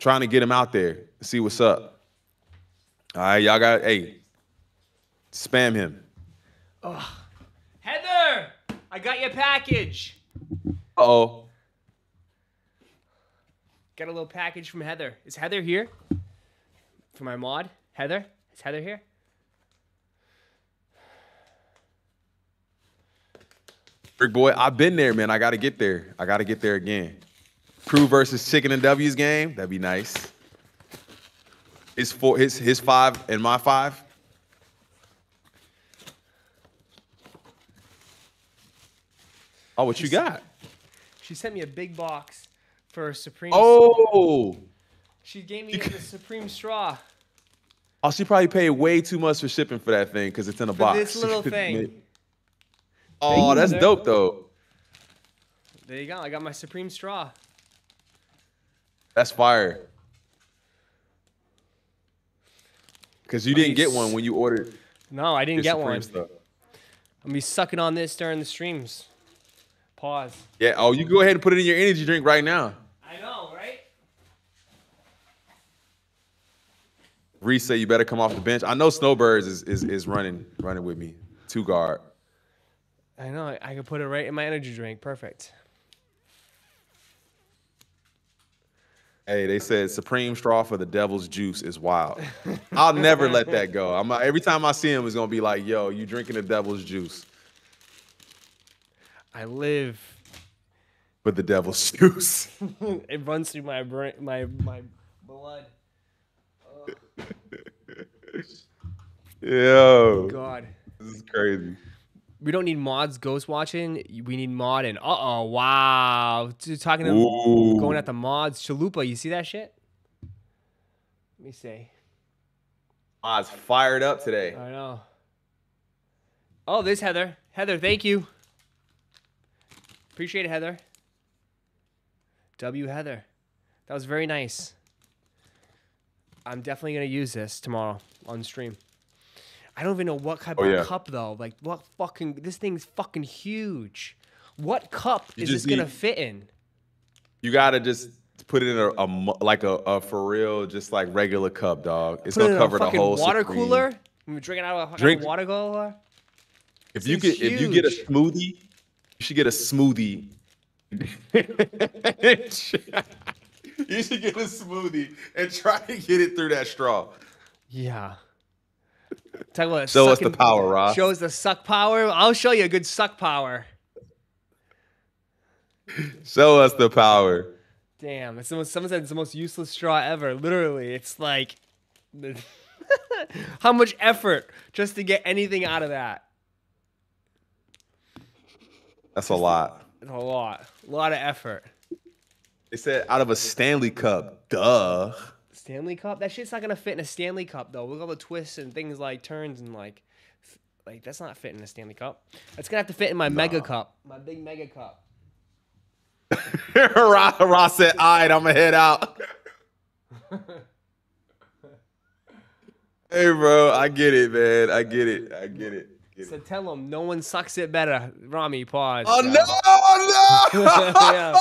trying to get him out there and see what's up. All right, y'all got, hey, spam him. Oh, Heather, I got your package. Uh-oh. Got a little package from Heather. Is Heather here? For my mod? Heather? Is Heather here? Brick boy, I've been there, man. I got to get there. I got to get there again. Crew versus Chicken and W's game. That'd be nice. His four, his 5 and my 5. Oh, what you got? She sent me a big box for a Supreme. Oh. She gave me the Supreme straw. Oh, she probably paid way too much for shipping for that thing because it's in a box. This little thing. Oh, that's dope, though. There you go. I got my Supreme straw. That's fire. Because you didn't get one when you ordered. No, I didn't get one. Stuff. I'm going to be sucking on this during the streams. Pause. Yeah. Oh, you go ahead and put it in your energy drink right now. I know, right? Reese, you better come off the bench. I know Snowbirds is running with me. 2 guard. I know. I could put it right in my energy drink. Perfect. Hey, they said Supreme straw for the devil's juice is wild. I'll never let that go. Every time I see him, it's going to be like, yo, you drinking the devil's juice. I live for the devil's juice. It runs through my brain, my blood. Oh. Yo. Oh, God. This is crazy. We don't need mods ghost watching. We need mod and uh-oh, wow. Dude, talking to them, going at the mods. Chalupa, you see that shit? Let me see. Mods fired up today. I know. Oh, there's Heather. Heather, thank you. Appreciate it, Heather. W Heather. That was very nice. I'm definitely going to use this tomorrow on stream. I don't even know what type of cup, though. Like, what fucking... This thing's fucking huge. What cup is this going to fit in? You got to just put it in a for real, just like regular cup, dog. It's going to cover the whole water cooler? When we're drinking out of a water cooler? If you get a smoothie, you should get a smoothie. You should get a smoothie and try to get it through that straw. Yeah. Talk about show us the power, Rob. Shows the suck power. I'll show you a good suck power. Show us the power. Damn, it's almost, someone said it's the most useless straw ever. Literally, it's like... how much effort just to get anything out of that? That's a lot. It's a lot. A lot of effort. They said out of a Stanley Cup. Duh. Stanley Cup? That shit's not going to fit in a Stanley Cup, though. Look at all the twists and things like turns and like... Like, that's not fitting in a Stanley Cup. It's going to have to fit in my mega cup. My big mega cup. Ross said, all right, I'm going to head out. Hey, bro, I get it, man. I get it. I get it. Get so it. Tell him no one sucks it better. Rami, pause. Oh, bro. No. Oh, no. Yeah.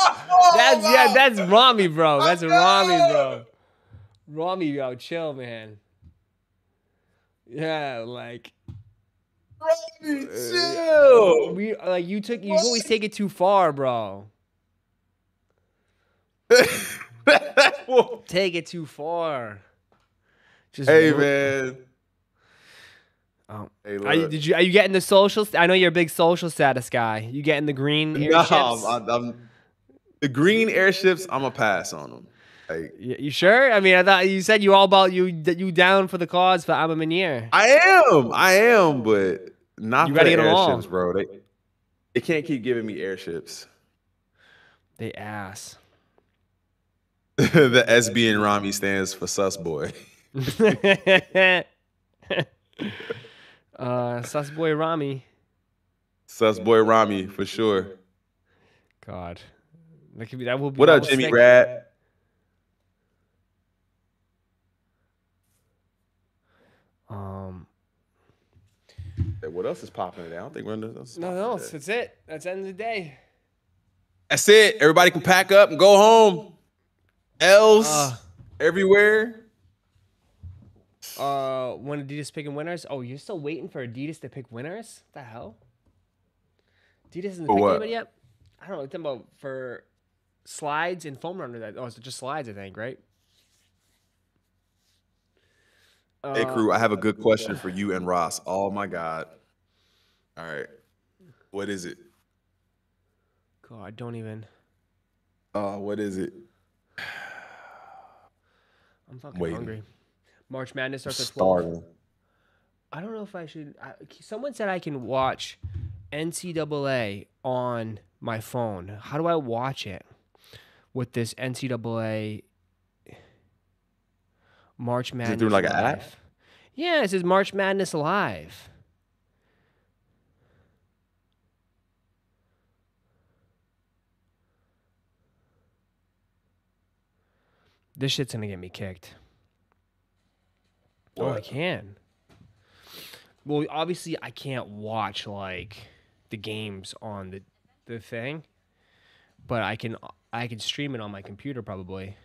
That's, yeah, that's Rami, bro. That's Rami, bro. Rami, yo, chill, man. Yeah, like... Rami, chill. We like you took you what? Always take it too far, bro. Take it too far. Just hey man. Hey, are you getting the social? I know you're a big social status guy. You getting the green airships? No, I'm the green airships. I'm a pass on them. Like, you sure? I mean, I thought you said you all about you down for the cause for Abba Manier. I am, but not you for the airships, bro. They can't keep giving me airships. They ass. The SB and Rami stands for sus boy. Sus boy Rami. Sus boy Rami for sure. God, that could be that will be. What up, Jimmy Rad? What else is popping today? I don't think we're nothing else. Nothing else. That's it. That's the end of the day. That's it. Everybody can pack up and go home. L's everywhere. When Adidas picking winners? Oh, you're still waiting for Adidas to pick winners? What the hell? Adidas hasn't picked anybody yet? I don't know. Think about for slides and foam runner. That it's just slides, I think, right? Hey, crew, I have a good question for you and Ross. Oh, my God. All right. What is it? God, don't even. Oh, what is it? I'm fucking hungry. March Madness starts at 12. I don't know if I should. Someone said I can watch NCAA on my phone. How do I watch it with this NCAA? March Madness. Is it through like an app? Yeah, it says March Madness Live. This shit's gonna get me kicked. What? Oh, I can. Well, obviously, I can't watch like the games on the thing, but I can stream it on my computer probably.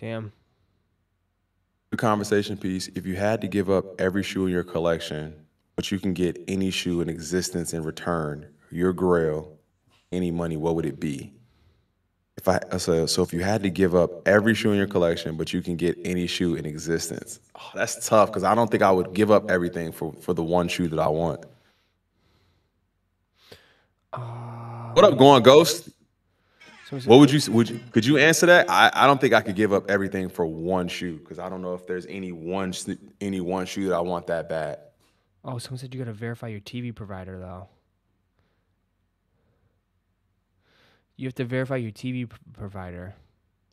Damn. The conversation piece, if you had to give up every shoe in your collection, but you can get any shoe in existence in return, your grail, any money, what would it be? So if you had to give up every shoe in your collection, but you can get any shoe in existence, oh, that's tough because I don't think I would give up everything for the one shoe that I want. What up, Going Ghost? What could you answer that? I don't think I could give up everything for one shoe because I don't know if there's any one shoe that I want that bad. Oh, someone said you got to verify your TV provider though. You have to verify your TV provider.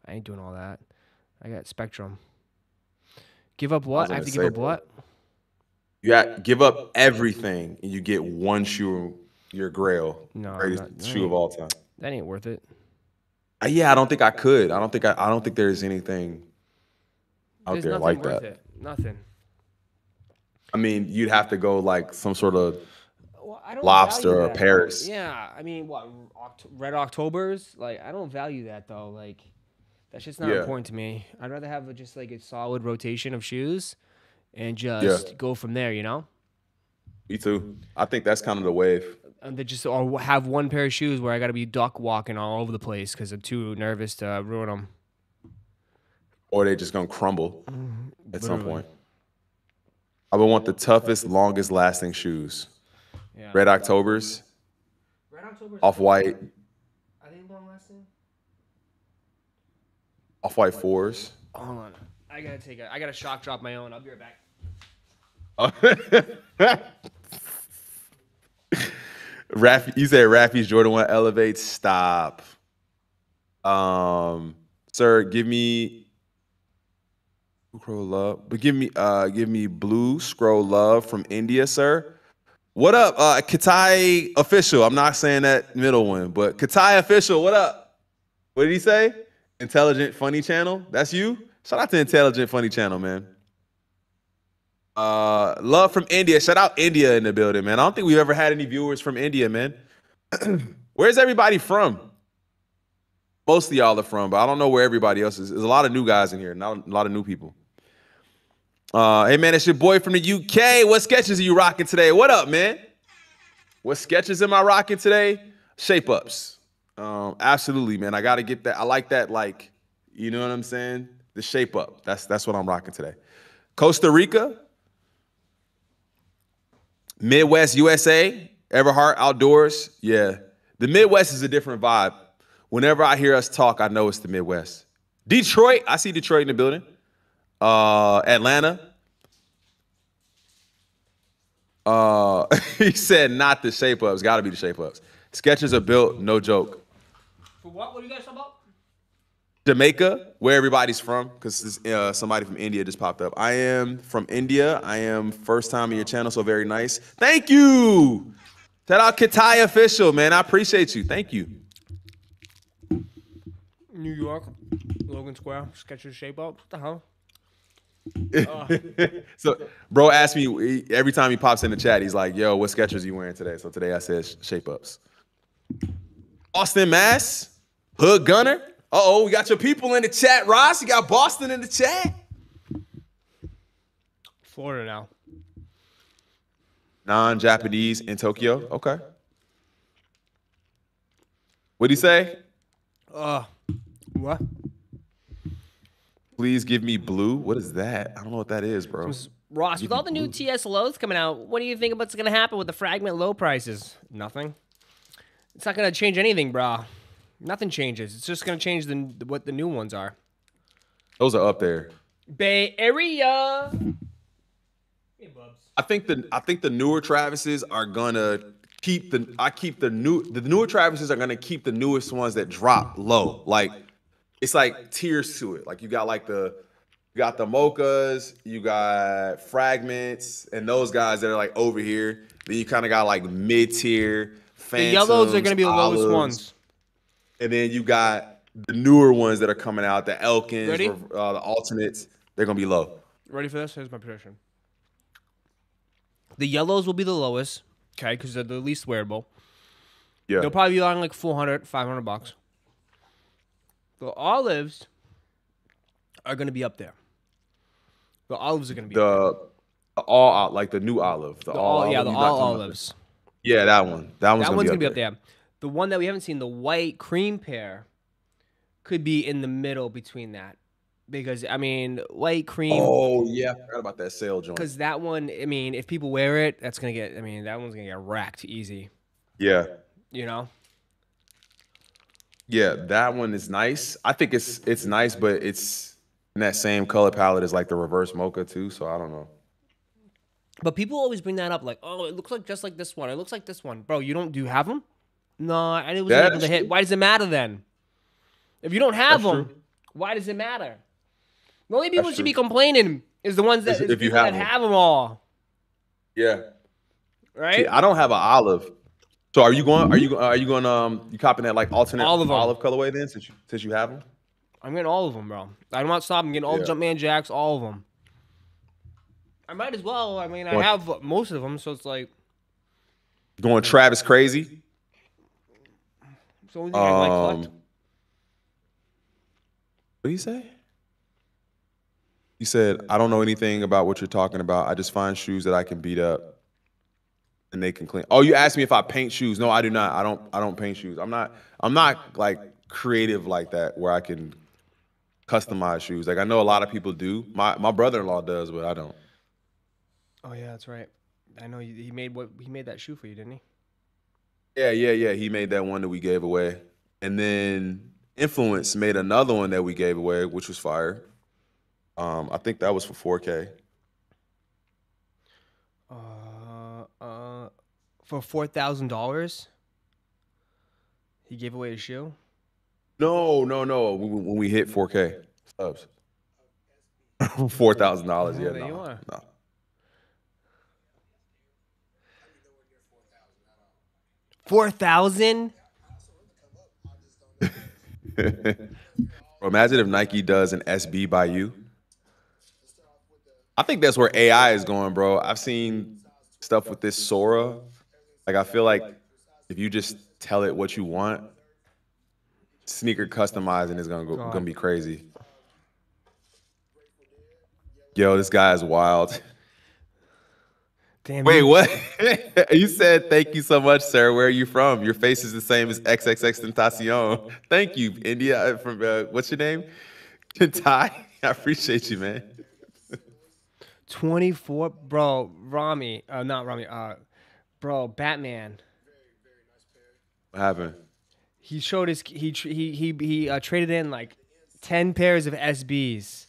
I ain't doing all that. I got Spectrum. Give up what? I have to give up what? You got give up everything and you get one shoe, your grail, greatest shoe of all time. That ain't worth it. Yeah, I don't think I could. I don't think there's anything out there like that. There's nothing worth it. Nothing. I mean, you'd have to go like some sort of lobster or Paris. Yeah, I mean, what Red Octobers? Like, I don't value that though. Like, that shit's not important to me. I'd rather have just like a solid rotation of shoes, and just go from there. You know. Me too. I think that's kind of the wave. And they just or have one pair of shoes where I got to be duck walking all over the place because I'm too nervous to ruin them. Or they just going to crumble at some point. I would want the toughest, longest lasting shoes. Yeah. Red Octobers. Red Octobers. Off-White. Are they long lasting? Off-White 4s. Hold on. I gotta take a. I gotta shock drop my own. I'll be right back. Raffy, you said Raffy's Jordan 1 Elevate. Stop. Sir, give me Crow Love, but give me Blue Scroll Love from India, sir. What up, Katai Official? I'm not saying that middle one, but Katai Official, what up? What did he say? Intelligent Funny Channel. That's you. Shout out to Intelligent Funny Channel, man. Love from India. Shout out India in the building, man. I don't think we've ever had any viewers from India, man. Where's everybody from? Most of y'all are from, but I don't know where everybody else is. There's a lot of new guys in here, not a lot of new people. Hey, man, it's your boy from the UK. What sketches are you rocking today? What up, man? What sketches am I rocking today? Shape-ups. Absolutely, man. I got to get that. I like that, like, you know what I'm saying? The shape-up. That's what I'm rocking today. Costa Rica. Midwest, USA. Everhart Outdoors. Yeah. The Midwest is a different vibe. Whenever I hear us talk, I know it's the Midwest. Detroit. I see Detroit in the building. Atlanta. He said not the shape-ups. Got to be the shape-ups. Sketches are built, no joke. For what? What are you guys talking about? Jamaica, where everybody's from, because somebody from India just popped up. I am from India. I am first time on your channel, so very nice. Thank you. Shout out Katai Official, man. I appreciate you. Thank you. New York, Logan Square, Skechers shape up. What the hell? So, bro asked me every time he pops in the chat, he's like, yo, what Skechers you wearing today? So today I said shape ups. Austin, Mass, Hood Gunner. Uh-oh, we got your people in the chat, Ross. You got Boston in the chat. Florida now. Non-Japanese in Tokyo. Okay. What'd he say? What? Please give me blue. What is that? I don't know what that is, bro. Ross, with all the new TSLOs coming out, what do you think what's going to happen with the fragment low prices? Nothing. It's not going to change anything, bro. Nothing changes. It's just going to change what the new ones are. Those are up there. Bay Area. Hey, Bubs. I think the newer Travises are going to keep the newer Travises are going to keep the newest ones that drop low. Like it's like tiers to it. Like you got the Mochas, you got Fragments, and those guys that are like over here. Then you kind of got like mid-tier Phantoms. The yellows are going to be the lowest ones. And then you got the newer ones that are coming out, the Elkins, the Ultimates. They're going to be low. Ready for this? Here's my prediction. The yellows will be the lowest, okay, because they're the least wearable. Yeah. They'll probably be on like 400, 500 bucks. The olives are going to be up there. The olives are going to be up there. The all, like the new olive. The all olives. Yeah, that one. That one's going to be up there. The one that we haven't seen, the white cream pair, could be in the middle between that. Because, I mean, white cream. Oh, yeah. I forgot about that sale joint. Because that one, I mean, if people wear it, that's going to get, I mean, that one's going to get racked easy. Yeah. You know? Yeah, that one is nice. I think it's nice, but it's in that same color palette as like the reverse mocha too, so I don't know. But people always bring that up like, oh, it looks like just like this one. It looks like this one. Bro, do you have them? No, and it was able to hit. Why does it matter then? If you don't have them, why does it matter? The only people should be complaining is the ones that have them all. Yeah. Right? See, I don't have an olive. So are you going you copping that like alternate olive colorway then since you have them? I'm getting all of them, bro. I'm not stopping. I'm getting all the Jumpman Jacks, all of them. I might as well. I mean, I have most of them, so it's like going Travis crazy. It's the only thing I might collect. What do you say? You said, I don't know anything about what you're talking about. I just find shoes that I can beat up. And they can clean. Oh, you asked me if I paint shoes. No, I do not. I don't paint shoes. I'm not like creative like that where I can customize shoes. Like I know a lot of people do. My brother-in-law does, but I don't. Oh yeah, that's right. I know he made that shoe for you, didn't he? Yeah. He made that one that we gave away, and then Influence made another one that we gave away, which was fire. I think that was for 4K. For $4,000, he gave away a shoe. No. When we hit 4K subs, $4,000. Yeah, no. $4,000. Imagine if Nike does an SB by you. I think that's where AI is going, bro. I've seen stuff with this Sora. Like, I feel like if you just tell it what you want, sneaker customizing is gonna be crazy. Yo, this guy is wild. Damn. Wait, what? You said, "Thank you so much, sir. Where are you from? Your face is the same as XXXTentacion. Thank you, India. From what's your name? Kentai. I appreciate you, man. 24, bro. Rami, not Rami. Bro, Batman. What happened? He showed his he traded in like 10 pairs of SBs,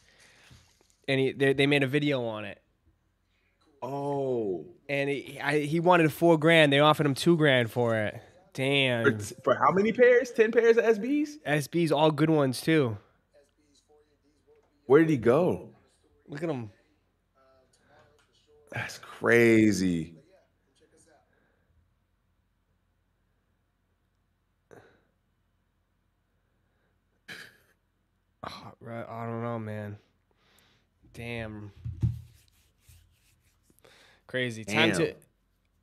and they made a video on it. Oh, and he wanted $4,000. They offered him $2,000 for it. Damn. For how many pairs? 10 pairs of SBs? SBs, all good ones too. Where did he go? Look at him. That's crazy. Oh, I don't know, man. Damn. Crazy. Damn. Time to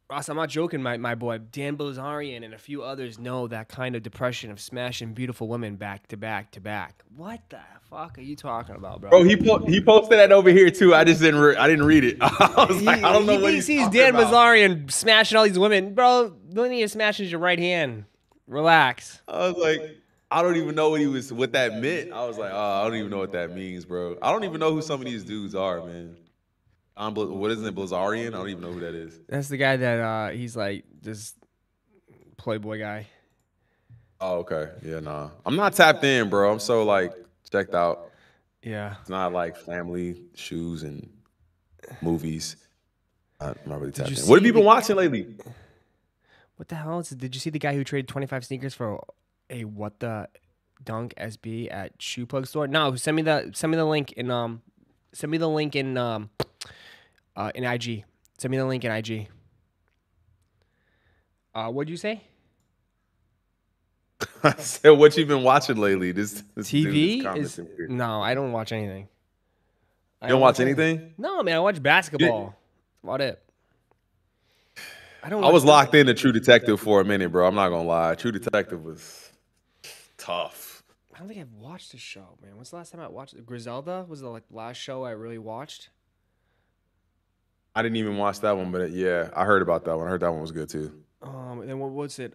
Ross, I'm not joking, my boy. Dan Bilzerian and a few others know that kind of depression of smashing beautiful women back to back to back. What the fuck are you talking about, bro? Bro, he posted that over here too. I just didn't read it. I was like, I don't know what he sees. Dan Bilzerian smashing all these women, bro. The only thing he smashes your right hand. Relax. I was like, I don't even know what that meant. I was like, oh, I don't even know what that means, bro. I don't even know who some of these dudes are, man. What is it, Bilzerian? I don't even know who that is. That's the guy that he's like this Playboy guy. Oh, okay. Yeah, nah. I'm not tapped in, bro. I'm so like checked out. Yeah. It's not like family, shoes, and movies. I'm not really tapped in. What have you been watching lately? What the hell? Did you see the guy who traded 25 sneakers for a what the dunk SB at Shoe Plug store? No, send me the link in in IG. Send me the link in IG. What'd you say? I said, what you been watching lately? This TV is... No, I don't watch anything. You don't watch anything? No, man. I watch basketball. That's about it. I was locked into True Detective for a minute, bro. I'm not going to lie. True Detective was tough. I don't think I've watched the show, man. When's the last time I watched it? Griselda was the last show I really watched. I didn't even watch that one, but yeah, I heard about that one. I heard that one was good too. And then what was it?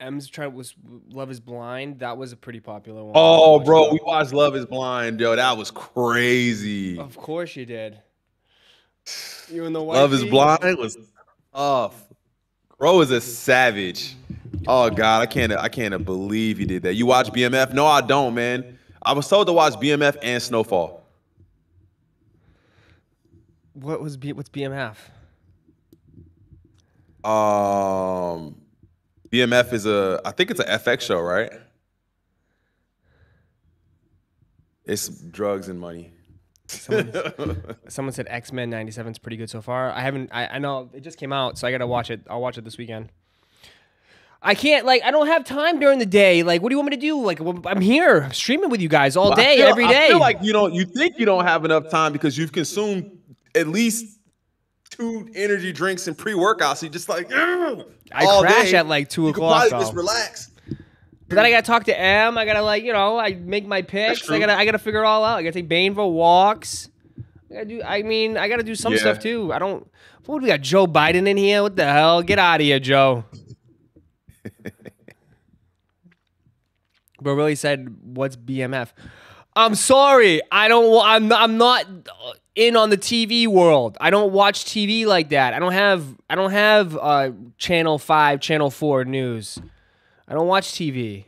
M's was Love Is Blind. That was a pretty popular one. Oh, bro, we watched Love Is Blind, yo. That was crazy. Of course you did. You and the wife. Love Is Blind was tough. Bro is a savage. Oh God, I can't believe he did that. You watch BMF? No, I don't, man. I was told to watch BMF and Snowfall. What's BMF? BMF is I think it's an FX show, right? It's drugs and money. Someone said X-Men 97 is pretty good so far. I know it just came out, so I gotta watch it. I'll watch it this weekend. I can't, I don't have time during the day. Like, what do you want me to do? Like, I'm here streaming with you guys all day, every day. I feel like you think you don't have enough time because you've consumed at least 2 energy drinks and pre-workouts. So you're just like, I crash day. At like 2 o'clock. You could probably just relax. But then I gotta talk to M. I gotta I make my picks. I gotta figure it all out. I gotta take Bane for walks. I gotta do some stuff too. I don't. What do we got? Joe Biden in here? What the hell? Get out of here, Joe. Bro really said, "What's BMF?" I'm sorry. I don't. I'm not in on the TV world. I don't watch TV like that. I don't have Channel 5, Channel 4 news. I don't watch TV.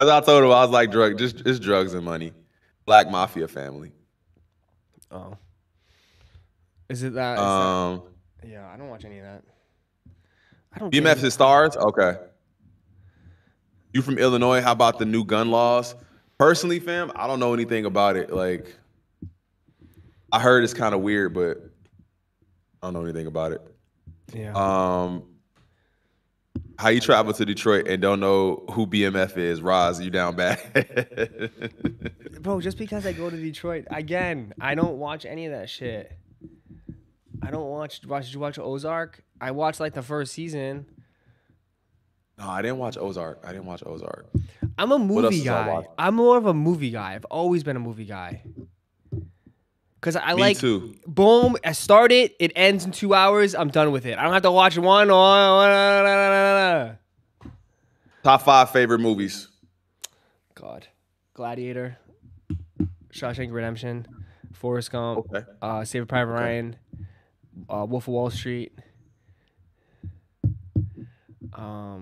As I told him, I was like, it's drugs and money. Black mafia family. Oh, is it that? Yeah, I don't watch any of that. I don't. BMF's his stars. Okay. You from Illinois? How about the new gun laws? Personally, fam, I don't know anything about it. Like, I heard it's kind of weird, but I don't know anything about it. Yeah. How you travel to Detroit and don't know who BMF is? Roz, you down bad? Bro, just because I go to Detroit, again, I don't watch any of that shit. I don't watch. Did you watch Ozark? I watched like the first season. No, I didn't watch Ozark. I'm a movie guy. I'm more of a movie guy. I've always been a movie guy. Because I like, boom, I start it, it ends in 2 hours, I'm done with it. I don't have to watch one. Top 5 favorite movies. God. Gladiator, Shawshank Redemption, Forrest Gump, okay. Saving Private Ryan, Wolf of Wall Street. I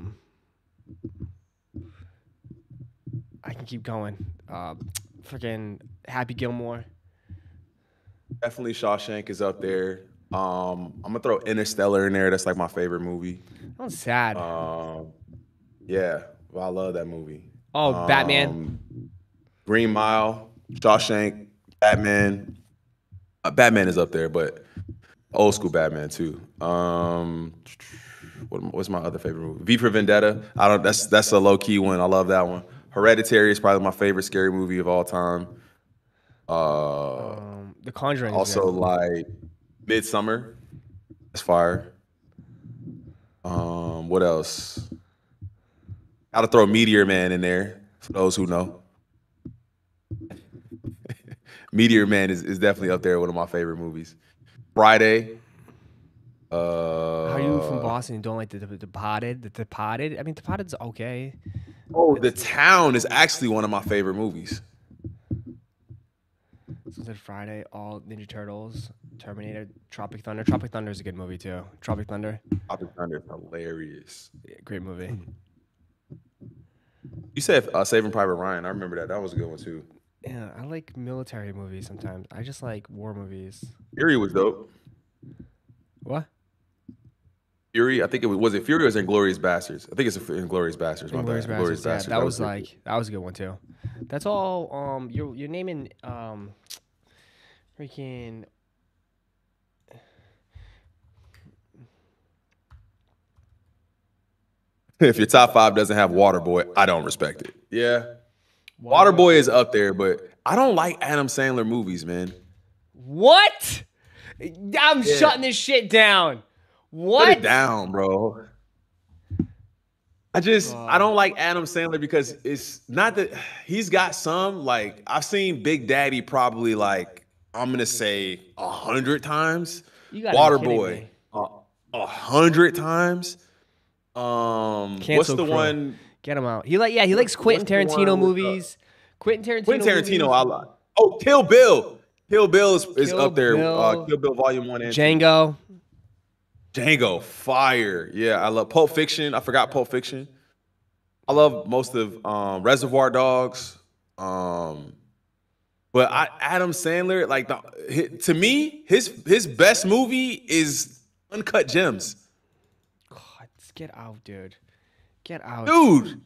can keep going. Freaking Happy Gilmore. Definitely Shawshank is up there. I'm gonna throw Interstellar in there. That's like my favorite movie. That was sad. Yeah, well, I love that movie. Oh, Batman, Green Mile, Shawshank, Batman. Batman is up there, but old school Batman too. What's my other favorite movie? V for Vendetta. I don't. That's a low key one. I love that one. Hereditary is probably my favorite scary movie of all time. The Conjuring. Also, like Midsummer. That's fire. What else? Gotta throw Meteor Man in there for those who know. Meteor Man is definitely up there. One of my favorite movies. Friday. How are you from Boston and don't like The Departed? The Departed. I mean, The Departed's okay. Oh, The Town is actually one of my favorite movies. So said Friday, all Ninja Turtles, Terminator, Tropic Thunder. Tropic Thunder is a good movie too. Tropic Thunder. Tropic Thunder is hilarious. Yeah, great movie. You said Saving Private Ryan. I remember that. That was a good one too. Yeah, I like military movies sometimes. I just like war movies. Fury was dope. What? Fury. I think it was it Fury or was Inglourious Basterds? I think it's Inglourious Basterds. Inglourious Basterds. Yeah, that was like that was a good one too. That's all. You're naming freaking if your top 5 doesn't have Waterboy, I don't respect it. Yeah, Waterboy is up there, but I don't like Adam Sandler movies, man. What? I'm shutting this shit down. What? Put it down, bro. I don't like Adam Sandler because it's not that he's got some, like, I've seen Big Daddy probably like, I'm going to say 100 times. Waterboy 100 times. What's the one? Get him out. He likes Quentin Tarantino movies. Quentin Tarantino, I like. Oh, Kill Bill. Kill Bill is up there. Kill Bill Volume 1 and Django. Django, fire. Yeah, I love Pulp Fiction. I forgot Pulp Fiction. I love most of Reservoir Dogs. But Adam Sandler, like to me, his best movie is Uncut Gems. God, get out, dude. Get out. Dude.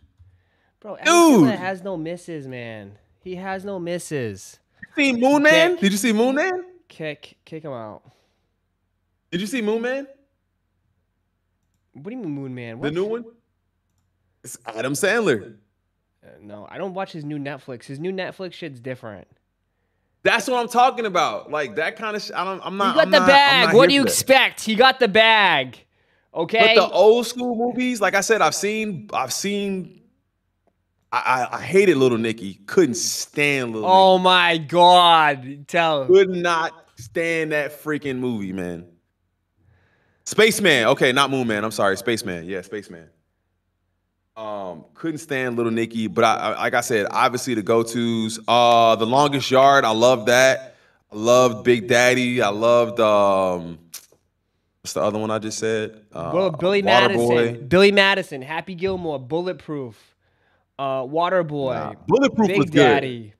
Bro, Adam Sandler has no misses, man. He has no misses. See Moon Man? Did you see Moon Man? Kick him out. Did you see Moon Man? What do you mean Moon Man? What? The new one? It's Adam Sandler. No, I don't watch his new Netflix. His new Netflix shit's different. That's what I'm talking about. Like that kind of shit. I'm not. He got the bag. What do you expect? He got the bag. Okay. But the old school movies, like I said, I've seen. I hated Little Nicky. Couldn't stand Little Nicky. Oh my God. Tell him. Could not stand that freaking movie, man. Spaceman. Okay, not Moon Man. I'm sorry. Spaceman. Yeah, Spaceman. Couldn't stand Little Nicky, but I, like I said, obviously the go-tos. The Longest Yard, I love that. I loved Big Daddy. I loved what's the other one I just said? Well, Billy Madison. Waterboy. Billy Madison, Happy Gilmore, Bulletproof, Waterboy, Bulletproof Big was Daddy,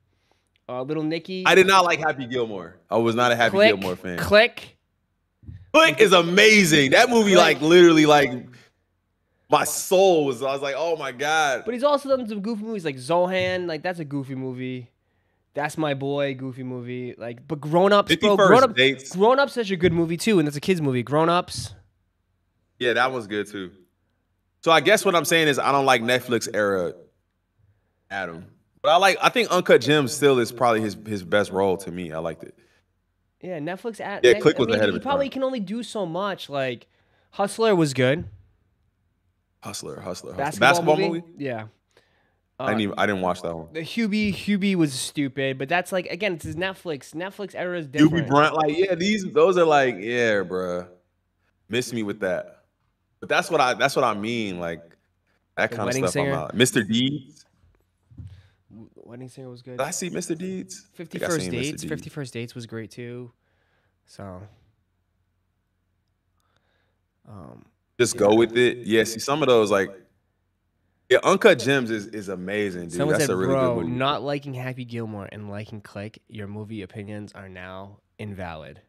good. Little Nicky. I did not like Happy Gilmore. I was not a Happy Gilmore fan. Click is amazing. That movie, like literally, like. My soul was, I was like, oh my God. But he's also done some goofy movies like Zohan. Like, that's a goofy movie. That's my boy, goofy movie. Like, but Grown Ups, bro. Grown Ups, such a good movie too. And that's a kid's movie. Grown Ups. Yeah, that one's good too. So I guess what I'm saying is I don't like Netflix era Adam. But I think Uncut Gems still is probably his best role to me. I liked it. Yeah, Netflix. Yeah, Click was ahead of it. He probably can only do so much. Like, Hustler was good. Hustler. Basketball movie? Yeah. I didn't watch that one. The Hubie was stupid, but that's like, again, it's his Netflix. Netflix era is different. Hubie Brunt, like, yeah, those are like, yeah, bruh. Miss me with that. But that's what I mean, like that kind of stuff. Singer. I'm out. Mr. Deeds. Wedding Singer was good. Did I see Mr. Deeds? 51st Dates. 51st Dates was great too. So just go with it. Yeah, see, some of those, like, yeah, Uncut Gems is amazing, dude. Someone That's said, a really bro, good movie. Not liking Happy Gilmore and liking Click, your movie opinions are now invalid.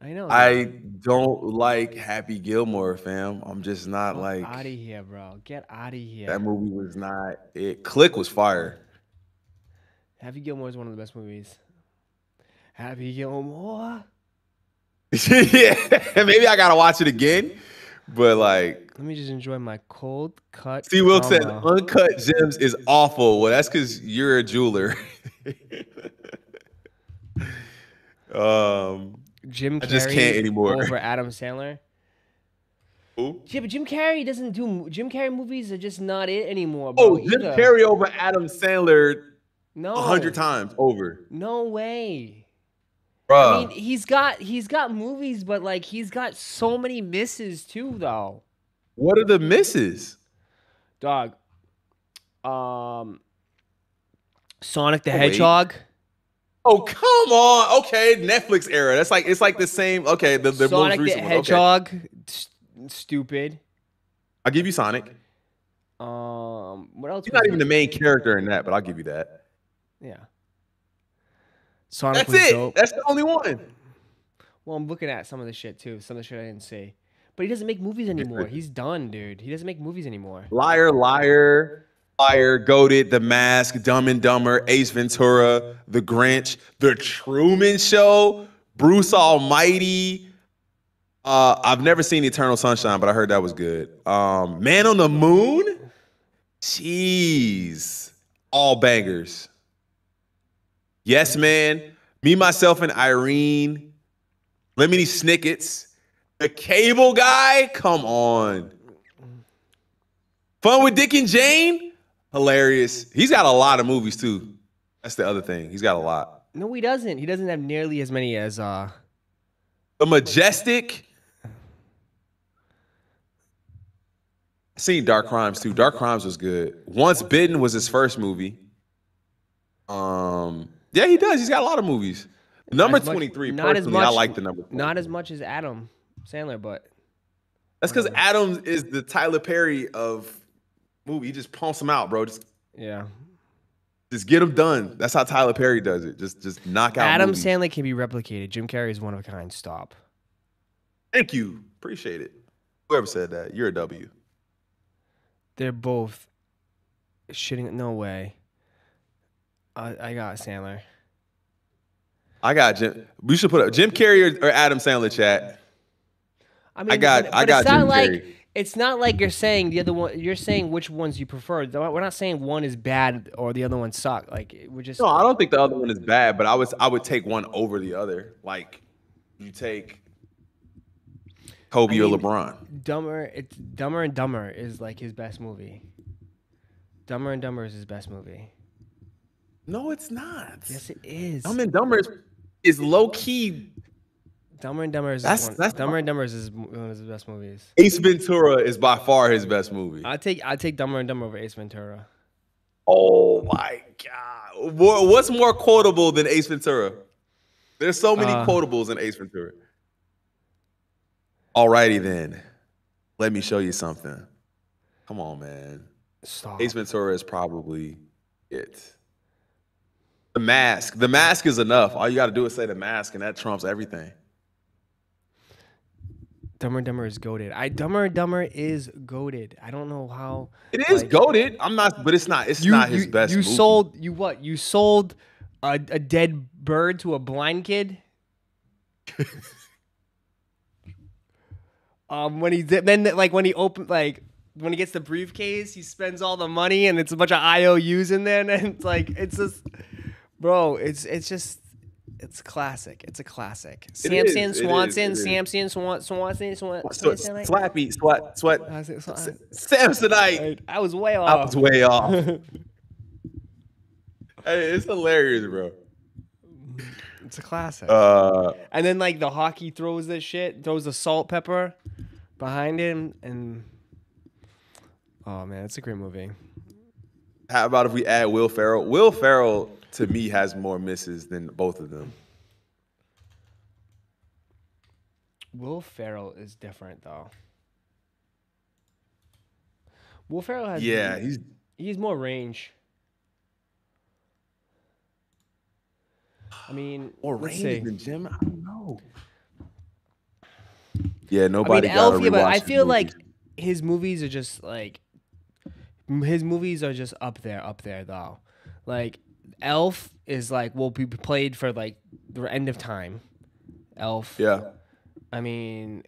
I know. I don't like Happy Gilmore, fam. I'm just not like. Get out of here, bro. Get out of here. That movie was not it. Click was fire. Happy Gilmore is one of the best movies. Happy Gilmore. Yeah, maybe I gotta watch it again, but like, let me just enjoy my cold cut. See, Wilk said Uncut Gems is awful. Well, that's because you're a jeweler. Jim Carrey, I just can't anymore. Over Adam Sandler. Who? Yeah, but Jim Carrey movies are just not it anymore. Bro, Jim Carrey over Adam Sandler. No, 100 times over. No way. I mean, he's got movies, but like he's got so many misses too, though. What are the misses, dog? Sonic the Hedgehog. Oh, come on. Okay, Netflix era. That's like it's like the same. Okay, the Sonic most recent the Hedgehog. One. Okay. Stupid. I'll give you Sonic. What else? He's not even the main character in that, but I'll give you that. Yeah. Sonic was dope. That's the only one. Well, I'm looking at some of the shit too. Some of the shit I didn't see. But he doesn't make movies anymore. He's done, dude. He doesn't make movies anymore. Liar, Liar, Liar, Goated, The Mask, Dumb and Dumber, Ace Ventura, The Grinch, The Truman Show, Bruce Almighty. I've never seen Eternal Sunshine, but I heard that was good. Man on the Moon? Jeez. All bangers. Yes, Man, Me, Myself, and Irene, Lemony Snicket's, The Cable Guy, come on. Fun with Dick and Jane, hilarious. He's got a lot of movies, too. That's the other thing. He's got a lot. No, he doesn't. He doesn't have nearly as many as... The Majestic. I've seen Dark Crimes, too. Dark Crimes was good. Once Bitten was his first movie. Yeah, he does. He's got a lot of movies. Number 23, personally, I like the number 23. Not as much as Adam Sandler, but... That's because Adam is the Tyler Perry of movie. He just pumps them out, bro. Just get them done. That's how Tyler Perry does it. Just knock out Adam movies. Sandler can be replicated. Jim Carrey is one of a kind. Stop. Thank you. Appreciate it. Whoever said that, you're a W. They're both shitting... No way. I got Sandler. I got Jim. We should put up Jim Carrey or Adam Sandler chat. I mean, I got Jim Carrey. It's not like you're saying the other one. You're saying which ones you prefer. We're not saying one is bad or the other one sucked. Like we're just. No, I don't think the other one is bad, but I would take one over the other. Like you take Kobe or LeBron. Dumber and Dumber is like his best movie. Dumber and Dumber is his best movie. No, it's not. Yes, it is. Dumb and Dumber is low key Dumber and Dumber is one of his best movies. Ace Ventura is by far his best movie. I take Dumber and Dumber over Ace Ventura. Oh my God! What's more quotable than Ace Ventura? There's so many quotables in Ace Ventura. Alrighty then, let me show you something. Come on, man. Stop. Ace Ventura is probably it. The Mask. The Mask is enough. All you got to do is say The Mask, and that trumps everything. Dumber and Dumber is goated. Dumber and Dumber is goated. I don't know how it is like, goated. I'm not, but it's not. It's not his best. You sold movie. You what? You sold a dead bird to a blind kid. When he gets the briefcase, he spends all the money, and it's a bunch of IOUs in there, and it's like it's classic. It's a classic. Samson Swanson, Samson Swanson, Slappy Sweat, Samsonite. I was way off. Hey, it's hilarious, bro. It's a classic. And then like the hockey throws this shit, throws the salt pepper behind him, and oh man, it's a great movie. How about if we add Will Ferrell? Will Ferrell to me has more misses than both of them. Will Ferrell is different though. Will Ferrell has he's more range. I mean, or range than Jim. I don't know. Yeah, nobody got to rewatch. But I feel like his movies are just like up there though. Like Elf is like will be played for like the end of time. Elf. Yeah. I mean,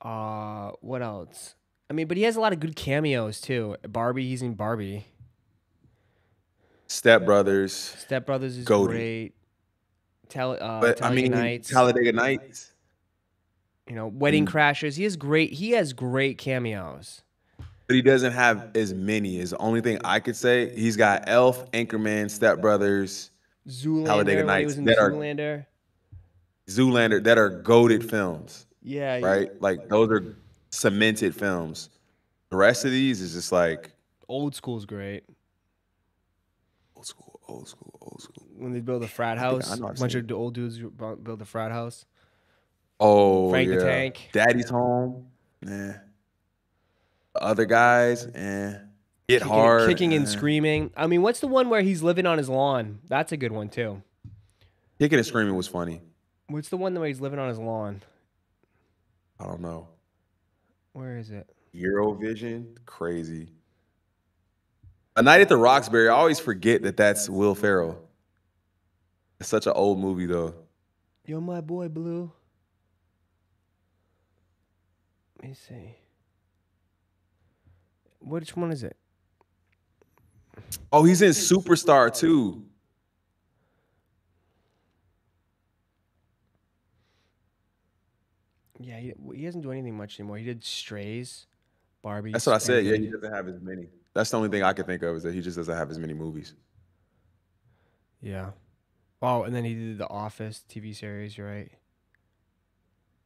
what else? I mean, but he has a lot of good cameos too. Barbie, he's in Barbie. Step Brothers is great. Talladega Nights. You know, Wedding Crashers. He has great cameos. But he doesn't have as many. Is the only thing I could say. He's got Elf, Anchorman, Step Brothers, Zoolander. Talladega Nights. Zoolander. That are goated films. Yeah. Right. Like those are cemented films. The rest of these is just like old school's great. Old school. When they build a frat house, a bunch of old dudes build a frat house. Oh, Frank the Tank. Daddy's Home. Nah. Other guys. Eh. Get Hard. Kicking and Screaming. I mean, what's the one where he's living on his lawn? That's a good one, too. Kicking and Screaming was funny. What's the one where he's living on his lawn? I don't know. Where is it? Eurovision. Crazy. A Night at the Roxbury. I always forget that that's Will Ferrell. It's such an old movie, though. You're my boy, Blue. Let me see. Which one is it? Oh, he's in Superstar, too. Yeah, he doesn't do anything much anymore. He did Strays, Barbie. That's what I said. Yeah, he doesn't have as many. That's the only thing I can think of is that he just doesn't have as many movies. Yeah. Oh, and then he did The Office TV series, right?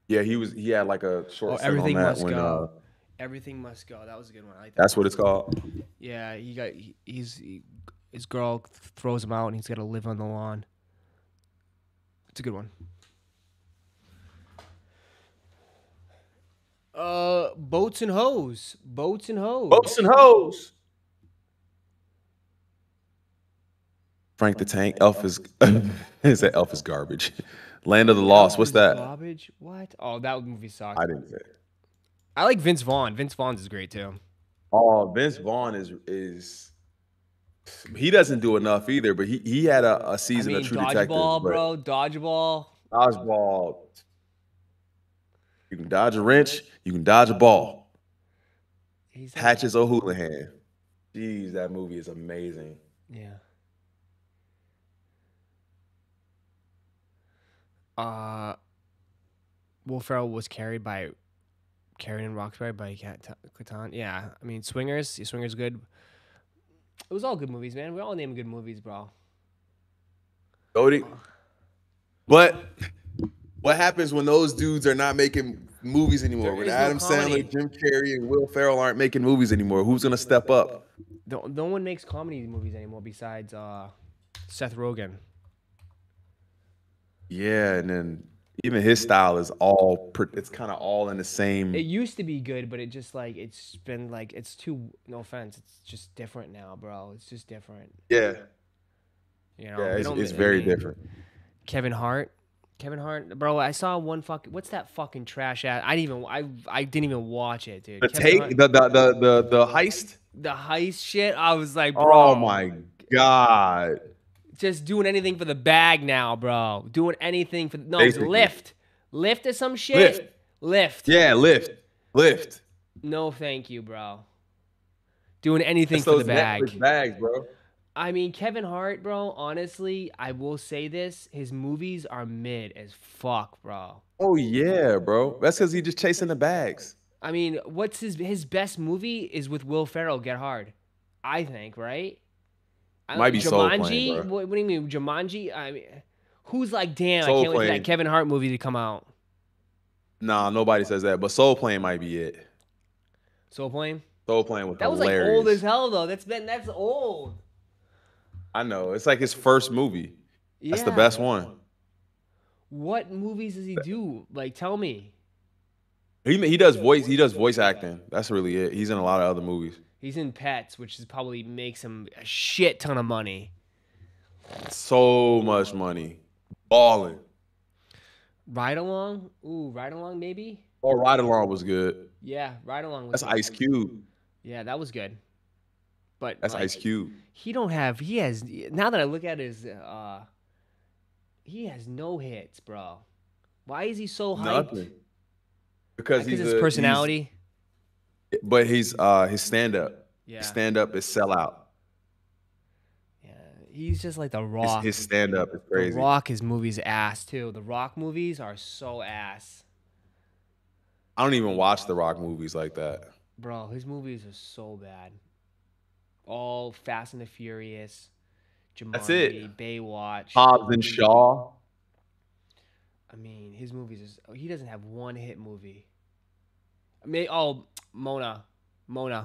Yeah, he had like a short. Everything Must Go. Everything Must Go. That was a good one. I like that. That's what it's called. Yeah, his girl throws him out, and he's got to live on the lawn. It's a good one. Boats and Hoes. Frank the Tank. Elf is Elf is garbage. Land of the Lost. What's that? Garbage. What? Oh, that movie sucks. I didn't say it. I like Vince Vaughn. Vince Vaughn's is great too. Oh, Vince Vaughn is he doesn't do enough either. But he had a season of True Detective. Dodgeball, bro. Dodgeball. You can dodge a wrench. You can dodge a ball. Patches O'Houlihan. Jeez, that movie is amazing. Yeah. Will Ferrell was carried in Roxbury by Catan. Yeah, I mean Swingers good. It was all good movies, man. We all name good movies, bro. Goated. But what happens when those dudes are not making movies anymore? When Adam Sandler, Jim Carrey, and Will Ferrell aren't making movies anymore, who's gonna step up? No one makes comedy movies anymore besides Seth Rogen. Yeah, and then even his style is all—it's kind of all in the same. It used to be good, but it just like it's been like it's too. No offense, it's just different now, bro. It's just different. Yeah. You know, yeah, it's very different. Kevin Hart, bro. I saw one fucking. What's that fucking trash ass? I didn't even watch it, dude. The take, the heist. The heist shit. I was like, bro. Oh my god. Just doing anything for the bag now, bro. Doing anything for no Lyft or some shit. Lyft. Yeah, Lyft. No, thank you, bro. Doing anything for the bag. Netflix bags, bro. I mean, Kevin Hart, bro, honestly, I will say this. His movies are mid as fuck, bro. Oh, yeah, bro. That's because he's just chasing the bags. I mean, what's his best movie is with Will Ferrell, Get Hard. I think, right? Might be Jumanji. Soul Plane, bro. What do you mean, Jumanji? I mean, who's like, damn, Soul I can't Plane. Wait for that Kevin Hart movie to come out. Nah, nobody says that, but Soul Plane might be it. Soul Plane? Soul Plane was hilarious. That was like old as hell, though. That's old. I know. It's like his first movie. Yeah. That's the best one. What movies does he do? Like, tell me. He does voice acting. That's really it. He's in a lot of other movies. He's in Pets, which is probably makes him a shit ton of money. So much money. Balling. Ride Along? Ooh, Ride Along maybe? Oh, Ride Along was good. Yeah, Ride Along was good. That's Ice Cube. Yeah, that was good. But that's like, Ice Cube. He has now that I look at his he has no hits, bro. Why is he so hyped? Nothing. Because he's his personality. But he's his stand up. Yeah. His stand up is sell out. Yeah. He's just like The Rock. His stand up is crazy. The Rock, his movies ass too. The Rock movies are so ass. I don't even watch The Rock movies like that. Bro, his movies are so bad. All Fast and the Furious, Jumanji, that's it. Baywatch, Hobbs and Shaw. I mean, his movies he doesn't have one hit movie. I mean, Moana, yeah.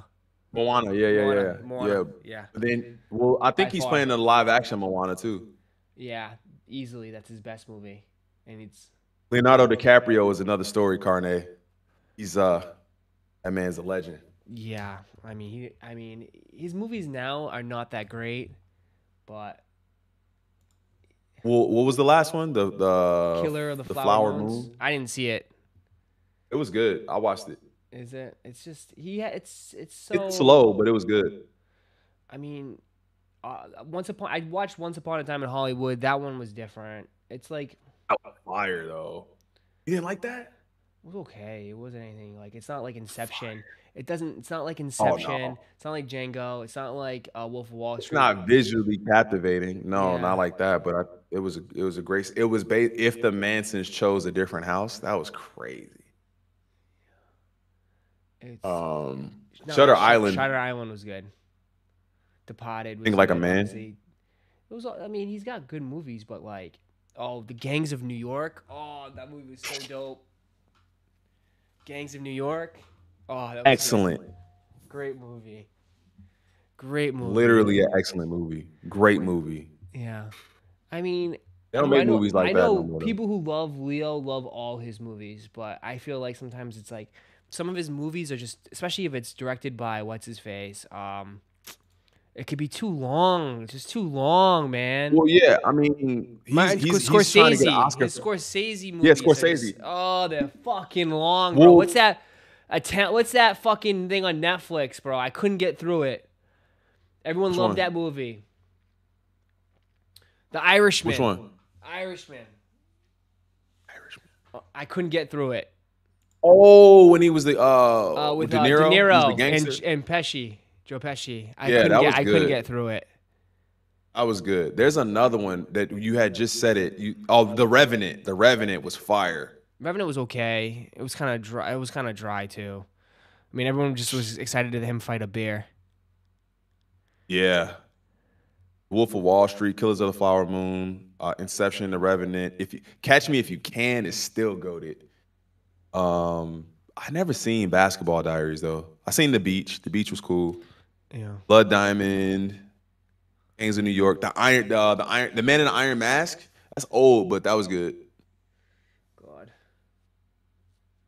But then, well, I think he's playing a live action Moana too. Yeah, easily that's his best movie, and it's Leonardo DiCaprio is another story. Carne, he's that man's a legend. Yeah, I mean, his movies now are not that great, but. Well, what was the last one? The Killer of the Flower Moon. I didn't see it. It was good. I watched it. Is it? It's just it's so. It's slow, but it was good. I mean, I watched Once Upon a Time in Hollywood. That one was different. It's like. That was fire though. You didn't like that? It was okay. It wasn't anything like. It's not like Inception. Fire. It's not like Inception. Oh, no. It's not like Django. It's not like Wolf of Wall Street. It's not visually captivating. No, yeah. Not like that. But it was a great. It was based. If the Mansons chose a different house, that was crazy. It's, Shutter Island was good. Departed. Was Think Like a Man. Crazy. It was. I mean, he's got good movies, but like, oh, the Gangs of New York. Oh, that movie was so dope. Gangs of New York. Oh, that was excellent. Great movie. Great movie. Literally an excellent movie. Great movie. Yeah. I mean, they don't make movies like that. I know people who love Leo love all his movies, but I feel like sometimes it's like some of his movies are just, especially if it's directed by what's-his-face, it could be too long. It's just too long, man. Well, yeah. I mean, he's trying to get an Oscar. His Scorsese movies. Yeah, Scorsese. Just, oh, they're fucking long, bro. Well, what's that? What's that fucking thing on Netflix, bro? I couldn't get through it. Everyone loved that movie. The Irishman. Which one? Irishman. I couldn't get through it. Oh, when he was the with De Niro, and Pesci, Joe Pesci. I couldn't get through it. That was good. There's another one that you had just said it. The Revenant. The Revenant was fire. Revenant was okay. It was kind of dry. It was kind of dry too. I mean, everyone just was excited to him fight a bear. Yeah. Wolf of Wall Street, Killers of the Flower Moon, Inception, The Revenant. If you Catch Me If You Can is still goated. I never seen Basketball Diaries though. I seen The Beach. The Beach was cool. Yeah. Blood Diamond, Gangs of New York, The Man in the Iron Mask. That's old, but that was good. God.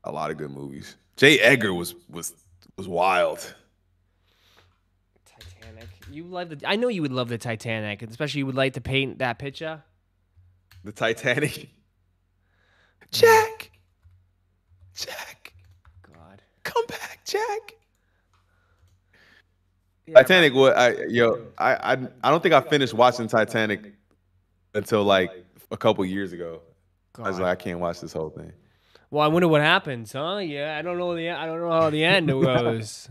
A lot of good movies. J. Edgar was wild. Titanic. I know you would love the Titanic, especially you would like to paint that picture. The Titanic. Jack. Jack. God. Come back, Jack. Yeah, Titanic. What? I don't think I finished watching Titanic until like a couple years ago. God. I was like, I can't watch this whole thing. Well, I wonder what happens, huh? Yeah, I don't know how the end goes.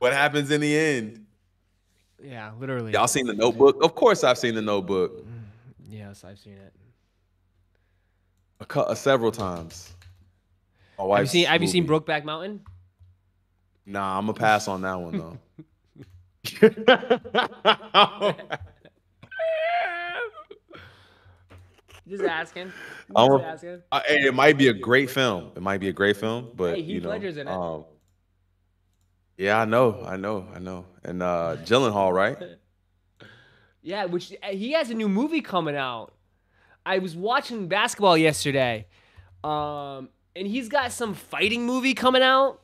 What happens in the end? Yeah, literally. Y'all seen The Notebook? Of course, I've seen The Notebook. Yes, I've seen it several times. My wife's Have you seen Brokeback Mountain? Nah, I'm gonna pass on that one though. Just asking. It might be a great film. It might be a great film, but hey, Heath Ledger's in it. Yeah, I know. And Gyllenhaal, right? Yeah, which he has a new movie coming out. I was watching basketball yesterday, and he's got some fighting movie coming out.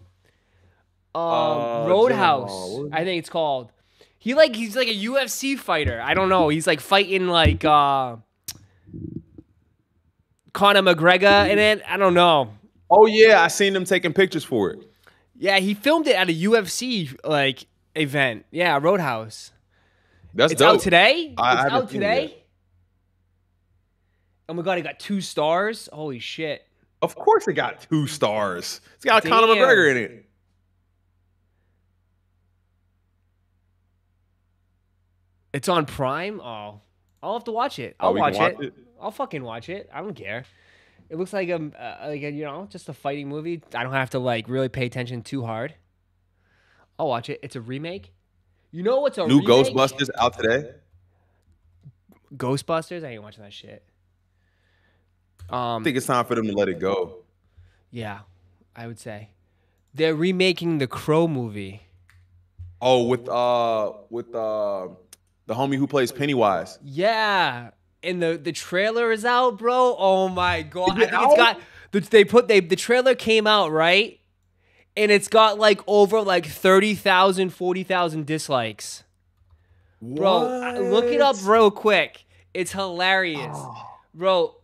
Roadhouse, I think it's called. He's like a UFC fighter. I don't know. He's like fighting like. Conor McGregor in it. I don't know. Oh yeah, I seen them taking pictures for it. Yeah, he filmed it at a UFC like event. Yeah, Roadhouse. It's dope. Out today. It's out today. Oh my god, it got 2 stars. Holy shit! Of course, it got 2 stars. It's got Conor McGregor in it. It's on Prime. Oh, I'll have to watch it. I'll watch it. I'll fucking watch it. I don't care. It looks like a you know, just a fighting movie. I don't have to like really pay attention too hard. I'll watch it. It's a remake. You know what's a remake? New Ghostbusters out today. Ghostbusters? I ain't watching that shit. I think it's time for them to let it go. Yeah, I would say. They're remaking the Crow movie. Oh, with the homie who plays Pennywise. Yeah. And the trailer is out, bro. Oh my god! I think it's got the trailer came out right, and it's got like over like 30,000, 40,000 dislikes. What? Bro, look it up real quick. It's hilarious, bro.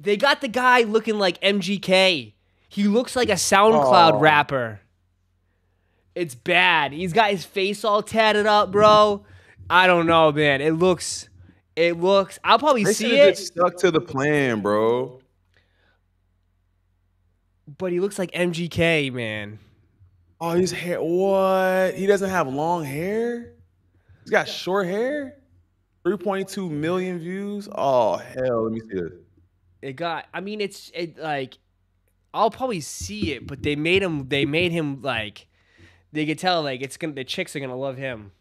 They got the guy looking like MGK. He looks like a SoundCloud rapper. It's bad. He's got his face all tatted up, bro. I don't know, man. It looks. I'll probably see it. Just stuck to the plan, bro. But he looks like MGK, man. Oh, his hair. What? He doesn't have long hair. He's got short hair. 3.2 million views. Oh hell, let me see it. It got. I mean, like. I'll probably see it, but they made him like. They could tell like it's gonna. The chicks are gonna love him.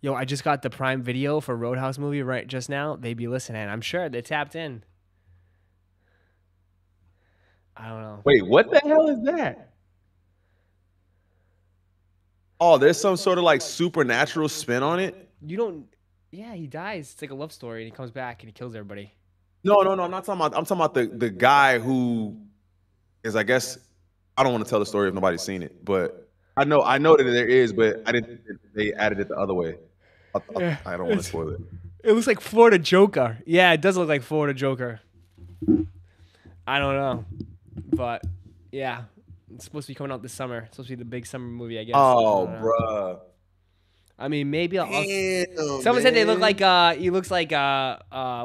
Yo, I just got the Prime Video for Roadhouse movie right just now. They be listening. I'm sure they tapped in. I don't know. Wait, what the hell is that? Oh, there's some sort of like supernatural spin on it? You don't... Yeah, he dies. It's like a love story and he comes back and he kills everybody. No. I'm talking about the guy who is, I guess... I don't want to tell the story if nobody's seen it, but I know that there is, but I didn't... They added it the other way. I don't want to spoil it. It looks like Florida Joker. Yeah, it does look like Florida Joker. I don't know. But, yeah. It's supposed to be coming out this summer. It's supposed to be the big summer movie, I guess. Oh, bruh. I mean, maybe I'll... Damn, someone said they look like... he looks like...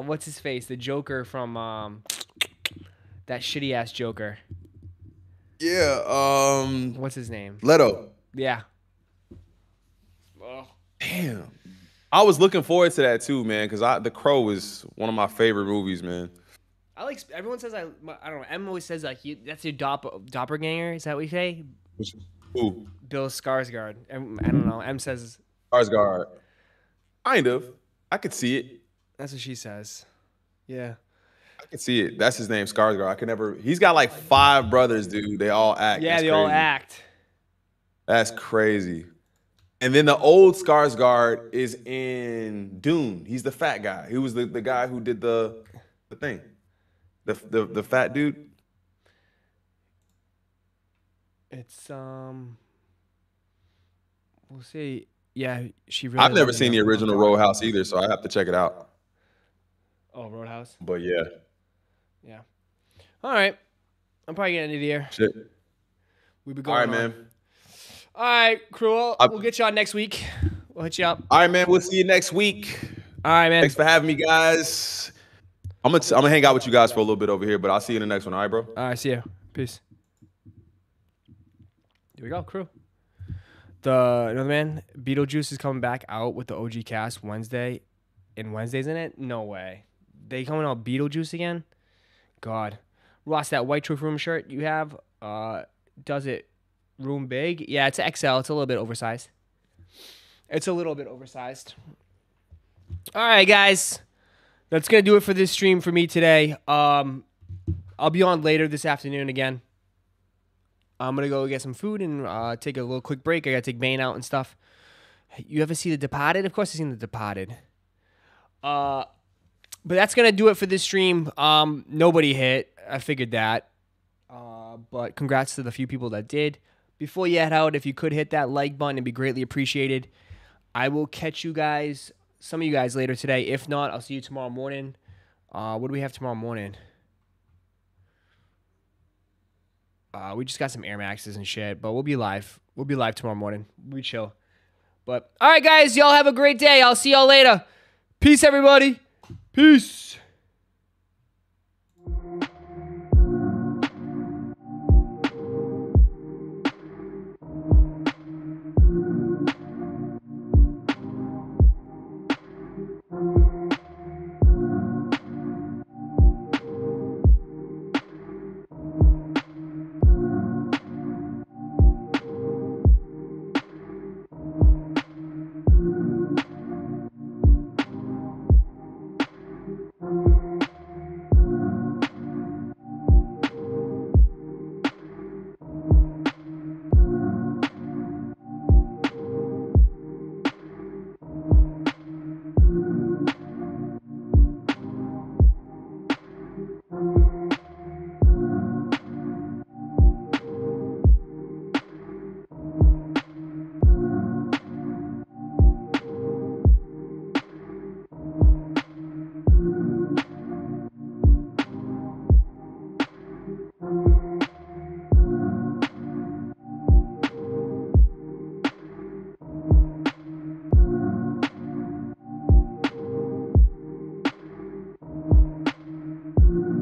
what's his face? The Joker from... that shitty-ass Joker. Yeah, what's his name? Leto. Yeah. Oh. Damn, I was looking forward to that too, man. Because The Crow is one of my favorite movies, man. I like. Everyone says I don't know. Em always says like that's your doppelganger. Is that what you say? Who? Bill Skarsgård. I don't know. M says Skarsgård. Kind of. I could see it. That's what she says. Yeah. I could see it. That's his name, Skarsgård. I could never. He's got like 5 brothers, dude. They all act. Yeah, they all act. That's crazy. And then the old Skarsgård is in Dune. He's the fat guy. He was the guy who did the thing. The fat dude. It's we'll see. Yeah, she really. I've never seen the original Roadhouse either, so I have to check it out. Oh, Roadhouse. But yeah. Yeah. All right. I'm probably getting into the air. Shit. We'll be going. All right, man. All right, Cruel. We'll get you on next week. We'll hit you up. All right, man. We'll see you next week. All right, man. Thanks for having me, guys. I'm gonna hang out with you guys for a little bit over here, but I'll see you in the next one. All right, bro. All right, see you. Peace. Here we go, crew. Another man, Beetlejuice is coming back out with the OG cast Wednesday, and Wednesday's in it. No way. They coming out Beetlejuice again? God, Ross, that white Truth Room shirt you have, does it room big? Yeah, it's XL. It's a little bit oversized. All right, guys. That's going to do it for this stream for me today. I'll be on later this afternoon again. I'm going to go get some food and take a little quick break. I got to take Bane out and stuff. You ever see The Departed? Of course I've seen The Departed. But that's going to do it for this stream. Nobody hit. I figured that. But congrats to the few people that did. Before you head out, if you could hit that like button, it'd be greatly appreciated. I will catch you guys... some of you guys later today. If not, I'll see you tomorrow morning. What do we have tomorrow morning? We just got some Air Maxes and shit, but we'll be live. We'll be live tomorrow morning. We'll be chill. But all right, guys, y'all have a great day. I'll see y'all later. Peace, everybody. Peace.